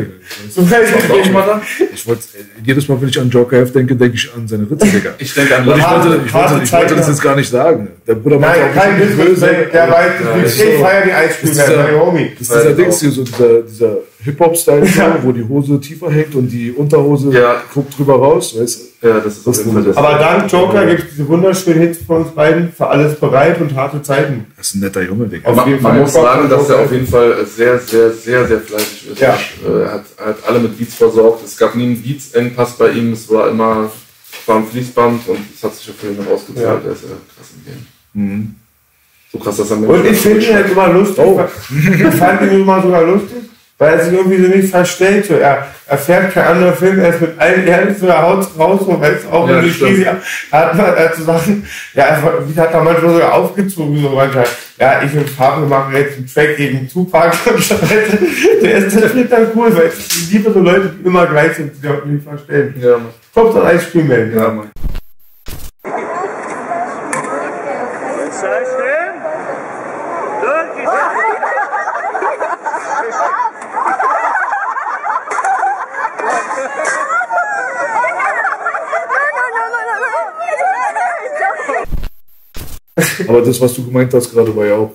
Ich wollte, jedes Mal, wenn ich an Joker F denke, denke ich an seine Ritze, Digga. Ich denke an Lachen. Ich wollte das jetzt gar nicht sagen. Der Bruder macht auch kein Witz. Der weiß, ich feiere die Eisspiele. Das ist dieser Dings hier, so dieser Hip-Hop-Style, wo die Hose tiefer hängt und die Unterhose guckt drüber raus, weißt du? Ja, das ist das. Aber dank Joker gibt es diese wunderschönen Hits von uns beiden, für alles bereit und harte Zeiten. Das ist ein netter Junge, Digga. Man muss sagen, dass er auf jeden Fall sehr, sehr, sehr, sehr fleißig ist. Ja. Er hat alle mit Beats versorgt. Es gab nie einen Beats-Engpass bei ihm. Es war immer am Fließband und es hat sich auf jeden Fall rausgezahlt. Er ist ja krass im Game. Mhm. So krass, dass er mir. Und ich finde ihn halt immer lustig. Oh. Ich fand ihn immer sogar lustig, weil er sich irgendwie so nicht verstellt. So, er erfährt kein anderer Film, er ist mit allen ernst, so er haut raus und weiß auch, wenn ich diese hat zu sagen, ja, er hat da manchmal sogar aufgezogen, so manchmal, ja, ich und Pablo machen jetzt einen Track gegen Tupac und so weiter. Das wird dann cool, weil ich liebe so Leute, die immer gleich sind, die auch nicht verstellen. Ja, Mann. Kommt an ein Spiel, man. Ja, Mann. Aber das, was du gemeint hast gerade, war ja auch,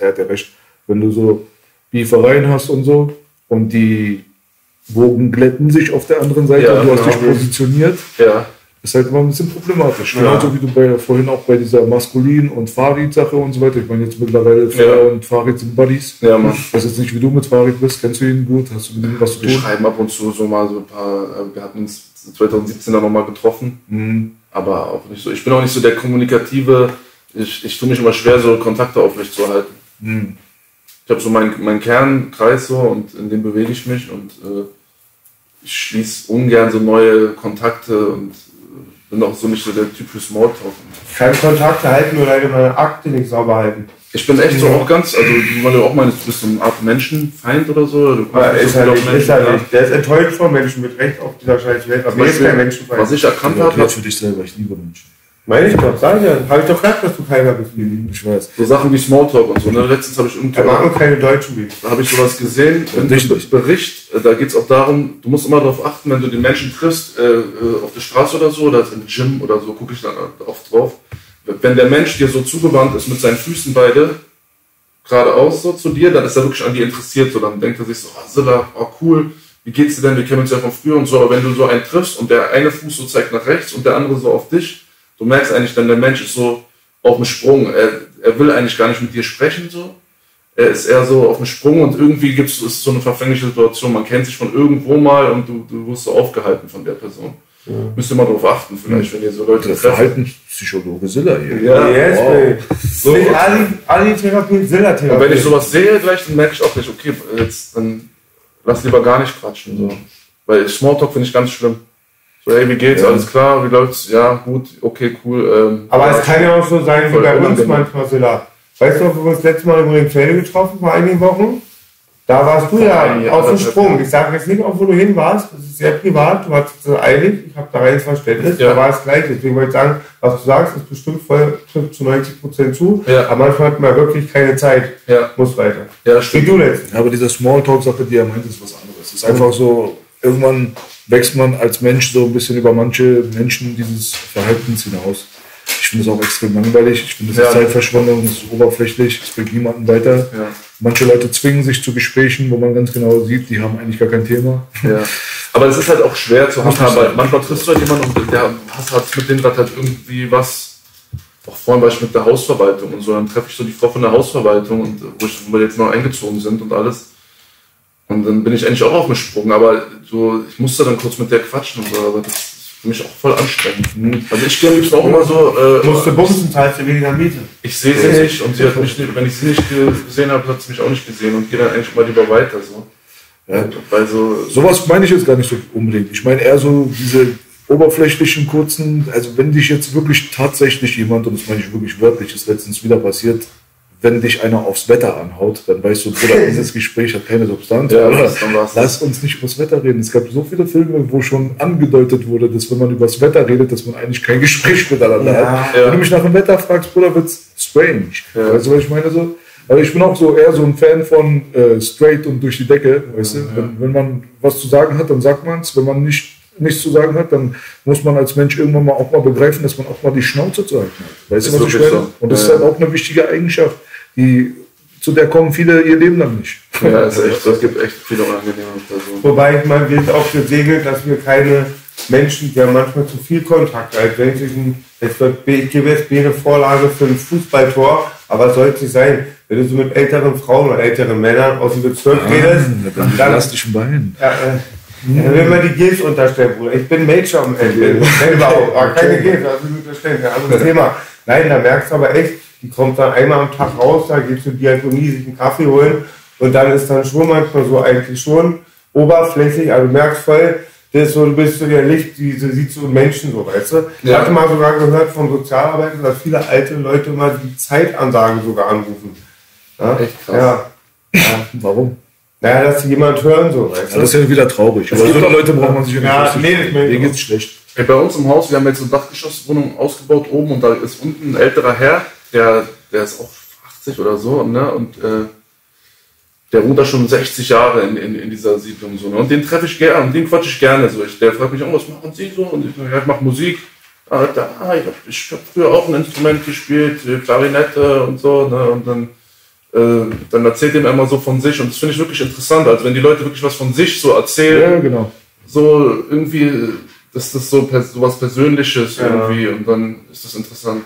er hat ja recht, wenn du so Beefereien hast und so und die Wogen glätten sich auf der anderen Seite, ja, und du hast dich positioniert, ist halt immer ein bisschen problematisch. Ja. Genauso wie du vorhin auch bei dieser Maskulin- und Farid-Sache und so weiter, ich meine jetzt mittlerweile Farid und Farid sind Buddies. Ja, Mann. Ich weiß jetzt nicht, wie du mit Farid bist, kennst du ihn gut, hast du mit ihm was zu tun? Wir schreiben ab und zu so mal so ein paar, wir hatten uns 2017 dann nochmal getroffen, aber auch nicht so, ich bin auch nicht so der kommunikative. Ich tue mich immer schwer, so Kontakte aufrecht zu halten. Mhm. Ich habe so meinen Kernkreis so und in dem bewege ich mich und ich schließe ungern so neue Kontakte und bin auch so nicht so der Typ für Smalltalk. Keine Kontakte halten oder meine Akte nicht sauber halten. Ich bin echt so auch ganz, also weil du auch meinst, du bist so eine Art Menschenfeind oder so. Du ist so halt nicht, Menschen, ist halt nicht. Der ist enttäuscht von Menschen mit Recht auf dieser scheiß Welt. Aber ist kein Menschenfeind. Was ich erkannt habe, für dich selber, ich liebe Menschen. Meine ich doch, sag ich ja. Habe ich doch gesagt, dass du keiner bist. Ich weiß. So Sachen wie Smalltalk und so. Ne? Letztens habe ich irgendwie... Da machen keine deutschen Videos. Da habe ich sowas gesehen. Und im Bericht, da geht es auch darum, du musst immer darauf achten, wenn du den Menschen triffst, auf der Straße oder so, oder im Gym oder so, gucke ich dann oft drauf. Wenn der Mensch dir so zugewandt ist mit seinen Füßen beide, geradeaus so zu dir, dann ist er wirklich an dir interessiert. So, dann denkt er sich so, oh Silla, oh cool, wie geht's dir denn? Wir kennen uns ja von früher und so. Aber wenn du so einen triffst und der eine Fuß so zeigt nach rechts und der andere so auf dich, du merkst eigentlich dann, der Mensch ist so auf dem Sprung. Er will eigentlich gar nicht mit dir sprechen, so. Er ist eher so auf dem Sprung und irgendwie gibt's, ist so eine verfängliche Situation. Man kennt sich von irgendwo mal und du wirst so aufgehalten von der Person. Ja. Müsst ihr mal drauf achten, vielleicht, wenn ihr so Leute treffen. Verhaltenspsychologe Silla hier. Ja, yes, wow. So, Ali-Therapie, Silla-Therapie. Und wenn ich sowas sehe gleich, dann merke ich auch nicht, okay, jetzt, dann lass lieber gar nicht quatschen, so. Weil Smalltalk finde ich ganz schlimm. Hey, wie geht's? Ja. Alles klar? Wie läuft's? Ja, gut, okay, cool. Aber es kann ja auch so sein wie bei uns manchmal, Silla. Weißt du, ob wir uns letztes Mal über den Felde getroffen vor einigen Wochen? Da warst du ja auf dem Sprung. Ich sage jetzt nicht, auch wo du hin warst. Das ist sehr privat. Du warst so eilig. Ich habe da reines Verständnis. Ja. Da war es gleich. Deswegen wollte ich sagen, was du sagst, ist bestimmt voll, trifft zu 90% zu. Ja. Aber manchmal hat man wirklich keine Zeit. Ja. Muss weiter. Ja, stimmt. Wie du jetzt. Ja, aber diese Smalltalk-Sache, die er meint, ist was anderes. Das ist einfach so, irgendwann wächst man als Mensch so ein bisschen über manche Menschen dieses Verhaltens hinaus. Ich finde es auch extrem langweilig, ich finde es Zeitverschwendung, es ist oberflächlich, es bringt niemanden weiter. Ja. Manche Leute zwingen sich zu Gesprächen, wo man ganz genau sieht, die haben eigentlich gar kein Thema. Ja. Aber es ist halt auch schwer zu handhaben, weil manchmal triffst du halt jemanden und der hat mit dem gerade halt irgendwie was. Auch vorhin war ich mit der Hausverwaltung und so, dann treffe ich so die Frau von der Hausverwaltung, und wo wir jetzt noch eingezogen sind und alles. Und dann bin ich endlich auch aufgesprungen, aber so, ich musste dann kurz mit der quatschen und so, aber das ist für mich auch voll anstrengend. Mhm. Also ich gehe auch immer so... Du musst bumsen, zahlst du weniger Miete. Ich sehe sie nicht und sie hat mich nicht, wenn ich sie nicht gesehen habe, hat sie mich auch nicht gesehen und gehe dann eigentlich mal lieber weiter. So. Ja. Weil sowas meine ich jetzt gar nicht so unbedingt. Ich meine eher so diese oberflächlichen, kurzen, also wenn dich jetzt wirklich tatsächlich jemand, und das meine ich wirklich wörtlich, ist letztens wieder passiert, wenn dich einer aufs Wetter anhaut, dann weißt du, Bruder, dieses Gespräch hat keine Substanz. Ja, lass uns nicht über das Wetter reden. Es gab so viele Filme, wo schon angedeutet wurde, dass wenn man über das Wetter redet, dass man eigentlich kein Gespräch miteinander hat. Wenn du mich nach dem Wetter fragst, Bruder, wird's strange. Weißt du, was ich meine? So? Also ich bin auch so eher so ein Fan von straight und durch die Decke, weißt du? Ja. Wenn man was zu sagen hat, dann sagt man es. Wenn man nichts zu sagen hat, dann muss man als Mensch irgendwann mal auch mal begreifen, dass man auch mal die Schnauze zu halten hat. Weißt du, was ich meine? So. Und das ist halt auch eine wichtige Eigenschaft, die, zu der kommen viele ihr Leben lang nicht. Ja, ist echt, das gibt echt viele unangenehme Personen. Wobei, ich meine, wir sind auch gesegelt, dass wir keine Menschen, die haben manchmal zu viel Kontakt. Also wenn ich gebe eine Vorlage für ein Fußballtor, aber es sollte nicht sein. Wenn du so mit älteren Frauen oder älteren Männern aus dem Bezirk redest, dann lass dich bein. Dann will man die Gills unterstellen, Bruder. Ich bin Major am Ende. Aber keine Gills, also nicht unterstellen. Kein anderes Thema. Nein, da merkst du aber echt, die kommt dann einmal am Tag raus, da geht zur Diakonie, sich einen Kaffee holen und dann ist dann schon manchmal so eigentlich schon oberflächlich, also du merkst voll, das ist so, du bist so der Licht, die sieht so Menschen so, weißt du? Ich hatte mal sogar gehört von Sozialarbeitern, dass viele alte Leute mal die Zeitansage sogar anrufen. Ja? Echt krass. Ja. Ja. Warum? Naja, dass sie jemand hören, so, weißt du? Ja, das ist ja wieder traurig. Aber so Leute braucht man sich ja nicht. Mir geht's schlecht. Ey, bei uns im Haus, wir haben jetzt eine Dachgeschosswohnung ausgebaut oben und da ist unten ein älterer Herr, der ist auch 80 oder so, ne? Und der ruht da schon 60 Jahre in dieser Siedlung. So, ne? Und den treffe ich gerne, und den quatsche ich gerne. So. Der fragt mich auch, was machen Sie so? Und ich, ja, ich mache Musik. Alter, ich habe früher auch ein Instrument gespielt, Klarinette und so. Ne? Und dann erzählt er immer so von sich. Und das finde ich wirklich interessant. Also wenn die Leute wirklich was von sich so erzählen, ja, genau. So irgendwie, das ist so was Persönliches irgendwie. Und dann ist das interessant.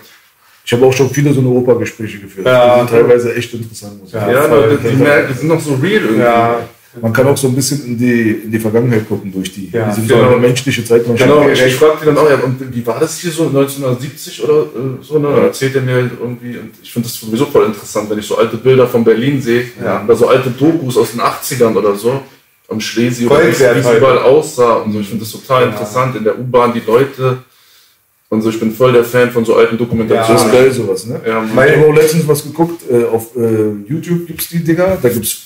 Ich habe auch schon viele so eine Operngespräche geführt. Ja, die sind teilweise echt interessant. Ja, Leute, die merken, die sind noch so real irgendwie. Ja. Man kann auch so ein bisschen in die Vergangenheit gucken durch die. Ja, sind so eine menschliche Zeit. Genau, ich frage die dann auch, ja, und wie war das hier so 1970 oder so? Ne? Ja. Erzählt er mir halt irgendwie. Und ich finde das sowieso voll interessant, wenn ich so alte Bilder von Berlin sehe. Ja. Oder so alte Dokus aus den 80ern oder so. Am Schlesi, oder wie es überall aussah. Und so. Ich finde das total interessant. In der U-Bahn, die Leute. Und so, ich bin voll der Fan von so alten Dokumentationen. Ja, das ist geil, sowas, ne? Ja, ich habe auch letztens was geguckt, auf YouTube gibt es die Dinger, da gibt es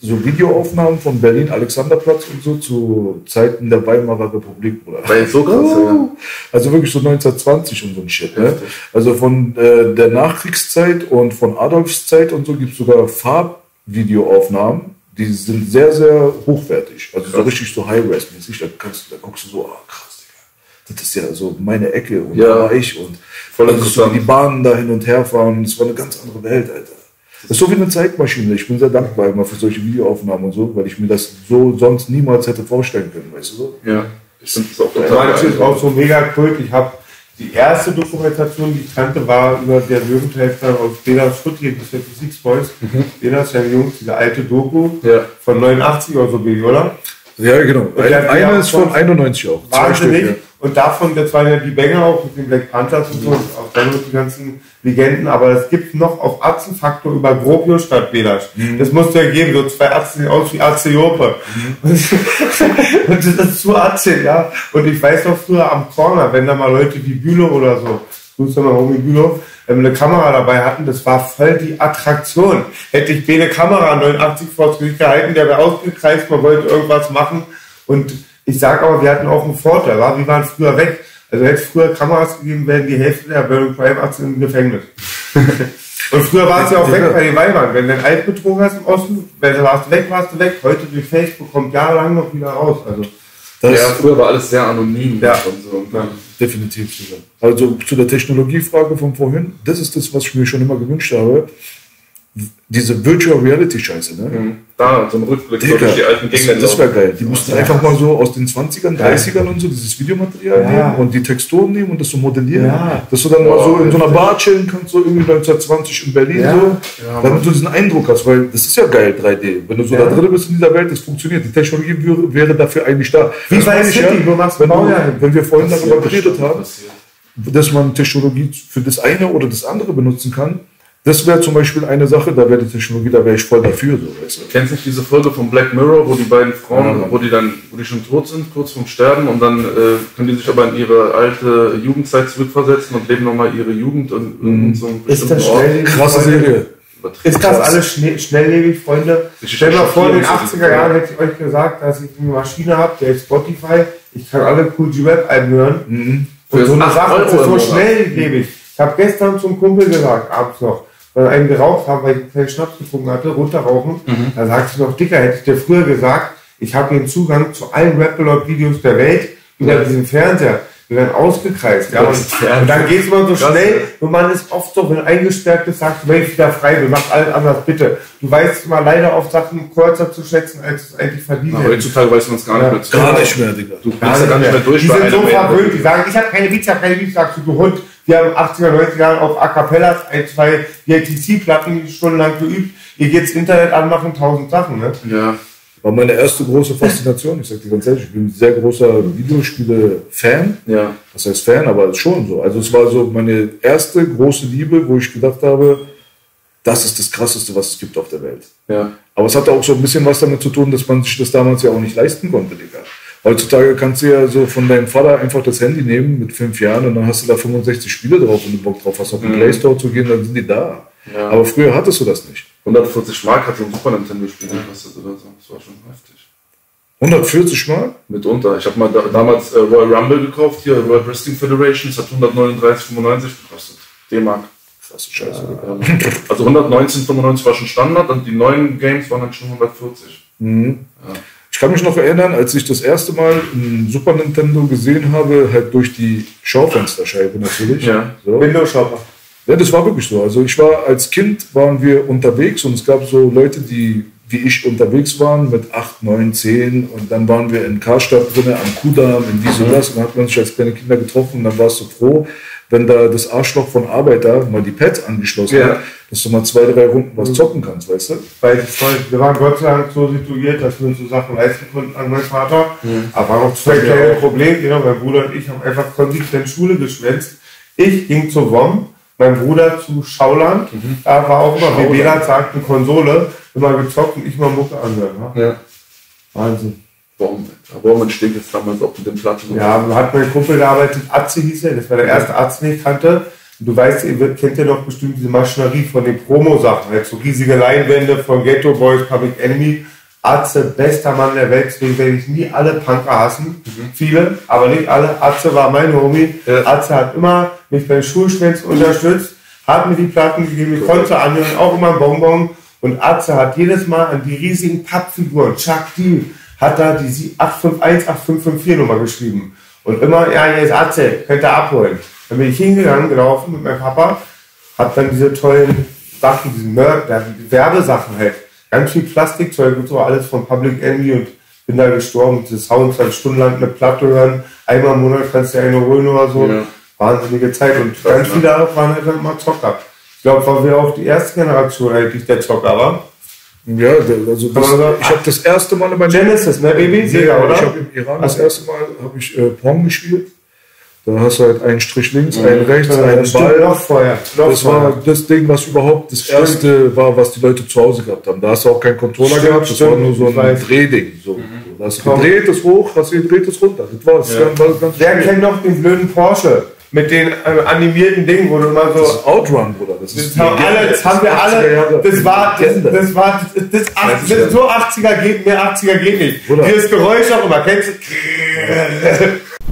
so Videoaufnahmen von Berlin, Alexanderplatz und so, zu Zeiten der Weimarer Republik, Bruder. Weil so krass, ja. Also wirklich so 1920 und so ein Shit, ne? Also von der Nachkriegszeit und von Adolfs Zeit und so gibt es sogar Farbvideoaufnahmen. Die sind sehr, sehr hochwertig. Also so richtig so High-Res-mäßig, da guckst du so, krass. Das ist ja so meine Ecke und Reich und voll so die Bahnen da hin und her fahren. Das war eine ganz andere Welt, Alter. Das ist so wie eine Zeitmaschine. Ich bin sehr dankbar immer für solche Videoaufnahmen und so, weil ich mir das so sonst niemals hätte vorstellen können, weißt du so? Ja, ich finde das auch total. Das ist auch so mega cool. Ich habe die erste Dokumentation, die ich kannte, war über der Löwenthälfter aus Denas Futti, das ist die Six Boys. Denas, ja, die Jungs, diese alte Doku von 89 oder so, oder? Ja, genau. Eine ist von 91 auch. Wahnsinnig. Stück, und davon, das waren ja die Banger auch mit den Black Panthers und so, und auch dann mit den ganzen Legenden, aber es gibt noch auf Atzenfaktor über Grobio statt Belasch. Das musst du ja geben, so zwei Atzen sehen aus wie Atzeope. Und das ist zu Atze, ja. Und ich weiß noch früher am Corner, wenn da mal Leute wie Bülow oder so, du sag mal Homie Bülow, eine Kamera dabei hatten, das war voll die Attraktion. Hätte ich eine Kamera 89 vor das Gesicht gehalten, der wäre ausgekreist, man wollte irgendwas machen. Und ich sag aber, wir hatten auch einen Vorteil, wir waren früher weg. Also hätte es früher Kameras gegeben, wären die Hälfte der Berlin Crime Aktien im Gefängnis. Und früher war es ja auch weg bei den Weibern. Wenn du einen Altbetrug hast im Osten, warst du weg. Heute durch Facebook kommt jahrelang noch wieder raus. Also früher war alles sehr anonym. Ja. Und so. Ja. Definitiv sogar. Also zu der Technologiefrage von vorhin, das ist das, was ich mir schon immer gewünscht habe. Diese Virtual Reality Scheiße, ne? Da, so ein Rückblick durch die alten Gegner. Das wäre geil. Die mussten einfach mal so aus den 20ern, 30ern und so dieses Videomaterial nehmen und die Texturen nehmen und das so modellieren. Ja. Dass du dann mal so in so einer Bar chillen kannst, so irgendwie 1920 in Berlin so. Ja, damit du diesen Eindruck hast, weil das ist ja geil, 3D. Wenn du so da drin bist in dieser Welt, das funktioniert. Die Technologie wäre dafür eigentlich da. Wie bei City, wenn wir vorhin darüber geredet haben, dass man Technologie für das eine oder das andere benutzen kann. Das wäre zum Beispiel eine Sache, da wäre die Technologie, da wäre ich voll dafür. So, weißt du? Kennst du nicht diese Folge von Black Mirror, wo die beiden Frauen, wo die schon tot sind, kurz vorm Sterben, und dann können die sich aber in ihre alte Jugendzeit zurückversetzen und leben nochmal ihre Jugend und so einen bestimmten Ort? Krasse Serie. Ist das alles schnelllebig, Freunde? Stell mal vor, in den 80er Jahren hätte ich euch gesagt, dass ich eine Maschine habe, der ist Spotify, ich kann alle Cool G-Rap-Alben hören. Und so eine Sache ist so schnelllebig. Ich habe gestern zum Kumpel gesagt, abends noch, und einen geraucht haben, weil ich keinen Schnaps getrunken hatte, runterrauchen, da sagst du noch, Dicker, hätte ich dir früher gesagt, ich habe den Zugang zu allen Rap-Lord-Videos der Welt über diesen Fernseher. Wir werden ausgekreist. Ja, und dann geht es mal so schnell und man ist oft so, wenn eingesperrt ist, sagt, Mensch, wieder frei, wir machen alles anders, bitte. Du weißt mal leider auf Sachen kürzer zu schätzen, als es eigentlich verdient. Heutzutage weiß man es gar nicht mehr. Gar nicht mehr, Digga. Du kannst ja gar nicht mehr durch. Die sind so verwöhnt, die sagen, ich habe keine Beats, sagst du, du Hund. Wir haben 80er, 90er Jahren auf A Cappellas ein, zwei VLTC-Platten stundenlang geübt. Ihr geht ins Internet anmachen, 1000 Sachen, ne? Ja. War meine erste große Faszination. Ich sag dir ganz ehrlich, ich bin ein sehr großer Videospiele-Fan. Ja. Das heißt Fan, aber schon so. Also es war so meine erste große Liebe, wo ich gedacht habe, das ist das Krasseste, was es gibt auf der Welt. Ja. Aber es hatte auch so ein bisschen was damit zu tun, dass man sich das damals ja auch nicht leisten konnte, Digga. Heutzutage kannst du ja so von deinem Vater einfach das Handy nehmen mit 5 Jahren und dann hast du da 65 Spiele drauf, wenn du Bock drauf hast, auf den Play Store zu gehen, dann sind die da. Ja. Aber früher hattest du das nicht. 140 Mark hat so ein Super Nintendo-Spiel gekostet oder so. Das war schon heftig. 140 Mark? Mitunter. Ich habe mal damals Royal Rumble gekauft, hier World Wrestling Federation. Das hat 139,95 gekostet. D-Mark. Krasse Scheiße. Ja. Also 119,95 war schon Standard und die neuen Games waren dann schon 140. Mhm. Ja. Ich kann mich noch erinnern, als ich das erste Mal ein Super Nintendo gesehen habe, halt durch die Schaufensterscheibe natürlich. Ja. So. Windows-Shopper. Ja, das war wirklich so. Also ich war als Kind, waren wir unterwegs und es gab so Leute, die wie ich unterwegs waren mit 8, 9, 10 und dann waren wir in Karstadt drin, am Kudamm, in dies und das und dann hat man sich als kleine Kinder getroffen und dann warst du froh, wenn da das Arschloch von Arbeiter mal die Pads angeschlossen hat, dass du mal 2, 3 Runden was zocken kannst, weißt du? Weil wir waren Gott sei Dank so situiert, dass wir uns so Sachen leisten konnten an meinen Vater, aber noch zwei kleine Probleme, genau, mein Bruder und ich haben einfach konsequent Schule geschwänzt. Ich ging zur WOM, mein Bruder zu Schauland, da war auch immer, wie WLAN sagten, Konsole, immer gezockt und ich mal Mucke anhören. Ja. Wahnsinn. Warum entsteht jetzt damals auch mit dem Platten? Ja, hat mein Kumpel gearbeitet, Atze hieß er, das war der erste Atze, den ich kannte. Und du weißt, ihr kennt ja noch bestimmt diese Maschinerie von den Promo-Sachen, halt so riesige Leinwände von Ghetto Boys, Public Enemy. Atze, bester Mann der Welt, deswegen werde ich nie alle Punker hassen. Viele, aber nicht alle. Atze war mein Homie. Ja. Atze hat immer mich beim Schulschwänzen unterstützt, hat mir die Platten gegeben, ich konnte anhören, auch immer ein Bonbon. Und Atze hat jedes Mal an die riesigen Pappfiguren, Chuck D, hat da die 851, 8554 Nummer geschrieben. Und immer, ja, hier ist Atze, könnt ihr abholen. Dann bin ich hingegangen, gelaufen mit meinem Papa, hab dann diese tollen Sachen, diese Werbesachen halt. Ganz viel Plastikzeug und so, alles von Public Enemy und bin da gestorben. Diese Sounds, 2 Stunden lang eine Platte hören, einmal im Monat kannst du dir eine holen oder so. Ja. Wahnsinnige Zeit und das ganz viele waren halt dann mal Zocker. Ich glaube, waren wir auch die erste Generation eigentlich der Zocker, war. Ja, also ich habe das erste Mal in meinem Genesis, ne Baby? Sega, oder? Ich habe im Iran das erste Mal Pong gespielt. Da hast du halt einen Strich links, einen rechts, einen Ball. Das war das Ding, was überhaupt das erste war, was die Leute zu Hause gehabt haben. Da hast du auch keinen Controller gehabt, das war nur so ein Drehding. So. Da hast du gedreht, das hoch, hast du gedreht, das runter. Das war's. Wer kennt noch den blöden Porsche mit den animierten Dingen, wo du immer so... Das Outrun, Bruder. Das haben wir alle. Das war so 80er geht, mehr 80er geht nicht. Dieses Geräusch auch immer, kennst du?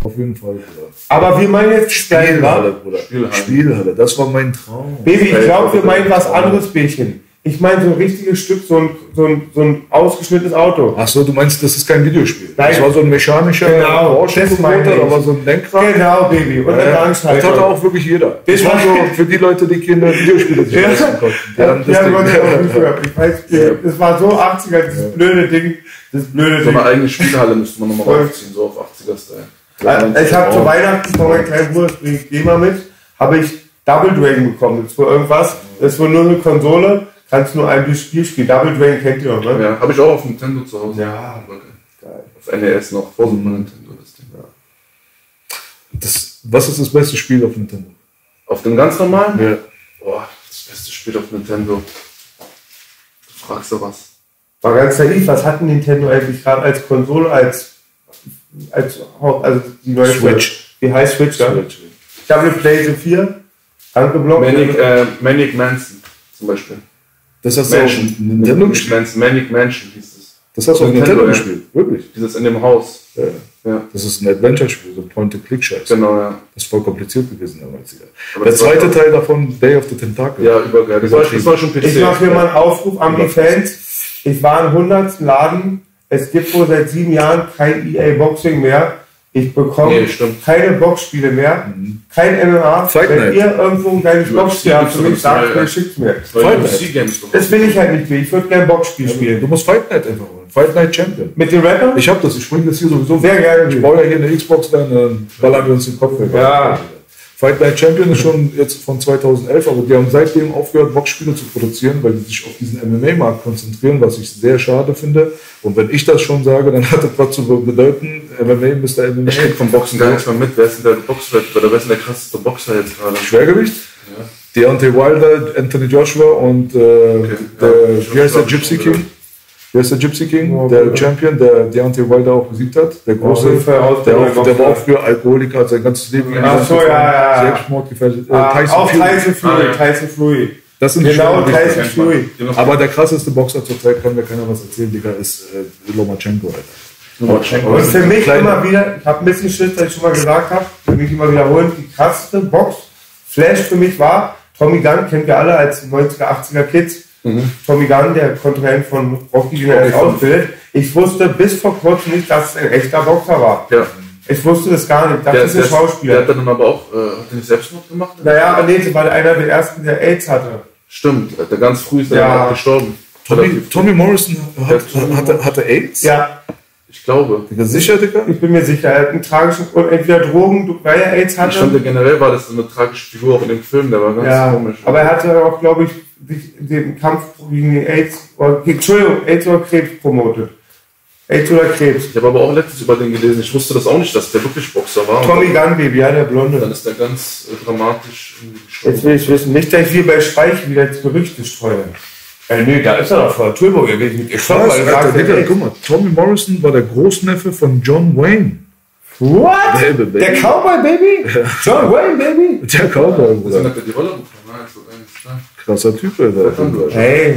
Auf jeden Fall, Bruder. Aber wir meinen jetzt Spielhalle, Bruder. Spielhalle, das war mein Traum. Baby, ich glaube, wir meinen was anderes, Bärchen. Ich meine so ein richtiges Stück, so ein ausgeschnittenes Auto. Ach so, du meinst, das ist kein Videospiel. Nein. Das war so ein mechanischer Porsche-Motor, aber so ein Lenkrad. Genau, Baby. Und eine Gangschaltung. Das hatte auch wirklich jeder. Das war so für die Leute, die Kinder Videospiele sich leisten konnten. Das war so 80er, dieses blöde Ding. So eine eigene Spielhalle müsste man nochmal aufziehen, so auf 80er-Style. Ich habe zu Weihnachten von meinem kleinen Bruder, das bringe ich dir mal mit, habe ich Double Dragon bekommen. Das war irgendwas, das war nur eine Konsole, kannst nur ein Spiel spielen. Double Dragon kennt ihr noch, ne? Ja, habe ich auch auf Nintendo zu Hause. Ja, geil. Auf NES noch, vor Super Nintendo, das Ding. Ja. Was ist das beste Spiel auf Nintendo? Auf dem ganz normalen? Ja. Boah, das beste Spiel auf Nintendo. Du fragst du was. War ganz naiv, was hat Nintendo eigentlich gerade als Konsole, also die neue Switch. Wie heißt Switch dann? Switch. Ich habe eine PlayStation 4. Angeblockt. Manic Mansion zum Beispiel. Das hast du auch schon in Nintendo gespielt. Manic Mansion hieß es. Das hast du auch in Nintendo gespielt. Wirklich. Dieses in dem Haus. Ja. Ja. Das ist ein Adventure-Spiel, so ein Point-and-Click-Scheiß. Genau, ja. Das ist voll kompliziert gewesen damals. Ja. Der zweite Teil davon, Day of the Tentacle. Ja, übergeil. Das war schon PC. Ich mache mir mal einen Aufruf an die Fans. Ich war im 100. Laden. Es gibt wohl seit 7 Jahren kein EA Boxing mehr. Ich bekomme keine Boxspiele mehr, kein MMA. Fight Wenn Night. Ihr irgendwo ein kleines Boxspiel habt für mich, sagt mir, schickt mir. Das will ich halt nicht mehr. Ich würde gerne Boxspiel spielen. Du musst Fight Night einfach holen. Fight Night Champion. Mit dem Rapper? Ich hab das. Ich bringe das hier sowieso. Sehr gerne. Ich baue ja hier eine Xbox, dann ballern wir uns den Kopf weg. Ja. Fight Night Champion ist schon jetzt von 2011, aber die haben seitdem aufgehört, Boxspiele zu produzieren, weil die sich auf diesen MMA-Markt konzentrieren, was ich sehr schade finde. Und wenn ich das schon sage, dann hat das was zu bedeuten, MMA müsste MMA. Ich krieg vom Boxen gar nichts mehr mit. Wer ist denn der Boxwett oder wer ist denn der krasseste Boxer jetzt gerade? Schwergewicht? Ja. Deontay Wilder, Anthony Joshua und Gypsy King. Der ist der Gypsy King, oh, der okay. Champion, der Deontay Wilder auch besiegt hat. Der große, der war auch früher Alkoholiker, hat sein ganzes Leben Selbstmord gefährdet. Auch Tyson Fury. Das sind genau Tyson Fury. Aber der krasseste Boxer zurzeit kann mir keiner was erzählen, Digga, ist Lomachenko. Und für mich immer wieder, ich habe ein bisschen Schiss, dass ich schon mal gesagt habe, für mich immer wiederholen, die krasseste Box-Flash für mich war, Tommy Gunn, kennt ihr alle als 90er, 80er Kids. Tommy Gunn, der Kontrahent von Rocky, den er ausbildet. Ich wusste bis vor kurzem nicht, dass es ein echter Boxer war. Ja. Ich wusste das gar nicht. Das ist ein Schauspieler. Der hat dann aber auch Selbstmord gemacht? Naja, aber nee, das war einer der ersten, der AIDS hatte. Stimmt, der ganz früh ist dann gestorben. Tommy Morrison hatte AIDS? Ja. Ich glaube. Sicher, Digga? Ich bin mir sicher. Er hat einen tragischen, entweder Drogen, weil er AIDS hatte. Stimmt, generell war das eine tragische Figur auch in dem Film, der war ganz komisch. Aber er hatte auch, glaube ich, den Kampf gegen den AIDS oder Krebs promotet. AIDS oder Krebs. Ich habe aber auch letztens über den gelesen. Ich wusste das auch nicht, dass der wirklich Boxer war. Tommy Gunn, Baby, ja, der Blonde. Dann ist der ganz dramatisch. Jetzt will ich wissen, nicht, dass ich hier bei Speichen wieder das Gerüchte streue. Nee, da ist er doch vor Turbo gewesen. Ich glaube, guck mal, Tommy Morrison war der Großneffe von John Wayne. What? Der Cowboy, Baby? John Wayne, Baby? Der Cowboy, Bruder. Das ist die Rolle bekommen. Krasser Typ, Alter. Hey,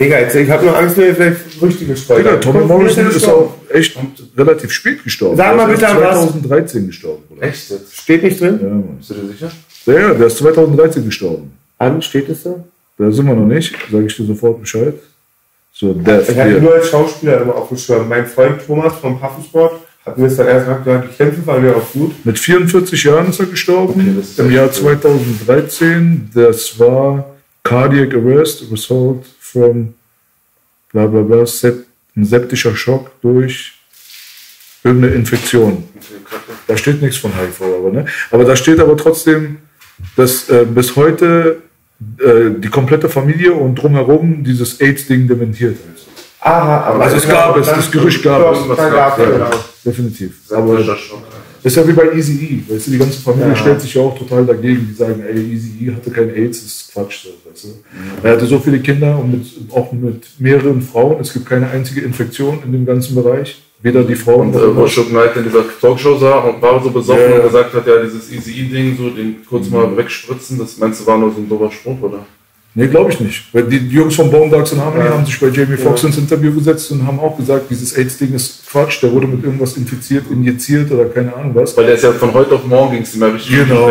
Digga, ich hab nur Angst, dass vielleicht richtige Streuer. Digga, Tommy Morrison ist auch echt relativ spät gestorben. Sag mal bitte, er ist 2013 gestorben, oder? Echt? Steht nicht drin? Ja, Mann. Bist du dir sicher? Ja, der ist 2013 gestorben. An, steht es da? Da sind wir noch nicht, sage ich dir sofort Bescheid. So, ich hatte nur als Schauspieler immer aufgeschrieben. Mein Freund Thomas vom Hafensport hat mir das dann erst gesagt, die Kämpfe waren ja auch gut. Mit 44 Jahren ist er gestorben, okay, im Jahr 2013. Das war Cardiac Arrest, Result from bla bla bla, ein septischer Schock durch irgendeine Infektion. Da steht nichts von HIV, aber, ne? Aber da steht aber trotzdem, dass bis heute die komplette Familie und drumherum dieses AIDS-Ding dementiert ist. Aha, aber also das Gerücht gab es. Definitiv. Aber das ist ja wie bei Eazy-E. Weißt du, die ganze Familie stellt sich ja auch total dagegen. Die sagen, ey, Eazy-E hatte kein AIDS, das ist Quatsch. Weißt du? Er hatte so viele Kinder und auch mit mehreren Frauen. Es gibt keine einzige Infektion in dem ganzen Bereich. Weder die Frauen noch. Wo Chuck Knight in dieser Talkshow sah und war so besoffen und gesagt hat, ja, dieses Eazy-E-Ding, so den kurz mal wegspritzen, das meinst du, war nur so ein dober Sprung, oder? Nee, glaube ich nicht. Weil die Jungs von Bone Thugs and Harmony haben sich bei Jamie Foxx ins Interview gesetzt und haben auch gesagt, dieses AIDS-Ding ist Quatsch, der wurde mit irgendwas infiziert, injiziert oder keine Ahnung was. Weil der ist ja von heute auf morgen ging es immer richtig. Genau.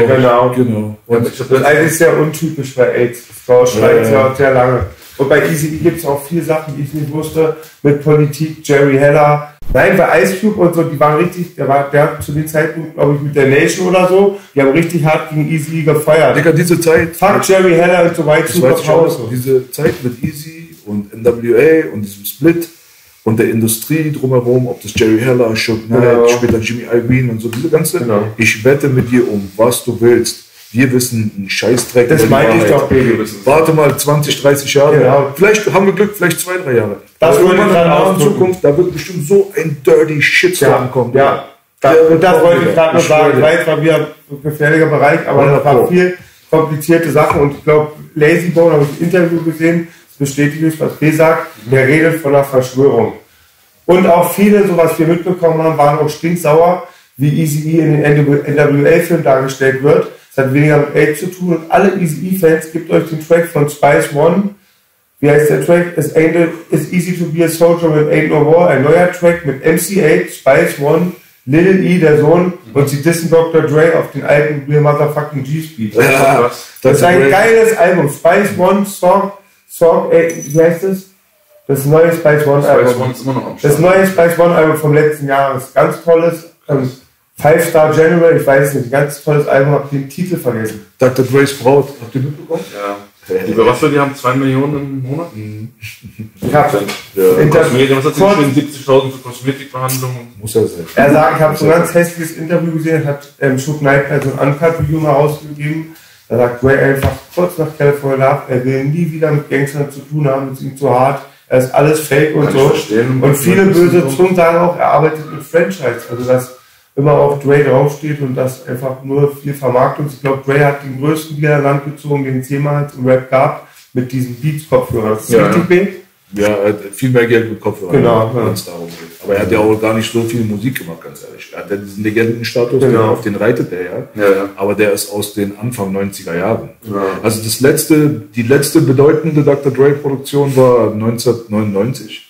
Und das ist ja untypisch bei AIDS. Das schreibt ja sehr lange. Und bei Eazy-E gibt es auch viele Sachen, die ich nicht wusste, mit Politik, Jerry Heller. Nein, bei Ice Cube und so, die waren richtig, der hat zu dem Zeitpunkt, glaube ich, mit der Nation oder so, die haben richtig hart gegen Eazy gefeiert. Digga, diese Zeit. Fuck Jerry Heller und so weit zu Hause. Diese Zeit mit Eazy und NWA und diesem Split und der Industrie drumherum, ob das Jerry Heller, Chuck Knight, später Jimmy Iovine und so, diese ganze. Ich wette mit dir um, was du willst. Wir wissen einen Scheißdreck. Das meine ich doch, Baby. Warte mal 20, 30 Jahre. Genau. Vielleicht haben wir Glück, vielleicht 2, 3 Jahre. Das wollen wir dann in Zukunft. Da wird bestimmt so ein dirty Shitstorm kommen. Ja. Und das wollte ich gerade noch sagen. Ich weiß, war wieder ein gefährlicher Bereich, aber da waren viel komplizierte Sachen. Und ich glaube, Lazybone habe ich ein Interview gesehen, das bestätigt mich, was B sagt. Der redet von einer Verschwörung. Und auch viele, so was wir mitbekommen haben, waren auch stinksauer, wie Eazy-E in den NWA-Film dargestellt wird. Das hat weniger mit AIDS zu tun und alle Eazy-E-Fans, gebt euch den Track von Spice One. Wie heißt der Track? It's easy to be a soldier with ain't no war. Ein neuer Track mit MC8, Spice One, Lil E, der Sohn, und sie dissen Dr. Dre auf den alten Real Motherfucking G-Speed. Ja, das ist ein geiles Album. Spice One Song, wie heißt das? Das neue Spice One Album. Spice One ist immer noch am Start. Das neue Spice One Album vom letzten Jahr ist ganz tolles. Five Star General, ich weiß nicht, ganz tolles Album, hab den Titel vergessen. Dr. Dre's Braut, habt ihr mitbekommen? Ja. Über was für die haben 2 Millionen im Monat? Ich hab's. Was hat sie mit 70.000 für Kosmetikbehandlungen? Muss ja sein. Er sagt, ich habe so ein ganz hässliches Interview gesehen, hat Shook Knight so ein Uncut-Review mal rausgegeben. Da sagt Dre einfach kurz nach California Love, er will nie wieder mit Gangstern zu tun haben, ist ihm zu hart, er ist alles fake und so. Und viele böse Zungen sagen auch, er arbeitet mit Franchise, also dass immer auf Dre draufsteht und das einfach nur viel Vermarktung. Ich glaube, Dre hat den größten Land gezogen, den es jemals im Rap gab, mit diesem Beats-Kopfhörer. Das ist richtig Big. Ja, er hat viel mehr Geld mit Kopfhörern. Genau. Ja. Darum geht. Aber er hat ja auch gar nicht so viel Musik gemacht, ganz ehrlich. Er hat ja diesen Legendenstatus, genau, auf den reitet er ja. Aber der ist aus den Anfang 90er Jahren. Ja. Also die letzte bedeutende Dr. Dre-Produktion war 1999,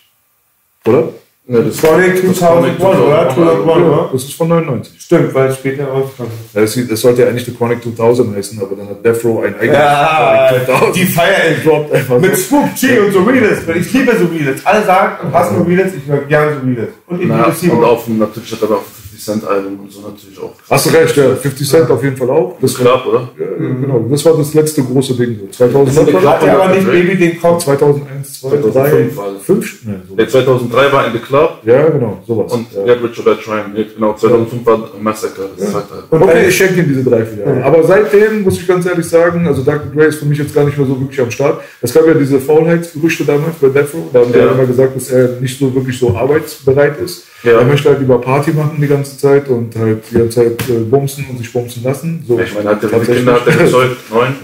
oder? Ja, das Sonic 2001, oder? 2001, oder? Das ist von 99. Stimmt, weil es später rauskam. Ja, das sollte ja eigentlich The Chronic 2000 heißen, aber dann hat Death Row ein eigenes. Ja, Chronic 2000. Die Fire entdroppt einfach. Mit Swoop G und so Realist, weil ich liebe so Realist. Alle sagen, und hassen so Realist, ich höre gerne so Realist. Und ich liebe Simon. Und natürlich hat er auch 50 Cent Album und so natürlich auch. Hast du recht, ja. 50 Cent auf jeden Fall auch. Das ist knapp, oder? Ja, genau. Das war das letzte große Ding. 2000 hat er aber nicht Baby den Kopf. 2001, 2003, 2005? Nein, so. Der 2003 war in The Club. Ja, genau, sowas. Und Get Rich or Die Trying. Genau, 2005 war Massacre. Das ja. Und okay, ich schenke ihm diese 3, 4 Jahre. Ja. Aber seitdem, muss ich ganz ehrlich sagen, also Dr. Dre ist für mich jetzt gar nicht mehr so wirklich am Start. Es gab ja diese Faulheitsgerüchte damals bei Death Row. Da haben die immer gesagt, dass er nicht so wirklich so arbeitsbereit ist. Ja. Er möchte halt lieber Party machen die ganze Zeit und halt die ganze Zeit bumsen und sich bumsen lassen. So, ich meine, die Kinder hat er gezeugt, 9.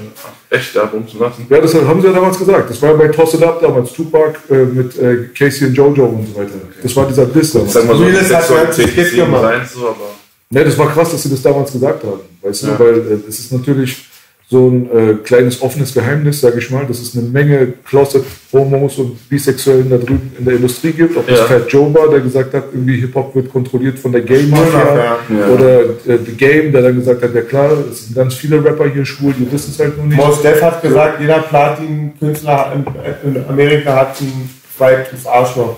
Echt, da bumsen lassen? Ja, das haben sie ja damals gesagt. Das war bei Toss It Up damals, Tupac mit Casey und Jojo und so weiter. Okay. Das war dieser Diss damals. Ich sag mal so, das hat halt Hit gemacht. Ja, das war krass, dass sie das damals gesagt haben. Weißt du, weil es ist natürlich so ein kleines offenes Geheimnis, sage ich mal, dass es eine Menge Closet-Homos und Bisexuellen da drüben in der Industrie gibt. Ob das Fat Joe war, der gesagt hat, irgendwie Hip-Hop wird kontrolliert von der Game-Mafia. Oder The Game, der dann gesagt hat, ja klar, es sind ganz viele Rapper hier schwul, die wissen es halt nur nicht. Mos Def hat gesagt, jeder Platin-Künstler in Amerika hat ein zweites Arschloch.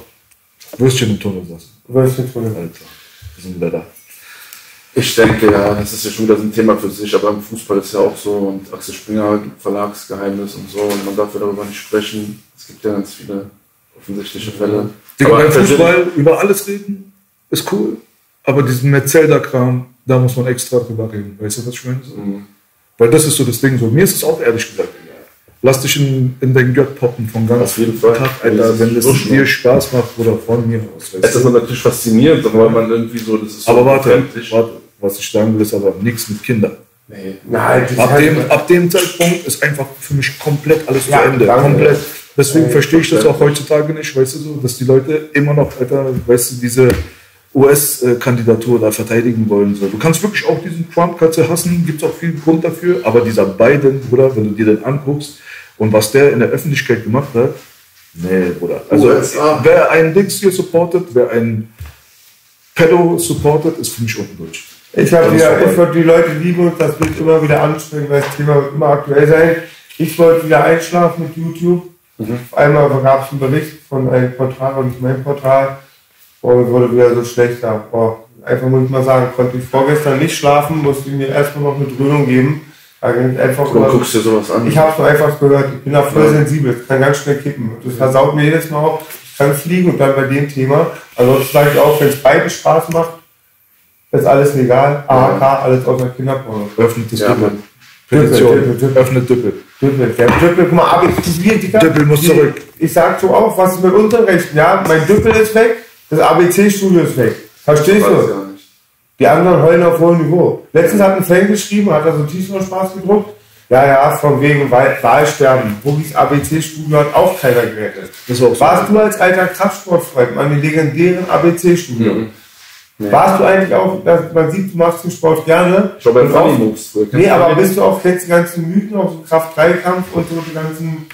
Würstchen im Tunnel, sagst du? Würstchen im Tunnel. Alter, wir sind wieder da. Ich denke, ja, das ist ja schon wieder ein Thema für sich, aber im Fußball ist ja auch so, und Axel Springer, Verlagsgeheimnis und so, und man darf ja darüber nicht sprechen. Es gibt ja ganz viele offensichtliche Fälle. Aber beim Fußball über alles reden ist cool, aber diesen Metzelder-Kram, da muss man extra drüber reden. Weißt du, was ich meine? Mhm. Weil das ist so das Ding so. Mir ist es auch ehrlich gesagt egal. Lass dich in den Gött poppen von ganz Tag, Alter, wenn es dir Spaß macht oder von mir aus. Es ist natürlich faszinierend, aber man irgendwie so, das ist so. Aber warte. Was ich sagen will, ist aber nichts mit Kindern. Nee. Nein, ab dem Zeitpunkt ist einfach für mich komplett alles zu Ende. Komplett. Deswegen verstehe ich das auch heutzutage nicht, weißt du so, dass die Leute immer noch, Alter, weißt du, diese US-Kandidatur da verteidigen wollen. So. Du kannst wirklich auch diesen Trump, kannst du hassen, gibt es auch viel Grund dafür, aber dieser Biden, Bruder, wenn du dir den anguckst und was der in der Öffentlichkeit gemacht hat, nee, Bruder. Also, wer einen Dings hier supportet, wer einen Pedo supportet, ist für mich undeutsch. Ich würde die Leute lieben und das Bild immer wieder anspringen, weil das Thema wird immer aktuell sein. Ich wollte wieder einschlafen mit YouTube. Mhm. Auf einmal gab es einen Bericht von einem Portal und meinem Portal. Boah, mir wurde wieder so schlechter. Boah, einfach muss ich mal sagen, konnte ich vorgestern nicht schlafen, musste mir erstmal noch eine Dröhnung geben. Einfach so, guckst dir sowas an. Ich habe es einfach gehört, ich bin da voll sensibel, ich kann ganz schnell kippen. Das versaut mir jedes Mal auch, ich kann fliegen und dann bei dem Thema. Ansonsten sage ich auch, wenn es beide Spaß macht, ist alles legal, AHK, alles außer Kinderporno. Öffnet das Düppel. Öffnet Düppel. Düppel, guck mal, aber ich studiere die ganze Zeit. Düppel muss zurück. Ich sag so auch, was ist mit unseren Rechten? Ja, mein Düppel ist weg, das ABC-Studio ist weg. Verstehst du? Ja nicht. Die anderen heulen auf hohem Niveau. Letztens hat ein Fan geschrieben, hat da so T-Shirt-Spaß gedruckt. Ja, von wegen Wahlsterben. Boogies ABC-Studio hat auch keiner gerettet. Warst du als alter Kraftsportfreund an den legendären ABC-Studio? Mhm. Nee. Warst du eigentlich auch, man sieht, du machst den Sport gerne. Ich glaube, nee, aber bist du auch jetzt die ganzen Mythen, auch so Kraft-3-Kampf und so die ganzen.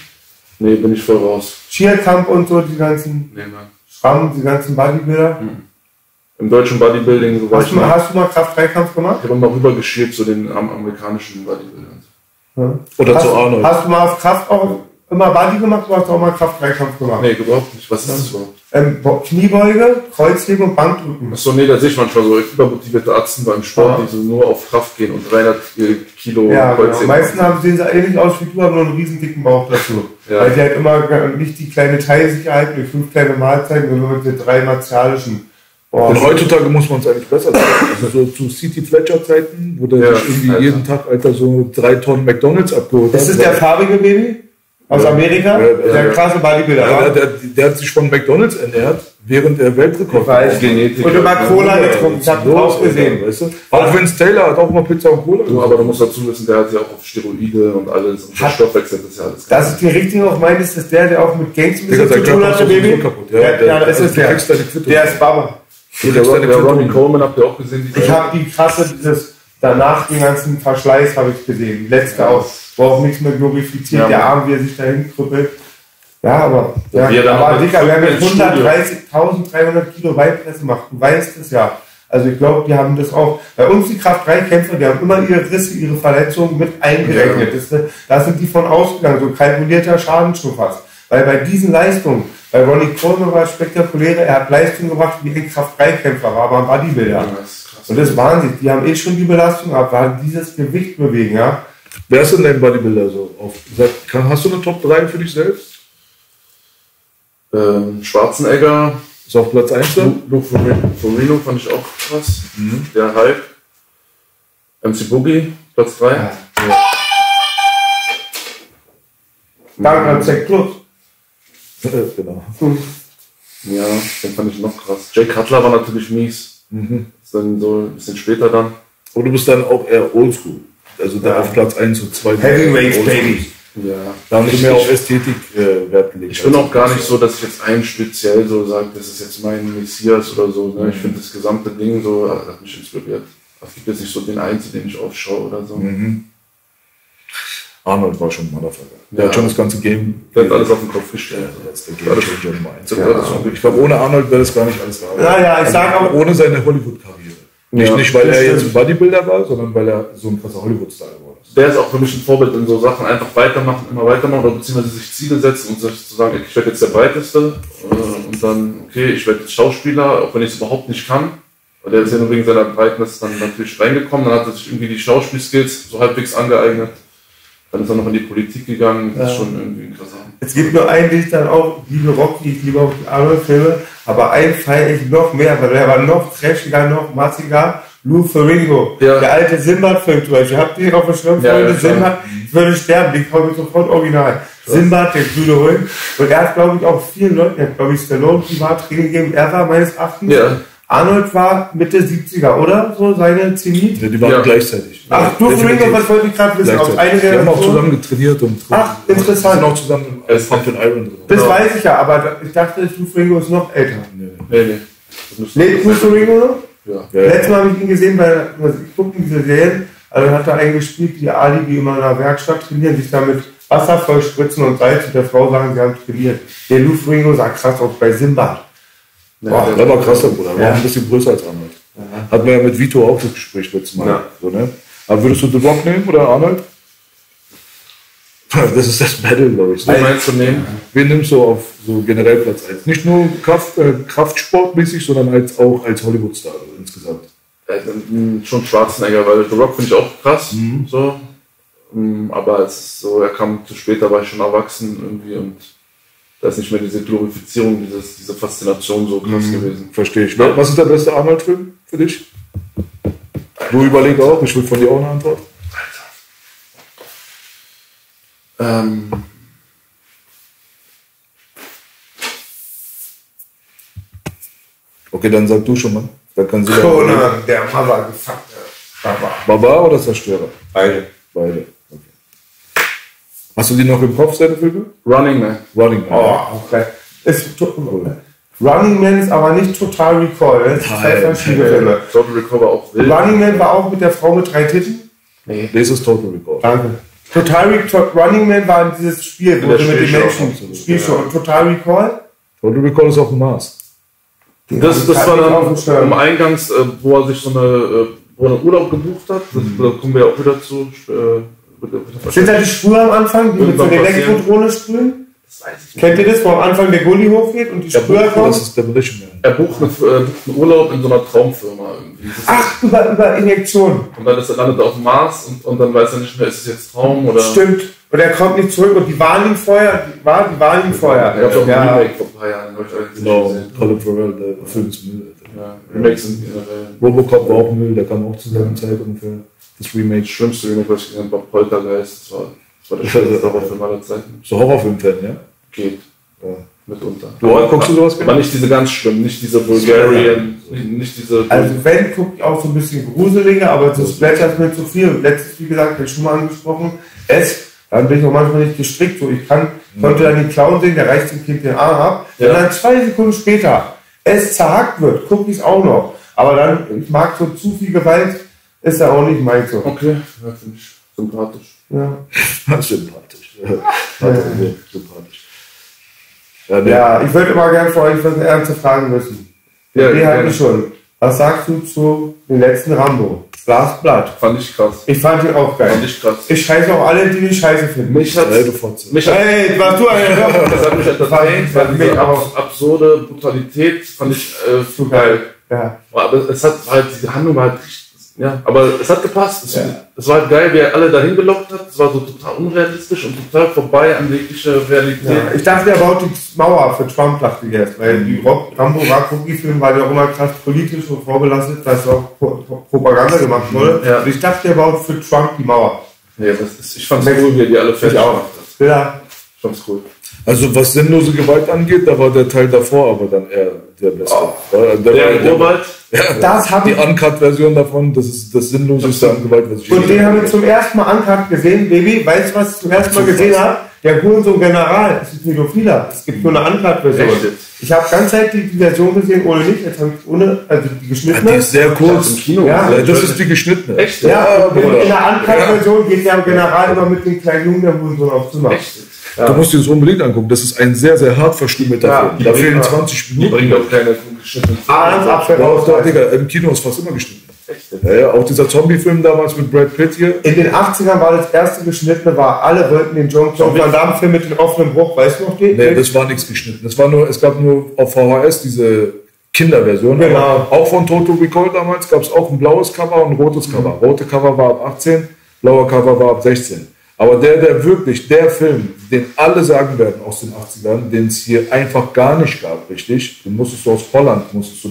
Nee, bin ich voll raus. Cheer-Kampf und so die ganzen. Nee, Schrammen, die ganzen Bodybuilder. Hm. im deutschen Bodybuilding so war ich mal. Hast du mal Kraft-Dreikampf gemacht? Ich habe mal rübergeschiebt zu den amerikanischen Bodybuildern. Ja. Oder zu Arnold. Hast du mal auf Kraft auch immer Body gemacht oder hast du auch mal Kraft-Dreikampf gemacht? Nee, überhaupt nicht. Was ist das überhaupt? Kniebeuge, Kreuzheben und Bankdrücken. Achso, nee, da sehe ich manchmal so übermotivierte Arzten beim Sport, die so nur auf Kraft gehen und 300 Kilo Kreuzheben. Genau. Meisten sehen sie ähnlich aus wie du, haben nur einen riesen dicken Bauch dazu. Ja. Weil die halt immer nicht die kleine Teilsicherheit mit 5 kleine Mahlzeiten, sondern mit den 3 martialischen. Denn heutzutage muss man es eigentlich besser sagen. Also so zu City Fletcher Zeiten, wo der sich irgendwie jeden Tag so 3 Tonnen McDonalds abgeholt hat. Das ist der farbige Baby aus Amerika, der krasse Bodybuilder. Ja, der hat sich von McDonalds ernährt, während er Weltrekord war. Und immer Cola getrunken, ich habe auch gesehen. Weißt du? Auch Vince Taylor hat auch immer Pizza und Cola getrunken. Aber du musst dazu wissen, der hat ja auch auf Steroide und alles. Und der Stoffwechsel ist ja alles. Das ist die Richtung, auch meine, ist der auch mit Gangs ein bisschen zu tun hat, der Baby. Ja, das ist der. Der ist Baba. Der Ronnie Coleman habt ihr auch gesehen? Ich habe die krasse, danach den ganzen Verschleiß habe ich gesehen. Letzte auch. Braucht nichts mehr glorifiziert. Ja, der Arm, wie er sich dahin krüppelt. Ja, aber der war dicker. Wer mit 130.300 Kilo Beinpresse macht, du weißt es ja. Also ich glaube, die haben das auch. Bei uns die Kraft-3-Kämpfer, die haben immer ihre Risse, ihre Verletzungen mit eingerechnet. Ja. Da sind die von ausgegangen. So kalkulierter Schaden schon fast. Weil bei diesen Leistungen, bei Ronnie Coleman war es spektakulärer, er hat Leistung gebracht, wie ein Kraft-3-Kämpfer war, aber ein Bodybuilder. Ja, und das ist Wahnsinn, die haben eh schon die Belastung ab, weil dieses Gewicht bewegen, ja. Wer ist denn dein Bodybuilder so? Hast du eine Top 3 für dich selbst? Schwarzenegger. Ist auf Platz 1 dann? Luke Forino fand ich auch krass. Mhm. Der Hulk. MC Boogie, Platz 3. Ja. Ja. Danke an Zack Plus. Genau. Ja, den fand ich noch krass. Jake Cutler war natürlich mies. Ist dann so ein bisschen später dann. Und du bist dann auch eher oldschool. Also da auf Platz 1 und 2. Heavyweight Baby. Ja. Da haben sie mehr auf Ästhetik Wert gelegt. Ich bin auch gar nicht so, dass ich jetzt einen speziell so sage, das ist jetzt mein Messias oder so. Ne? Ich finde das gesamte Ding so, hat mich inspiriert. Es gibt jetzt nicht so den einen, zu dem ich aufschaue oder so. Mhm. Arnold war schon ein Motherfucker. Der hat schon das ganze Game. Der hat alles auf den Kopf gestellt. Ich glaube, ohne Arnold wäre das gar nicht alles da. Ja, ich sage aber. Ohne seine Hollywood-Karriere. Nicht, weil er jetzt ein Bodybuilder war, sondern weil er so ein krasser Hollywood-Star geworden ist. Der ist auch für mich ein Vorbild in so Sachen. Einfach weitermachen, immer weitermachen, oder beziehungsweise sich Ziele setzen und sich zu sagen, ich werde jetzt der Breiteste. Und dann, okay, ich werde jetzt Schauspieler, auch wenn ich es überhaupt nicht kann. Weil der ist ja nur wegen seiner Breitness dann natürlich reingekommen. Dann hat er sich irgendwie die Schauspielskills so halbwegs angeeignet. Dann ist er noch in die Politik gegangen, das ist schon irgendwie interessant. Es gibt nur einen, den ich dann auch liebe, Rocky, ich liebe auch die anderen Filme, aber einen feiere ich noch mehr, weil der war noch trashiger, noch massiger, Lou Ferrigno, der alte Sinbad-Film zum Beispiel. Habt ihr auf dem Schirm, Freunde, Sinbad, ich würde sterben, den kaufe ich sofort original. Sinbad, den Blüde holen. Und er hat, glaube ich, auch vielen Leuten, er hat, glaube ich, Stallone privat Training gegeben, er war meines Erachtens. Ja. Arnold war Mitte 70er, oder? So seine Zenit? Ja, die waren gleichzeitig. Ach, du Fringo, was wollte ich gerade wissen? Auf eine der haben auch zusammen getrainiert und ach, interessant. Sind auch zusammen im Pump and Iron. Das weiß ich ja, aber ich dachte, du Fringo ist noch älter. Nee. Lebt du Fringo noch? Ja. Letztes Mal habe ich ihn gesehen, weil ich gucke diese Serien, also hat er einen gespielt, die Ali, die immer in einer Werkstatt trainieren, sich damit Wasser voll spritzen und Salz und der Frau sagen, sie haben trainiert. Der Lou Ferrigno sah krass aus bei Sinbad. Boah, der war krasser, Bruder. War ein bisschen größer als Arnold. Aha. Hatten wir ja mit Vito auch das Gespräch letztes Mal. Ja. So, ne? Aber würdest du The Rock nehmen oder Arnold? Das ist das Battle, glaube ich. Wen nimmst du auf so generell Platz 1? Nicht nur kraftsportmäßig, sondern auch als Hollywood-Star insgesamt. Schon Schwarzenegger, weil The Rock finde ich auch krass. Mhm. So. Aber er kam zu spät, da war ich schon erwachsen irgendwie und da ist nicht mehr diese Glorifizierung, diese Faszination so krass gewesen. Verstehe ich. Was ist der beste Arnold-Film für dich? Alter, du überleg auch, ich will von dir auch eine Antwort. Alter. Okay, dann sag du schon mal. Dann kann sie Conan, der Baba gefuckte. Baba oder Zerstörer? Beide. Hast du die noch im Kopf, seine Filme? Running Man. Oh, okay. Running Man ist aber nicht Total Recall. Das sind zwei verschiedene Filme. Total Recall war auch wild. Running Man war auch mit der Frau mit 3 Titten? Nee. Das ist Total Recall. Danke. Total Recall, Running Man war dieses Spiel, wo du mit den Menschen. Spielshow. Und Total Recall? Total Recall ist auf dem Mars. Das war dann am Eingangs, wo er sich wo er Urlaub gebucht hat. Da kommen wir auch wieder zu. Sind da die Spur am Anfang, die mit so einer Elektrodrohne sprühen? Kennt ihr das, wo am Anfang der Gully hochgeht und die Spur kommt? Das ist der Bericht. Er bucht einen Urlaub in so einer Traumfirma irgendwie. Ach, über Injektionen. Und dann landet er auf dem Mars und dann weiß er nicht mehr, ist es jetzt Traum oder... Stimmt. Und er kommt nicht zurück und die waren ihm vorher. Die waren ihm vorher. Ich habe auch ein Remake vor ein paar Jahren. Genau, Colin Farrell, der Film ist Müll. Remakes sind generell. Robocop war auch Müll, der kam auch zu seinem Zeitpunkt für das Remake. Schlimmste Remake, was ich gesehen habe, war Poltergeist. Das war der schönste Horrorfilm aller Zeiten. So Horrorfilm-Fan, ja? Geht. Ja. Mitunter. Du guckst du sowas? Aber nicht diese ganz schlimm, nicht diese Bulgarian, nicht diese... Also wenn, guckt ich auch so ein bisschen gruseliger, aber so Splatter ist mir zu viel. Letztes, wie gesagt, habe ich schon mal angesprochen, dann bin ich auch manchmal nicht gestrickt. So, ich konnte dann den Clown sehen, der reißt dem Kind den Arm ab. Ja. Und dann 2 Sekunden später, es zerhackt wird, gucke ich es auch noch. Aber dann, ich mag so zu viel Gewalt, ist ja auch nicht meins. So. Okay, ja, finde ich sympathisch. Ja. Sympathisch. Sympathisch. Ja, ich würde immer gerne von euch was Ernstes fragen müssen. Ja, die hatten schon. Was sagst du zu dem letzten Rambo? Last Blood. Fand ich krass. Ich fand ihn auch geil. Fand ich krass. Ich scheiße auch alle, die scheiße finden. Mich hat hey, was du eigentlich? Das hat mich entertained, weil diese absurde Brutalität fand ich zu geil. Ja. Aber es hat halt, diese Handlung war halt richtig, ja, aber es hat gepasst. Es war halt geil, wie er alle dahin gelockt hat. Es war so total unrealistisch und total vorbei an jegliche Realität. Ja. Ich dachte, er baut die Mauer für Trump, dachte ich erst, weil die Rambo-Cookie-Film war ja auch immer krass politisch und vorbelastet, dass auch Propaganda gemacht wurde. Ja. Und ich dachte, er baut für Trump die Mauer. Nee, ich fand's cool, wie er die alle fertig gemacht hat. Ja. Ich fand's cool. Also was sinnlose Gewalt angeht, da war der Teil davor aber dann eher der beste. Oh, der Urwald? Ja, die Uncut-Version davon, das ist das sinnloseste an Gewalt, was ich gesehen habe. Und den haben wir zum ersten Mal Uncut gesehen, Baby. Weißt du, was ich zum ersten Mal gesehen habe? Der Hurensohn General, das ist ein Pädophiler. Es gibt nur eine Uncut-Version. Ich habe ganz Zeit die Version gesehen, ohne nicht. Jetzt habe ich also die geschnittene. Ja, die ist sehr kurz im Kino. Ja, das ist die geschnittene. Echt? Ja, in der Uncut-Version geht der General immer mit dem kleinen Jungen der Hurensohn aufs Zimmer. Echt? Ja. Du musst dir das unbedingt angucken. Das ist ein sehr, sehr hart verstümmelter Film. Da fehlen 20 Minuten. Bringt auch keine geschnittenen Filme. Im Kino ist fast immer geschnitten. Echt? Ja, auch dieser Zombie-Film damals mit Brad Pitt hier. In den 80ern war das erste geschnittene, alle wollten den Jean-Claude Van Damme-Film mit dem offenen Bruch. Weißt du noch den? Nee, das war nichts geschnitten. Es gab nur auf VHS diese Kinderversion. Genau. Auch von Total Recall damals gab es auch ein blaues Cover und ein rotes Cover. Rote Cover war ab 18, blauer Cover war ab 16. Aber der Film, den alle sagen werden aus den 80ern, den es hier einfach gar nicht gab, richtig, den musstest du aus Holland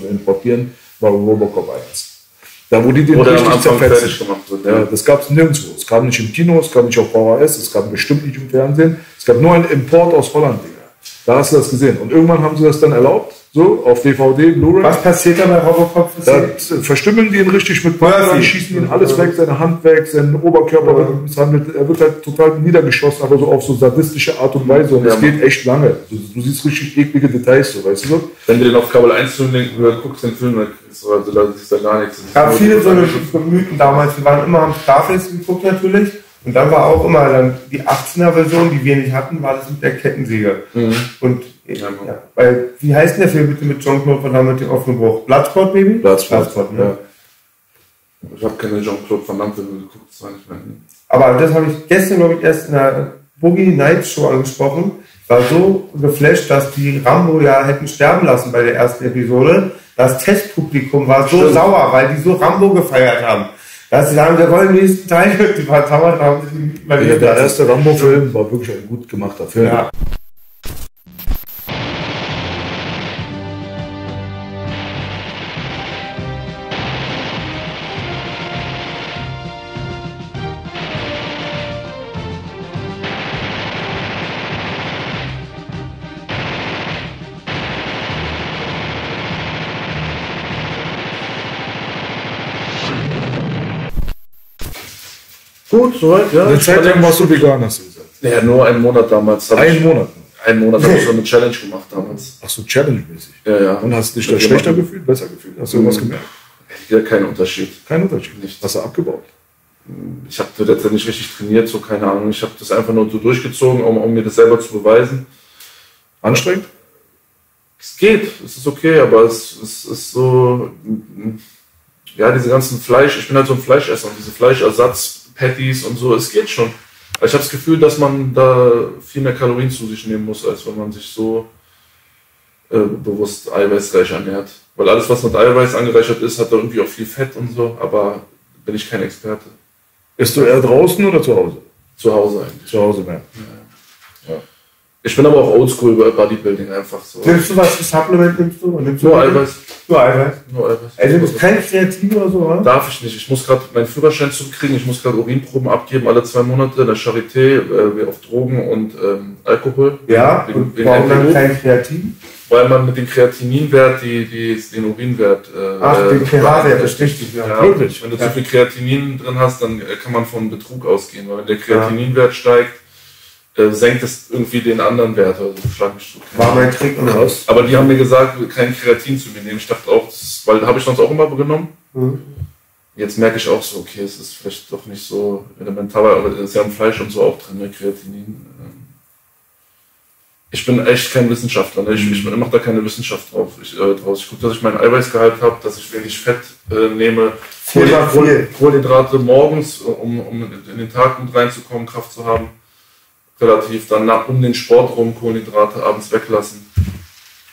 importieren, war Robocop 1. Da, wo die den richtig zerfetzt gemacht wird. Ja, das gab es nirgendwo. Es kam nicht im Kino, es kam nicht auf VHS, es kam bestimmt nicht im Fernsehen. Es gab nur einen Import aus Holland, Digga. Da hast du das gesehen. Und irgendwann haben sie das dann erlaubt, so, auf DVD, Blu-ray. Was passiert da bei Robocop? Da verstümmeln die ihn richtig mit Böller, die schießen ihn alles weg, seine Hand weg, seinen Oberkörper wird misshandelt. Er wird halt total niedergeschossen, aber so auf so sadistische Art und Weise. Und das geht echt lange. Du siehst richtig eklige Details, so, weißt du? Wenn du den auf Kabel 1 guckst, den Film, dann siehst du da gar nichts. Es gab viele so eine Mythen damals. Wir waren immer am Starface geguckt, natürlich. Und dann war auch immer dann die 18er-Version, die wir nicht hatten, war das mit der Kettensäge. Mhm. Und weil, wie heißt denn der Film bitte mit Jean-Claude Van Damme mit dem offenen Bruch? Bloodsport, Baby? Bloodsport, ne? Ja. Ich habe keine Jean-Claude Van Damme Filme geguckt, das war nicht mehr. Aber das habe ich gestern, glaube ich, erst in der Boogie Night Show angesprochen. Ich war so geflasht, dass die Rambo ja hätten sterben lassen bei der ersten Episode. Das Testpublikum war so sauer, weil die so Rambo gefeiert haben. Dass sie sagen, wir wollen den nächsten Teil mit die paar Tauern haben. Der erste Rambo-Film war wirklich ein gut gemachter Film. Ja. Gut, soweit, ja. Eine Zeit lang warst du Veganer, hast du gesagt. Ja, nur einen Monat damals. Einen Monat habe ich so eine Challenge gemacht damals. Ach so, Challenge-mäßig? Ja. Und hast du dich da schlechter gefühlt, besser gefühlt? Hast du irgendwas gemerkt? Ja, kein Unterschied. Kein Unterschied? Nicht. Hast du abgebaut? Ich habe letztendlich nicht richtig trainiert, so keine Ahnung. Ich habe das einfach nur so durchgezogen, um mir das selber zu beweisen. Anstrengend? Es geht, es ist okay, aber es ist so, ja, diese ganzen Fleisch, ich bin halt so ein Fleischesser und diese Fleischersatz-Patties und so, es geht schon. Aber ich habe das Gefühl, dass man da viel mehr Kalorien zu sich nehmen muss, als wenn man sich so bewusst eiweißreich ernährt. Weil alles, was mit Eiweiß angereichert ist, hat da irgendwie auch viel Fett und so, aber bin ich kein Experte. Bist du eher draußen oder zu Hause? Zu Hause eigentlich. Zu Hause mehr. Ja. Ja. Ich bin aber auch oldschool über Bodybuilding einfach so. Nimmst du was für Supplement? Nimmst du nur Eiweiß. Nur Eiweiß. Also du bist kein Kreatin oder so, oder? Darf ich nicht. Ich muss gerade meinen Führerschein zurückkriegen. Ich muss gerade Urinproben abgeben, alle 2 Monate. In der Charité, auf Drogen und Alkohol. Ja, und warum dann kein Kreatin? Weil man mit dem Kreatininwert den Urinwert... den pH-Wert, das ist richtig. Ja, wirklich. Wenn du zu viel Kreatinin drin hast, dann kann man von Betrug ausgehen. Weil wenn der Kreatininwert steigt, senkt es irgendwie den anderen Wert, also schlag mich so. War mein Trick oder was? Aber die haben mir gesagt, kein Kreatin zu mir nehmen. Ich dachte auch, weil habe ich sonst auch immer genommen. Mhm. Jetzt merke ich auch so, okay, es ist vielleicht doch nicht so elementar, aber es ist ja im Fleisch und so auch drin, ne, Kreatinin. Ich bin echt kein Wissenschaftler, ne? Ich mache da keine Wissenschaft drauf. Ich gucke, dass ich meinen Eiweißgehalt habe, dass ich wenig Fett nehme, Kohlenhydrate morgens, um in den Tag gut reinzukommen, Kraft zu haben. Relativ dann um den Sport rum Kohlenhydrate abends weglassen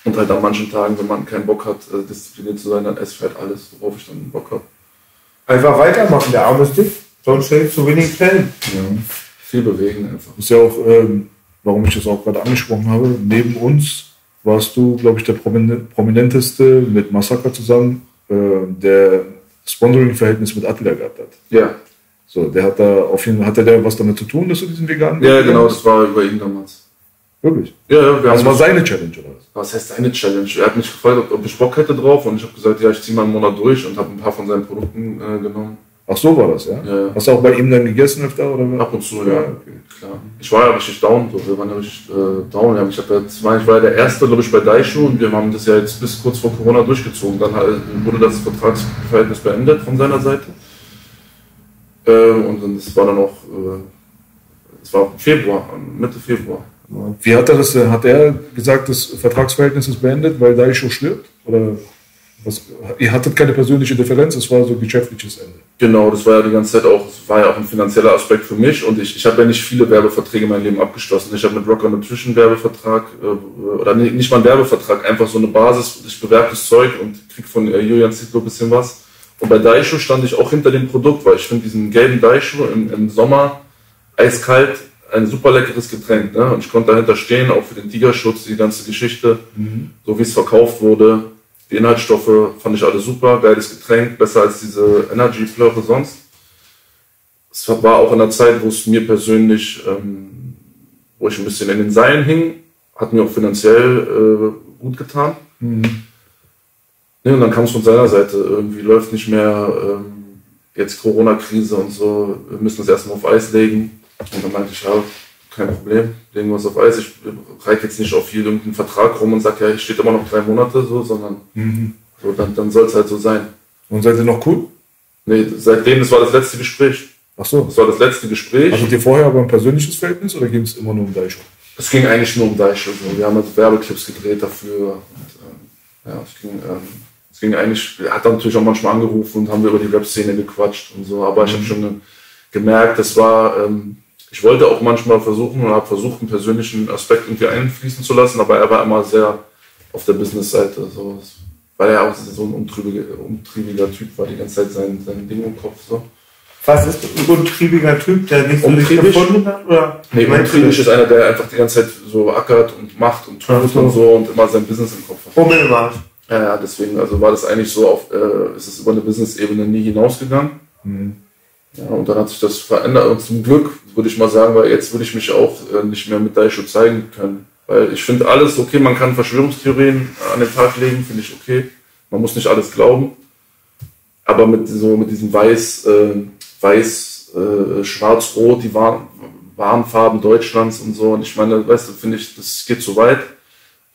und halt an manchen Tagen, wenn man keinen Bock hat, diszipliniert zu sein, dann esse ich halt alles, worauf ich dann Bock habe. Einfach weitermachen, der Arm ist dick, sonst hält zu wenig Fällen. Ja, viel bewegen einfach. Das ist ja auch, warum ich das auch gerade angesprochen habe, neben uns warst du, glaube ich, der prominenteste mit Massaker zusammen, der Sponsoring-Verhältnis mit Attila gehabt hat. Ja. So, der hat da auf jeden Fall, hatte der was damit zu tun, dass du diesen veganen... Ja, genau, das war über ihn damals. Wirklich? Ja, ja. Das war seine Challenge, oder was? Was heißt seine Challenge? Er hat mich gefragt, ob ich Bock hätte drauf und ich habe gesagt, ja, ich ziehe mal einen Monat durch und habe ein paar von seinen Produkten genommen. Ach so war das, ja? Ja, ja. Hast du auch bei ihm dann gegessen öfter, oder? Ab und zu, ja. Okay. Klar. Ich war ja richtig down, so. Wir waren ja richtig down. Ja. Ich war ja der Erste, glaube ich, bei Daisho und wir haben das ja jetzt bis kurz vor Corona durchgezogen. Dann wurde das Vertragsverhältnis beendet von seiner Seite. Und es war dann auch, Februar, Mitte Februar. Wie hat er das, hat er gesagt, das Vertragsverhältnis ist beendet, weil Daisho stirbt? Oder was? Ihr hattet keine persönliche Differenz, es war so ein geschäftliches Ende. Genau, das war ja die ganze Zeit auch, es war ja auch ein finanzieller Aspekt für mich und ich habe ja nicht viele Werbeverträge in meinem Leben abgeschlossen. Ich habe mit Rocker Nutrition Werbevertrag, oder nicht mal einen Werbevertrag, einfach so eine Basis, ich bewerbe das Zeug und kriege von Julian Zietlow ein bisschen was. Und bei Daisho stand ich auch hinter dem Produkt, weil ich finde diesen gelben Daisho im Sommer eiskalt ein super leckeres Getränk. Ne? Und ich konnte dahinter stehen, auch für den Tigerschutz, die ganze Geschichte, so wie es verkauft wurde. Die Inhaltsstoffe fand ich alle super, geiles Getränk, besser als diese Energy-Flöre sonst. Es war auch in der Zeit, wo es mir persönlich, wo ich ein bisschen in den Seilen hing, hat mir auch finanziell gut getan. Mhm. Und dann kam es von seiner Seite, irgendwie läuft nicht mehr, jetzt Corona-Krise und so, wir müssen das erstmal auf Eis legen. Und dann meinte ich, ja, kein Problem, legen wir es auf Eis. Ich reite jetzt nicht auf irgendeinen Vertrag rum und sage, ja, hier steht immer noch 3 Monate, so, sondern so, dann soll es halt so sein. Und seid ihr noch cool? Nee, seitdem, das war das letzte Gespräch. Ach so. Das war das letzte Gespräch. Hattet ihr vorher aber ein persönliches Verhältnis oder ging es immer nur um Daisho? Es ging eigentlich nur um Daisho. Wir haben halt Werbeclips gedreht dafür. Und, ja, es ging... er hat natürlich auch manchmal angerufen und haben wir über die Rap-Szene gequatscht und so, aber ich habe schon gemerkt, das war, ich wollte auch manchmal versuchen und habe versucht, einen persönlichen Aspekt irgendwie einfließen zu lassen, aber er war immer sehr auf der Business-Seite, so, weil er auch so ein umtriebiger Typ war, die ganze Zeit sein Ding im Kopf. So. Was ist ein untriebiger Typ, der nicht so gefunden hat? Oder? Nee, untriebig ist einer, der einfach die ganze Zeit so ackert und macht und tut und so und immer sein Business im Kopf hat. Unbedingt. Ja, deswegen, also war das eigentlich so, ist es über eine Business-Ebene nie hinausgegangen. Ja, und dann hat sich das verändert und zum Glück, würde ich mal sagen, weil jetzt würde ich mich auch nicht mehr mit Daisho zeigen können. Weil ich finde alles okay, man kann Verschwörungstheorien an den Tag legen, finde ich okay. Man muss nicht alles glauben. Aber mit diesem Schwarz-Rot, die wahren Farben Deutschlands und so, und ich meine, weißt du, finde ich, das geht zu weit.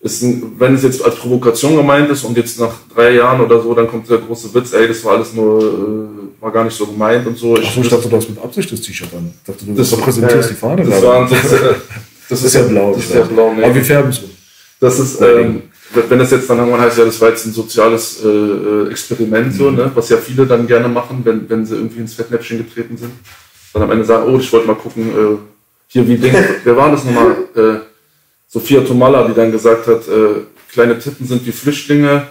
Wenn es jetzt als Provokation gemeint ist und jetzt nach 3 Jahren oder so, dann kommt der große Witz, ey, das war alles nur, war gar nicht so gemeint und so. Ach so, ich dachte, du hast mit Absicht das T-Shirt an. Ich dachte, du repräsentierst die Fahne. Das ist ja blau. Das ist ja blau. Aber wir färben es. Das ist, wenn das jetzt dann irgendwann heißt, ja, das war jetzt ein soziales Experiment, so, ne, was ja viele dann gerne machen, wenn sie irgendwie ins Fettnäpfchen getreten sind, dann am Ende sagen, oh, ich wollte mal gucken, hier wie Ding, wer war das nochmal? Sophia Tomalla, die dann gesagt hat, kleine Titten sind wie Flüchtlinge,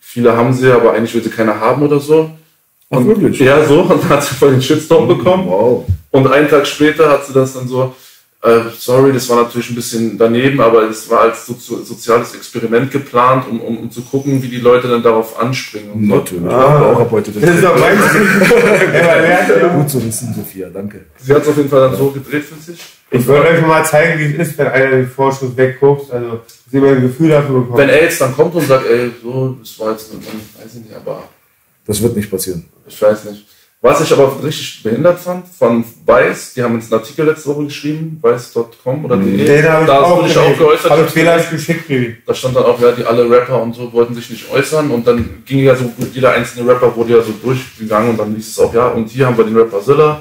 viele haben sie, aber eigentlich will sie keine haben oder so. Und, ach, wirklich? Ja, so, und dann hat sie voll den Shitstorm bekommen. Wow. Und einen Tag später hat sie das dann so, sorry, das war natürlich ein bisschen daneben, aber es war als soziales Experiment geplant, um zu gucken, wie die Leute dann darauf anspringen. Und natürlich. So. Ah, auch ab heute das ist aber gut zu wissen, Sophia, danke. Sie hat es auf jeden Fall dann so gedreht für sich. Ich wollte euch mal zeigen, wie es ist, wenn einer den Vorschuss wegguckt, also dass ihr mal ein Gefühl dafür bekommt. Wenn AIDS dann kommt und sagt, ey, so, das war jetzt, weiß ich nicht, aber... Das wird nicht passieren. Ich weiß nicht. Was ich aber richtig behindert fand, von Weiß, die haben uns einen Artikel letzte Woche geschrieben, weiß.com oder de, nee, da wurde ich auch geäußert. Habe ich vielleicht geschickt, da stand dann auch, ja, die alle Rapper und so wollten sich nicht äußern und dann ging ja so, jeder einzelne Rapper wurde ja so durchgegangen und dann hieß es auch, ja, und hier haben wir den Rapper Zilla.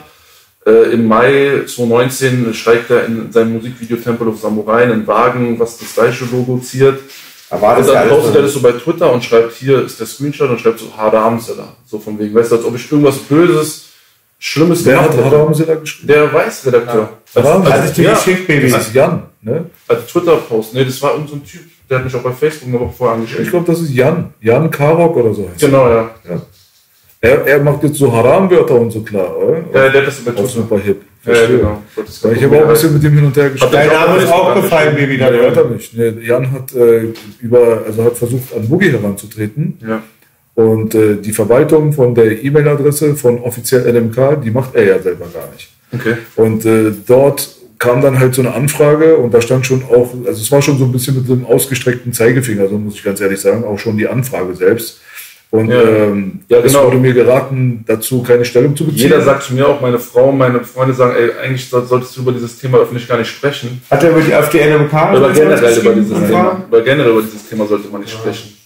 Im Mai 2019 steigt er in seinem Musikvideo Temple of Samurai in einen Wagen, was das gleiche Logo ziert. Aber und dann postet er das so bei Twitter und schreibt, hier ist der Screenshot und schreibt so, Haram Zilla. So von wegen, weißt du, als ob ich irgendwas Böses, Schlimmes gemacht hätte. Wer hat Haram Zilla geschrieben? Der Weiß-Redakteur. Ja. Also ich dir geschickt, Baby. Das ist Jan, ne? Also Twitter-Post, ne, das war irgend so ein Typ, der hat mich auch bei Facebook eine Woche vorher angeschrieben. Ich glaube, das ist Jan Karok oder so. Genau, ja. Er macht jetzt so Haram-Wörter und so klar, oder? Ja, der hat das bei Twitter. Super hip. Verstehe. Ja, genau. Ich habe auch ein bisschen mit dem hin und her gesprochen. Dein Name ist auch gefallen, Baby. Nein, hört er nicht. Nee, Jan hat, hat versucht, an Boogie heranzutreten. Ja. Und die Verwaltung von der E-Mail-Adresse von offiziell LMK, die macht er ja selber gar nicht. Okay. Und dort kam dann halt so eine Anfrage und da stand schon auch, also es war schon so ein bisschen mit so einem ausgestreckten Zeigefinger, so muss ich ganz ehrlich sagen, auch schon die Anfrage selbst. Und ja, genau. Es wurde mir geraten, dazu keine Stellung zu beziehen. Jeder sagt zu mir, auch meine Frau, meine Freunde sagen, ey, eigentlich solltest du über dieses Thema öffentlich gar nicht sprechen. Hat er über die AfD-NMK? Oder generell über dieses Thema. Über generell über dieses Thema sollte man nicht sprechen.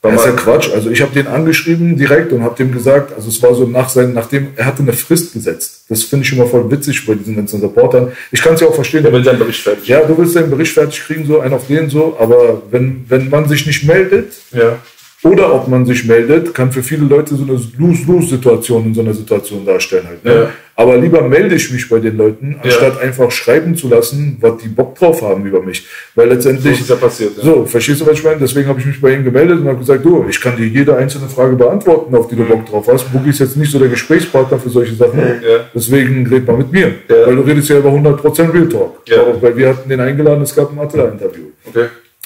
Das ist ja Quatsch. Also ich habe den angeschrieben direkt und habe dem gesagt, also es war so nachdem er hatte eine Frist gesetzt. Das finde ich immer voll witzig bei diesen ganzen Reportern. Ich kann es ja auch verstehen. Der will seinen Bericht fertig. Ja, du willst deinen Bericht fertig kriegen, so einen auf den so. Aber wenn man sich nicht meldet, ja. Oder ob man sich meldet, kann für viele Leute so eine Lose-Lose-Situation in so einer Situation darstellen halt. Ne? Ja. Aber lieber melde ich mich bei den Leuten, anstatt einfach schreiben zu lassen, was die Bock drauf haben über mich. Weil letztendlich... So ist ja passiert. Ja. So, verstehst du, was ich meine? Deswegen habe ich mich bei ihm gemeldet und habe gesagt, du, ich kann dir jede einzelne Frage beantworten, auf die du Bock drauf hast. Boogie ist jetzt nicht so der Gesprächspartner für solche Sachen. Ja. Deswegen red mal mit mir. Ja. Weil du redest ja über 100% Real Talk. Ja. Weil wir hatten den eingeladen, es gab ein Attila-Interview. Okay.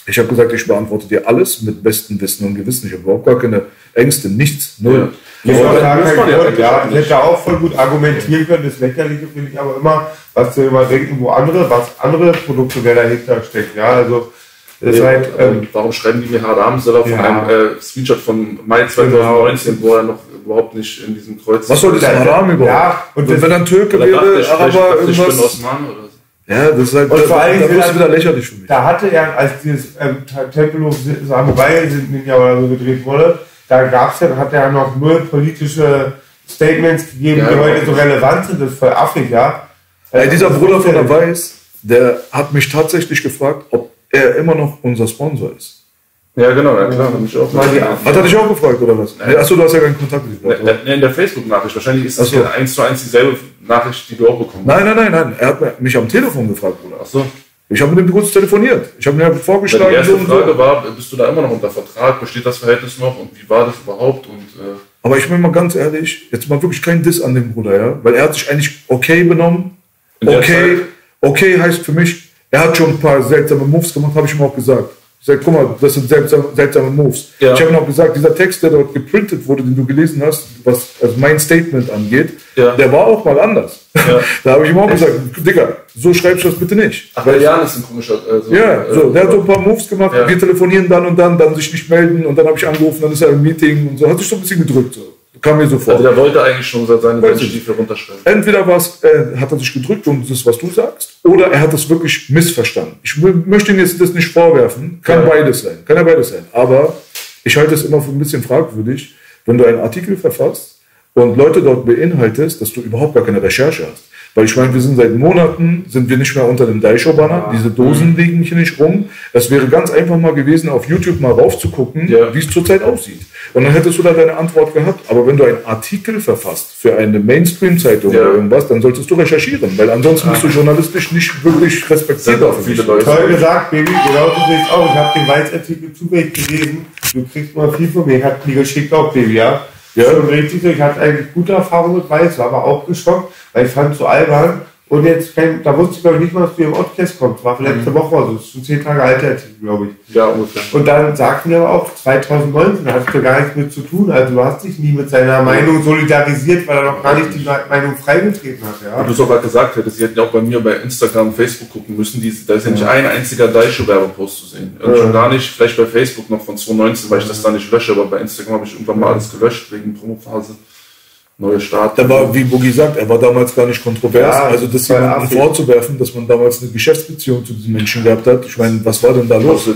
Ich habe gesagt, ich beantworte dir alles mit bestem Wissen und Gewissen. Ich habe überhaupt gar keine Ängste, nichts, null. Ich hätte auch voll gut argumentieren können. Das Lächerliche finde ich aber immer, was zu überdenken, was andere Produkte, wer dahinter steckt. Ja, also, das halt, warum schreiben die mir Haram Zilla von einem Screenshot von Mai 2019, wo er noch überhaupt nicht in diesem Kreuz... Was soll das Haram überhaupt? Ja, und wenn er Türke wäre, aber irgendwas... Ja, das ist halt, und vor allem wieder lächerlich für mich. Da hatte er, als dieses Tempel of Samurai Ninja oder so gedreht wurde, hat er noch null politische Statements gegeben, die heute so relevant sind. Das ist voll affig, ja. Also dieser Bruder von der Weiß, der hat mich tatsächlich gefragt, ob er immer noch unser Sponsor ist. Ja, genau, ja, klar. Hat er dich auch gefragt, oder was? Nee, achso, du hast ja keinen Kontakt gekriegt. Nee, in der Facebook-Nachricht. Wahrscheinlich ist das ja 1:1 dieselbe Nachricht, die du auch bekommen hast. Nein. Er hat mich am Telefon gefragt, Bruder. Achso. Ich habe mit ihm kurz telefoniert. Ich habe mir vorgeschlagen, die erste Frage war, bist du da immer noch unter Vertrag? Besteht das Verhältnis noch? Und wie war das überhaupt? Und, aber ich bin mal ganz ehrlich, jetzt mal wirklich kein Diss an den Bruder, ja? Weil er hat sich eigentlich okay benommen. Okay heißt für mich, er hat schon ein paar seltsame Moves gemacht, habe ich ihm auch gesagt. Ich sage, guck mal, das sind seltsame Moves. Ja. Ich habe noch gesagt, dieser Text, der dort geprintet wurde, den du gelesen hast, was also mein Statement angeht, der war auch mal anders. Ja. Da habe ich ihm auch gesagt, Digga, so schreibst du das bitte nicht. Ach, weil Jan ist ein komischer... der hat so ein paar Moves gemacht, wir telefonieren dann und dann sich nicht melden und dann habe ich angerufen, dann ist er im Meeting und so, hat sich so ein bisschen gedrückt. So. Kam mir so vor. Also der wollte eigentlich schon seine Stiefel runterschreiben. Entweder hat er sich gedrückt und das ist, was du sagst, oder er hat das wirklich missverstanden. Ich möchte ihm jetzt das nicht vorwerfen. Kann ja beides sein. Aber ich halte es immer für ein bisschen fragwürdig, wenn du einen Artikel verfasst und Leute dort beinhaltest, dass du überhaupt gar keine Recherche hast. Weil ich meine, wir sind seit Monaten, sind wir nicht mehr unter dem Daisho-Banner. Diese Dosen liegen hier nicht rum. Es wäre ganz einfach mal gewesen, auf YouTube mal raufzugucken, wie es zurzeit aussieht. Und dann hättest du da deine Antwort gehabt. Aber wenn du einen Artikel verfasst für eine Mainstream-Zeitung oder irgendwas, dann solltest du recherchieren. Weil ansonsten bist du journalistisch nicht wirklich respektiert. Toll gesagt, Baby. Genau so sehe ich auch. Ich habe den Weißartikel zufällig gelesen. Du kriegst mal viel von mir. Ich habe die geschickt auch, Baby, ja, schon richtig. Ich hatte eigentlich gute Erfahrungen mit Weiß, war aber auch geschockt, weil ich fand es so albern. Und jetzt, da wusste ich glaube ich nicht mal, dass du im Podcast kommst. War vielleicht letzte Woche oder so, das ist schon 10 Tage alt, glaube ich. Ja, ungefähr. Und dann sagten wir aber auch, 2019 hast du gar nichts mit zu tun. Also du hast dich nie mit seiner Meinung solidarisiert, weil er noch gar nicht die Meinung freigetreten hat. Ja. Und du es auch gerade gesagt hättest, sie hätten ja auch bei mir bei Instagram und Facebook gucken müssen, da ist ja nicht ein einziger Daisho-Werbepost zu sehen. Und schon gar nicht, vielleicht bei Facebook noch von 2019, weil ich das da nicht lösche, aber bei Instagram habe ich irgendwann mal alles gelöscht wegen Promophase. Neue Start. Der war, wie Boogie sagt, er war damals gar nicht kontrovers. Ja, also das jemandem vorzuwerfen, dass man damals eine Geschäftsbeziehung zu diesen Menschen gehabt hat. Ich meine, was war denn da los?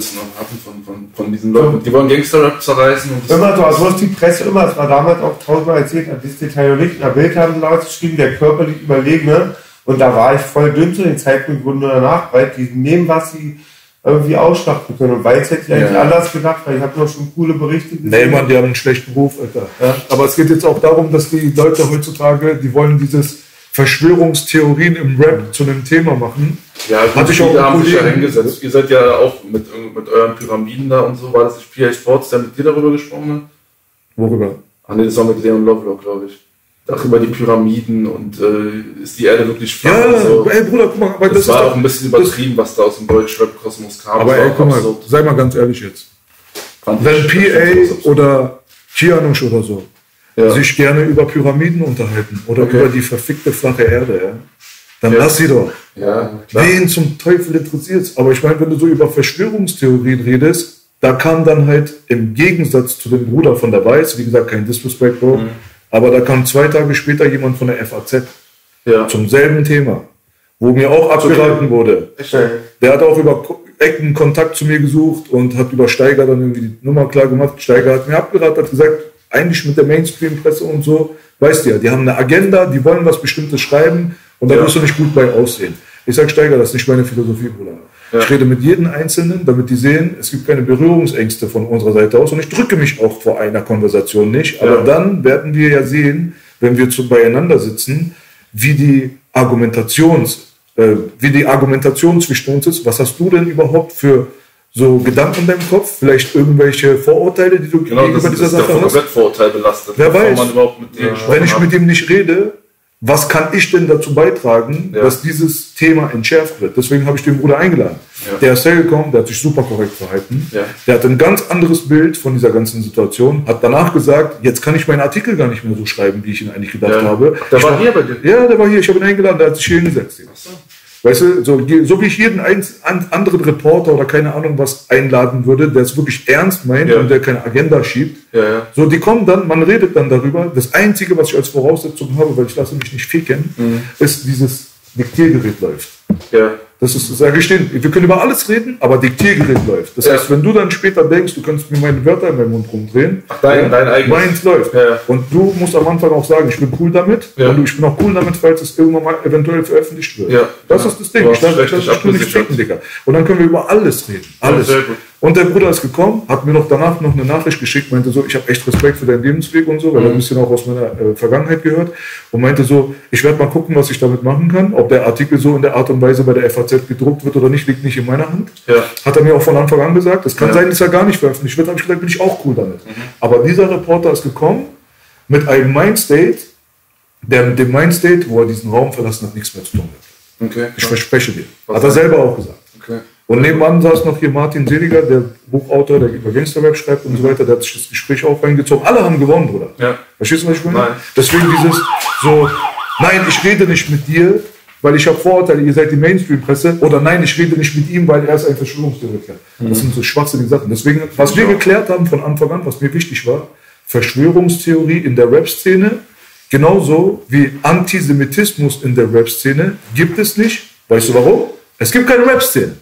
Von diesen Leuten. Die wollen Gangster-Rap zerreißen. Und immer so, also was die Presse immer, es war damals auch tausendmal erzählt, an dieses Detail und nicht. In der Bild haben Leute geschrieben, der körperlich Überlegene. Und da war ich voll dünn zu den Zeitpunkt, wo nur danach, weil die nehmen, was sie irgendwie ausschlachten können. Und Weiß hätte ich eigentlich anders gedacht, weil ich habe noch schon coole Berichte gesehen. Nee, Mann, die haben einen schlechten Ruf, Alter. Ja? Aber es geht jetzt auch darum, dass die Leute heutzutage, die wollen dieses Verschwörungstheorien im Rap zu einem Thema machen. Ja, hatte ich auch haben sich ja hingesetzt. Ihr seid ja auch mit euren Pyramiden da und so. War das nicht PA Sports, der mit dir darüber gesprochen hat? Worüber? Ah ne, das war mit Leon Lovelock, glaube ich. Ach, über die Pyramiden und ist die Erde wirklich flach? Ja, also, ey Bruder, guck mal, das war doch ein bisschen übertrieben, was da aus dem Deutschrap-Kosmos kam. Aber ey, guck mal, sei mal ganz ehrlich jetzt. Wenn PA oder Kianush oder so sich gerne über Pyramiden unterhalten oder über die verfickte flache Erde, dann lass sie doch. Ja, wen zum Teufel interessiert's? Aber ich meine, wenn du so über Verschwörungstheorien redest, da kam dann halt im Gegensatz zu dem Bruder von der Weiß, wie gesagt, kein Disrespect, Bro, aber da kam 2 Tage später jemand von der FAZ zum selben Thema, wo mir auch abgeraten wurde. Der hat auch über Ecken Kontakt zu mir gesucht und hat über Steiger dann irgendwie die Nummer klar gemacht. Steiger hat mir abgeraten, hat gesagt, eigentlich mit der Mainstream-Presse und so, weißt du ja, die haben eine Agenda, die wollen was Bestimmtes schreiben und da wirst du nicht gut bei aussehen. Ich sage, Steiger, das ist nicht meine Philosophie, Bruder. Ja. Ich rede mit jedem Einzelnen, damit die sehen, es gibt keine Berührungsängste von unserer Seite aus und ich drücke mich auch vor einer Konversation nicht, aber dann werden wir ja sehen, wenn wir beieinander sitzen, wie die Argumentation zwischen uns ist. Was hast du denn überhaupt für so Gedanken in deinem Kopf? Vielleicht irgendwelche Vorurteile, die du gegenüber dieser Sache hast? Genau, das ist der Vorurteil belastet. Wer weiß, man überhaupt mit denen wenn ich mit ihm nicht rede, was kann ich denn dazu beitragen, dass dieses Thema entschärft wird? Deswegen habe ich den Bruder eingeladen. Ja. Der ist hergekommen, der hat sich super korrekt verhalten. Ja. Der hat ein ganz anderes Bild von dieser ganzen Situation. Hat danach gesagt, jetzt kann ich meinen Artikel gar nicht mehr so schreiben, wie ich ihn eigentlich gedacht habe. Der war hier bei dir? Ja, der war hier. Ich habe ihn eingeladen, der hat sich hier hingesetzt. Achso. Weißt du, so wie ich jeden anderen Reporter oder keine Ahnung was einladen würde, der es wirklich ernst meint und der keine Agenda schiebt. Ja, ja. So, die kommen dann, man redet dann darüber. Das Einzige, was ich als Voraussetzung habe, weil ich lasse mich nicht ficken, ist dieses Diktiergerät läuft. Ja. Das ist, sage ich denen, wir können über alles reden, aber Diktiergerät läuft. Das heißt, wenn du dann später denkst, du kannst mir meine Wörter in meinem Mund rumdrehen, dein eigenes. Meins läuft. Ja. Und du musst am Anfang auch sagen, ich bin cool damit, und ich bin auch cool damit, falls es irgendwann mal eventuell veröffentlicht wird. Ja. Das ist das Ding. Du ich bin nicht ficken, Digga. Und dann können wir über alles reden. Alles. Ja, und der Bruder ist gekommen, hat mir noch danach noch eine Nachricht geschickt, meinte so, ich habe echt Respekt für deinen Lebensweg und so, weil er ein bisschen auch aus meiner Vergangenheit gehört und meinte so, ich werde mal gucken, was ich damit machen kann, ob der Artikel so in der Art und Weise bei der FAZ gedruckt wird oder nicht, liegt nicht in meiner Hand. Ja. Hat er mir auch von Anfang an gesagt, das kann sein, dass er gar nicht veröffentlicht wird, habe ich gesagt, bin ich auch cool damit. Aber dieser Reporter ist gekommen mit einem Mindstate, der mit dem Mindstate, wo er diesen Raum verlassen hat, nichts mehr zu tun hat. Okay. Ich verspreche dir. Hat er selber auch gesagt. Okay. Und nebenan saß noch hier Martin Seliger, der Buchautor, der über Gangster-Rap schreibt und so weiter, der hat sich das Gespräch auch reingezogen. Alle haben gewonnen, Bruder. Ja. Verstehst du, was ich meine? Nein. Deswegen dieses so, nein, ich rede nicht mit dir, weil ich habe Vorurteile, ihr seid die Mainstream-Presse. Oder nein, ich rede nicht mit ihm, weil er ist ein Verschwörungstheoretiker. Das sind so schwachsinnige Sachen. Deswegen, was wir geklärt haben von Anfang an, was mir wichtig war, Verschwörungstheorie in der Rap-Szene, genauso wie Antisemitismus in der Rap-Szene, gibt es nicht. Weißt du warum? Es gibt keine Rap-Szene.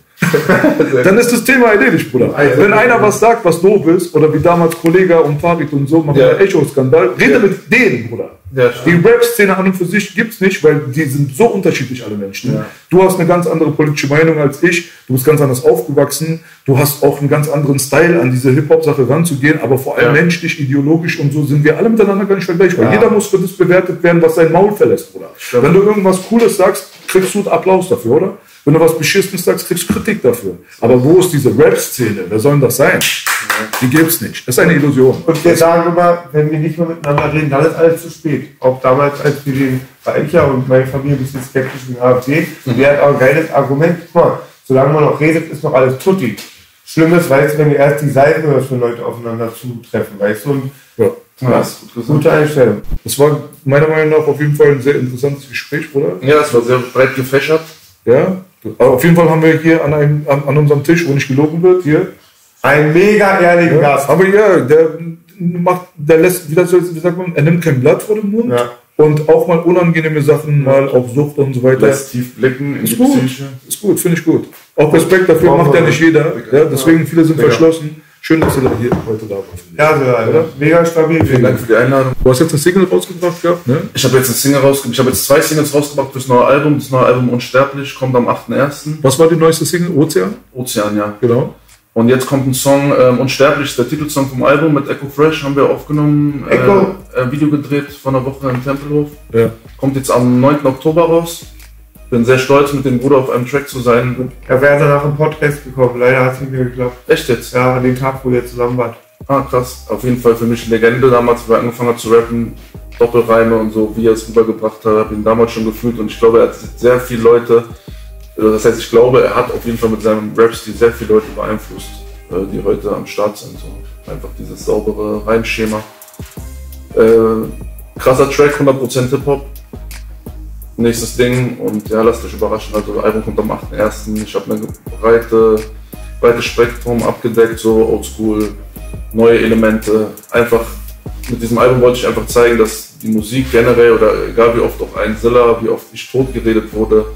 Dann ist das Thema erledigt, Bruder. Also, wenn einer was sagt, was doof ist, oder wie damals Kollega und Farid und so, macht einen Echo-Skandal, rede mit denen, Bruder. Ja, die Rap-Szene an und für sich gibt es nicht, weil die sind so unterschiedlich, alle Menschen. Ja. Du hast eine ganz andere politische Meinung als ich, du bist ganz anders aufgewachsen, du hast auch einen ganz anderen Style, an diese Hip-Hop-Sache ranzugehen, aber vor allem menschlich, ideologisch und so sind wir alle miteinander gar nicht vergleichbar. Ja. Jeder muss für das bewertet werden, was sein Maul verlässt, Bruder. Ja. Wenn du irgendwas Cooles sagst, kriegst du Applaus dafür, oder? Wenn du was Beschissenes sagst, kriegst du Kritik dafür. Aber wo ist diese Rap-Szene? Wer soll denn das sein? Die gibt's nicht. Das ist eine Illusion. Und wir sagen immer, wenn wir nicht mehr miteinander reden, dann ist alles zu spät. Auch damals, als wir den Balcher und meine Familie ein bisschen skeptisch mit AfD, der hat auch ein geiles Argument. Guck mal, solange man noch redet, ist noch alles tutti. Schlimmes, weißt du, wenn wir erst die Seiten oder schon Leute aufeinander zutreffen, weißt du? Und krass, gute Einstellung. Das war meiner Meinung nach auf jeden Fall ein sehr interessantes Gespräch, Bruder. Ja, das war sehr breit gefächert. Ja, aber auf jeden Fall haben wir hier an unserem Tisch, wo nicht gelogen wird, hier einen mega ehrlichen Gast. Aber ja, der lässt, wie sagt man, er nimmt kein Blatt vor den Mund und auch mal unangenehme Sachen, mal auf Sucht und so weiter. Lässt tief blicken in die Psyche. Ist gut, finde ich gut. Auch Respekt dafür macht ja nicht jeder. Ja, deswegen viele sind verschlossen. Schön, dass du hier heute da warst. Ja, sehr, mega stabil. Vielen Dank für die Einladung. Du hast jetzt eine Single rausgebracht gehabt, ne? Ich habe jetzt eine Single rausgebracht. Ich habe jetzt 2 Singles rausgebracht fürs neue Album. Das neue Album Unsterblich kommt am 8.1. Was war die neueste Single? Ozean? Ozean, ja. Genau. Und jetzt kommt ein Song, Unsterblich, der Titelsong vom Album mit Echo Fresh, haben wir aufgenommen. Echo? Video gedreht von einer Woche im Tempelhof. Ja. Kommt jetzt am 9. Oktober raus. Bin sehr stolz, mit dem Bruder auf einem Track zu sein. Er wäre danach im Podcast gekommen, leider hat es nicht mehr geklappt. Echt jetzt? Ja, an den Tag, wo ihr zusammen wart. Ah, krass. Auf jeden Fall für mich eine Legende damals, wo er angefangen hat zu rappen. Doppelreime und so, wie er es rübergebracht hat, habe ihn damals schon gefühlt. Und ich glaube, er hat sehr viele Leute, das heißt, ich glaube, er hat auf jeden Fall mit seinem Rap-Stil sehr viele Leute beeinflusst, die heute am Start sind. So, einfach dieses saubere Reimschema. Krasser Track, 100% Hip-Hop. Nächstes Ding und ja, lasst euch überraschen, also das Album kommt am 8.1. Ich habe eine breite Spektrum abgedeckt, so oldschool, neue Elemente. Einfach mit diesem Album wollte ich einfach zeigen, dass die Musik generell oder egal wie oft auch ein Zilla, wie oft ich tot geredet wurde,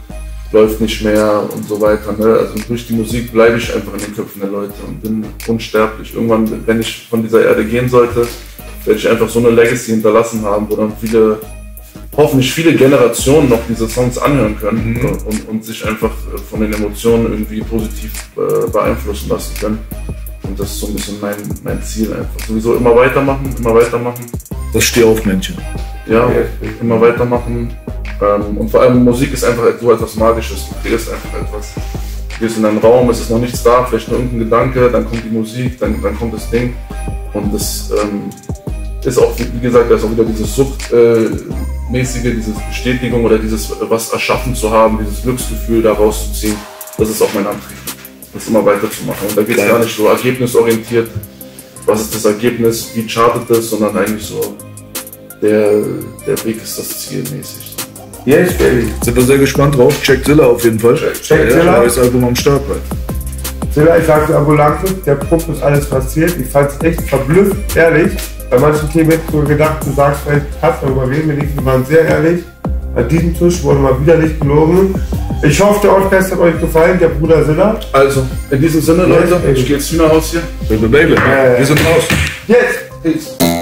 läuft nicht mehr und so weiter. Ne? Also durch die Musik bleibe ich einfach in den Köpfen der Leute und bin unsterblich. Irgendwann, wenn ich von dieser Erde gehen sollte, werde ich einfach so eine Legacy hinterlassen haben, wo dann viele hoffentlich viele Generationen noch diese Songs anhören können und sich einfach von den Emotionen irgendwie positiv beeinflussen lassen können. Und das ist so ein bisschen mein Ziel einfach. Sowieso immer weitermachen, immer weitermachen. Das steht auf Menschen. Ja, immer weitermachen. Und vor allem Musik ist einfach so etwas Magisches. Du kreierst einfach etwas. Du gehst in einen Raum, es ist noch nichts da, vielleicht nur irgendein Gedanke, dann kommt die Musik, dann kommt das Ding. Und das ist auch, wie gesagt, da ist auch wieder dieses Suchtmäßige, diese Bestätigung oder dieses was erschaffen zu haben, dieses Glücksgefühl da rauszuziehen, das ist auch mein Antrieb, das immer weiterzumachen. Und da geht es gar nicht so ergebnisorientiert, was ist das Ergebnis, wie chartet das, sondern eigentlich so, der Weg ist das Ziel mäßig. Yes, baby. Sind wir sehr gespannt drauf, check Zilla auf jeden Fall. Check Zilla. Neues Album am Start bald. Zilla, ich sagte Ambulante, der Punkt ist alles passiert, ich fand es echt verblüfft, ehrlich. Bei manchen Themen hätte ich so gedacht, du sagst vielleicht, hast darüber reden wir nicht, wir waren sehr ehrlich. An diesem Tisch wurde mal wieder nicht gelogen. Ich hoffe, der Outcast hat euch gefallen, der Bruder Zilla. Also, in diesem Sinne, Leute, ich gehe ins Hühnerhaus hier. Baby, baby, wir sind raus. Jetzt! Peace.